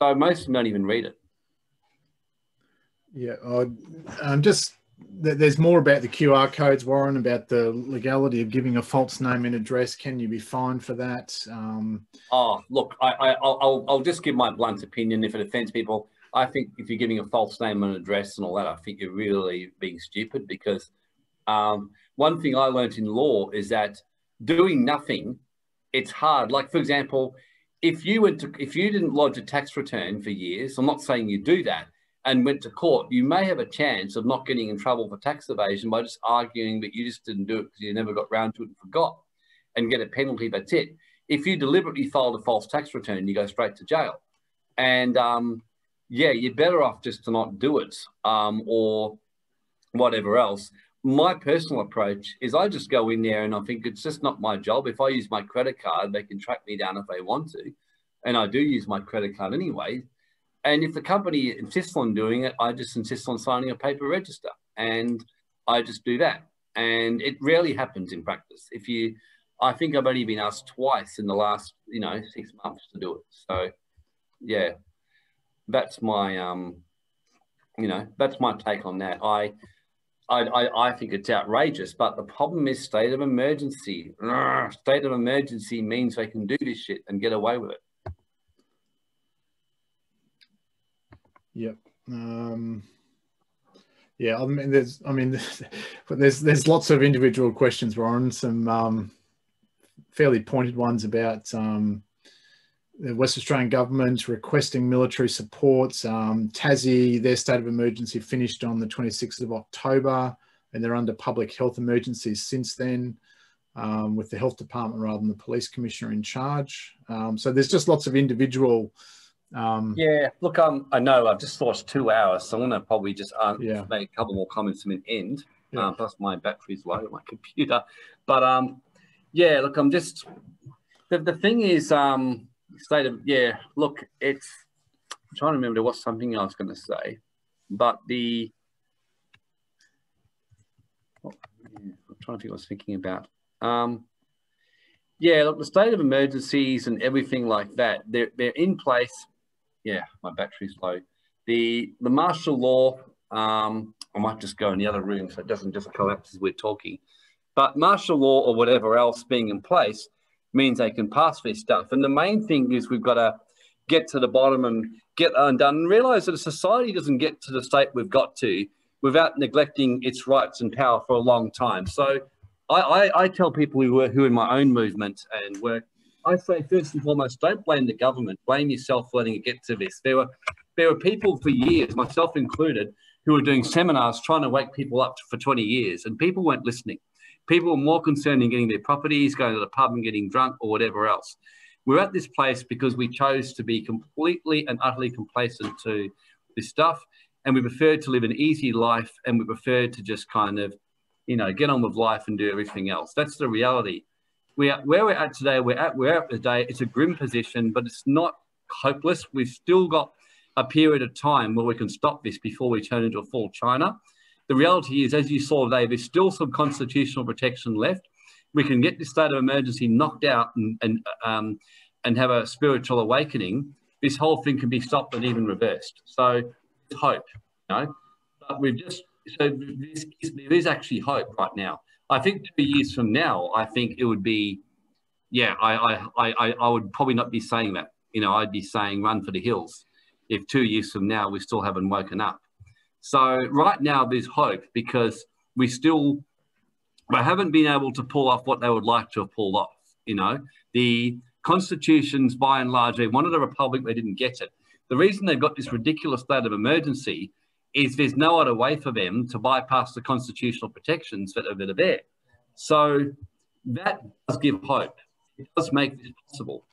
So most of them don't even read it. Yeah, there's more about the QR codes, Warren, about the legality of giving a false name and address. Can you be fined for that? Oh, look, I'll just give my blunt opinion. If it offends people, I think if you're giving a false name and address and all that, I think you're really being stupid, because one thing I learned in law is that doing nothing, it's hard. Like, for example, if you didn't lodge a tax return for years, I'm not saying you do that, and went to court, you may have a chance of not getting in trouble for tax evasion by just arguing that you just didn't do it because you never got round to it and forgot, and get a penalty. That's it. If you deliberately filed a false tax return, you go straight to jail. And yeah, you're better off just to not do it or whatever else. My personal approach is I just go in there and I think it's just not my job. If I use my credit card, they can track me down if they want to. And I do use my credit card anyway. And if the company insists on doing it, I just insist on signing a paper register. And I just do that. And it rarely happens in practice. I think I've only been asked twice in the last, you know, 6 months to do it. So yeah, that's my, you know, that's my take on that. I think it's outrageous, but the problem is state of emergency. State of emergency means they can do this shit and get away with it. Yep. Yeah. I mean, there's lots of individual questions, Warren. Some fairly pointed ones about the West Australian government requesting military supports. Tassie, their state of emergency finished on the 26th of October, and they're under public health emergencies since then, with the health department rather than the police commissioner in charge. So there's just lots of individual. Yeah, look, I know I've just lost 2 hours, so I'm going to probably just make a couple more comments and then end. Plus my battery's low on my computer. But yeah, look, I'm just, the thing is, state of, yeah, look, it's, I'm trying to remember what something I was going to say, but the, I'm trying to think what I was thinking about. Yeah, look, the state of emergencies and everything like that, they're in place. Yeah, my battery's low. The martial law, I might just go in the other room so it doesn't just collapse as we're talking. But martial law or whatever else being in place means they can pass their stuff. And the main thing is we've got to get to the bottom and get undone and realise that a society doesn't get to the state we've got to without neglecting its rights and power for a long time. So I tell people who in my own movement and work, I say first and foremost, don't blame the government, blame yourself for letting it get to this. There were people for years, myself included, who were doing seminars trying to wake people up for 20 years, and people weren't listening. People were more concerned in getting their properties, going to the pub and getting drunk or whatever else. We're at this place because we chose to be completely and utterly complacent to this stuff, and we preferred to live an easy life, and we preferred to just kind of, you know, get on with life and do everything else. That's the reality. Where we're at today, we're at today, it's a grim position, but it's not hopeless. We've still got a period of time where we can stop this before we turn into a full China. The reality is, as you saw today, there's still some constitutional protection left. We can get this state of emergency knocked out and have a spiritual awakening. This whole thing can be stopped and even reversed. So there's hope, you know. But we've just, so there is actually hope right now. I think 2 years from now, I think it would be, yeah, I would probably not be saying that. You know, I'd be saying run for the hills if 2 years from now we still haven't woken up. So right now there's hope because we haven't been able to pull off what they would like to have pulled off, you know. The constitutions, by and large, they wanted a republic, they didn't get it. The reason they've got this ridiculous state of emergency is there's no other way for them to bypass the constitutional protections that are there. So that does give hope. It does make this possible,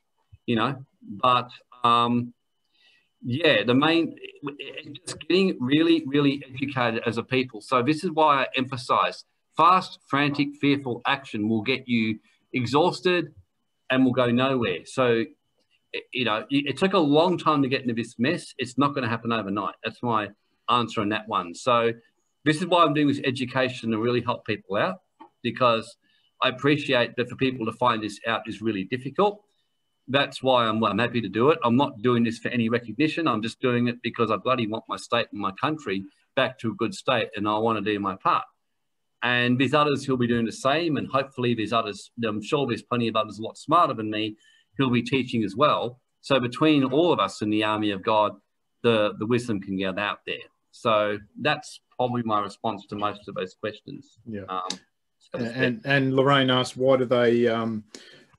you know. But yeah, just getting really, really educated as a people. So this is why I emphasize fast, frantic, fearful action will get you exhausted and will go nowhere. So, you know, it took a long time to get into this mess. It's not going to happen overnight. That's my answer on that one. So this is why I'm doing this education to really help people out, because I appreciate that for people to find this out is really difficult. That's why I'm happy to do it. I'm not doing this for any recognition. I'm just doing it because I bloody want my state and my country back to a good state, and I want to do my part. And there's others who'll be doing the same, and hopefully there's others, I'm sure there's plenty of others a lot smarter than me who'll be teaching as well. So between all of us in the army of God, the wisdom can get out there. So that's probably my response to most of those questions. Yeah. And Lorraine asked, why do they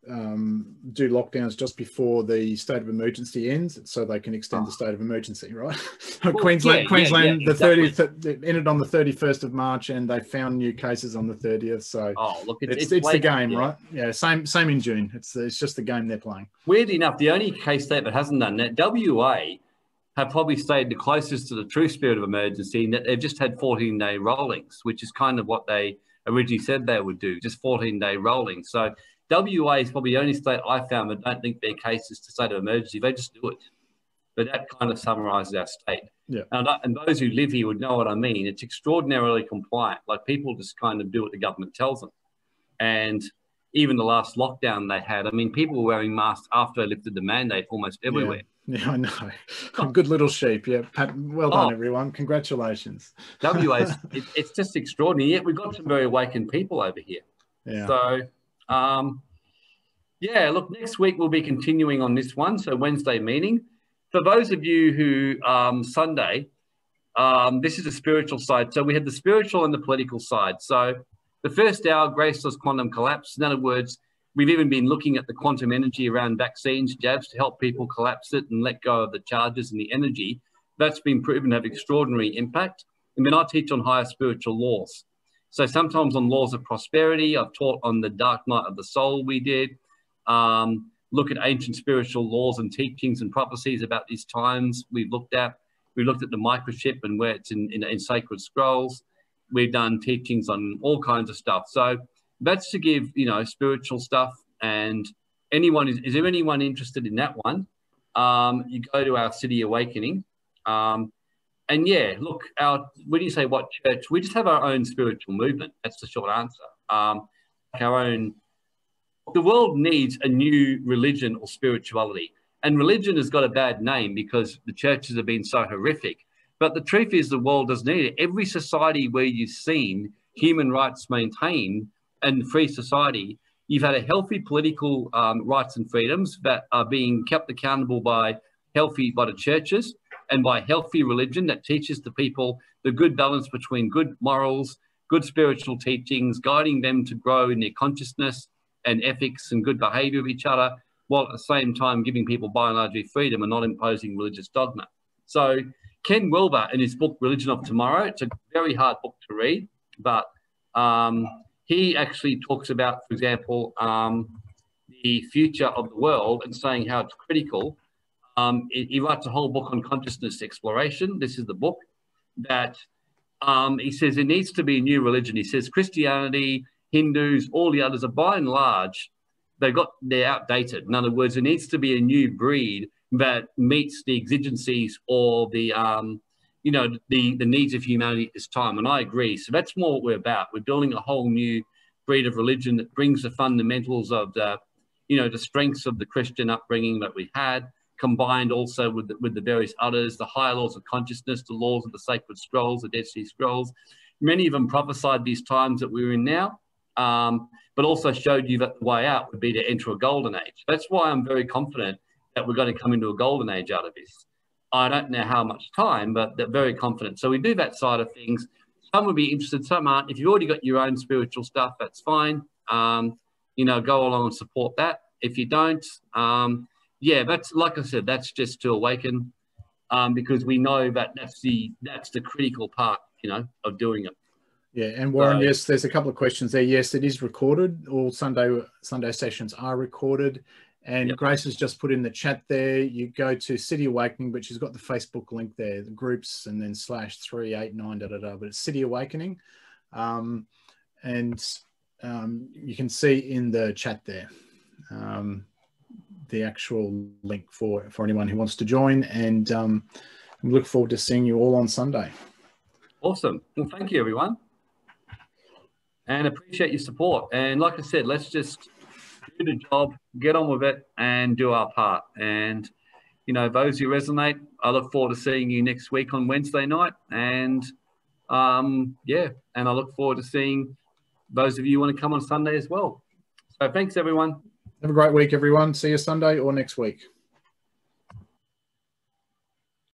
do lockdowns just before the state of emergency ends, so they can extend the state of emergency, right? Well, Queensland, yeah, exactly. It ended on the 31st of March, and they found new cases on the 30th. So look, it's the game, yeah. Right? Yeah, same in June. It's just the game they're playing. Weirdly enough, the only case state that hasn't done that, WA, have probably stayed the closest to the true spirit of emergency, in that they've just had 14-day rollings, which is kind of what they originally said they would do, just 14-day rolling. So WA is probably the only state I found that don't think their case is to state of emergency. They just do it. But that kind of summarises our state. Yeah. And those who live here would know what I mean. It's extraordinarily compliant. Like, people just kind of do what the government tells them. And even the last lockdown they had, I mean, people were wearing masks after they lifted the mandate almost everywhere. Yeah I know. Good little sheep. Yeah, Pat, well done, everyone. Congratulations. WA, it's just extraordinary. Yet we've got some very awakened people over here. Yeah. So... yeah, look, next week we'll be continuing on this one, so Wednesday meeting. For those of you who, Sunday, this is the spiritual side. So we had the spiritual and the political side. So the first hour, graceless quantum collapse. In other words, We've even been looking at the quantum energy around vaccines, jabs, to help people collapse it and let go of the charges and the energy. That's been proven to have extraordinary impact. And then I teach on higher spiritual laws. So sometimes on laws of prosperity, I've taught on the dark night of the soul we did, look at ancient spiritual laws and teachings and prophecies about these times we've looked at. We looked at the microchip and where it's in sacred scrolls. We've done teachings on all kinds of stuff. So that's to give, you know, spiritual stuff. And anyone, is there anyone interested in that one? You go to our City Awakening. And yeah, look, when you say what church, we just have our own spiritual movement. That's the short answer. Our own, the world needs a new religion or spirituality. And religion has got a bad name because the churches have been so horrific. But the truth is the world does need it. Every society where you've seen human rights maintained and free society, you've had a healthy political rights and freedoms that are being kept accountable by the churches, and by healthy religion that teaches the people the good balance between good morals, good spiritual teachings, guiding them to grow in their consciousness and ethics and good behavior of each other, while at the same time giving people by and large freedom and not imposing religious dogma. So Ken Wilber, in his book, Religion of Tomorrow, it's a very hard book to read, but he actually talks about, for example, the future of the world and saying how it's critical. He writes a whole book on consciousness exploration. This is the book that he says it needs to be a new religion. He says Christianity, Hindus, all the others are by and large, they're outdated. In other words, there needs to be a new breed that meets the exigencies or the needs of humanity at this time. And I agree. So that's more what we're about. We're building a whole new breed of religion that brings the fundamentals of the strengths of the Christian upbringing that we had, combined also with the various others, the higher laws of consciousness, the laws of the sacred scrolls, the Dead Sea Scrolls. Many of them prophesied these times that we're in now, but also showed you that the way out would be to enter a golden age. That's why I'm very confident that we're going to come into a golden age out of this. I don't know how much time, but they're very confident. So we do that side of things. Some would be interested, some aren't. If you've already got your own spiritual stuff, that's fine. Go along and support that. If you don't, yeah, that's, like I said, that's just to awaken, because we know that that's the critical part, of doing it. Yeah, and Warren, so, yes, there's a couple of questions there. Yes, it is recorded. All Sunday sessions are recorded. And yep. Grace has just put in the chat there. You go to City Awakening, but she's got the Facebook link there, the groups, and then /389, da-da-da, but it's City Awakening. You can see in the chat there. The actual link for anyone who wants to join, and we look forward to seeing you all on Sunday. Awesome. Well, thank you, everyone, and appreciate your support. And like I said, let's just do the job, get on with it, and do our part. And, those who resonate, I look forward to seeing you next week on Wednesday night. And, and I look forward to seeing those of you who want to come on Sunday as well. So thanks, everyone. Have a great week, everyone. See you Sunday or next week.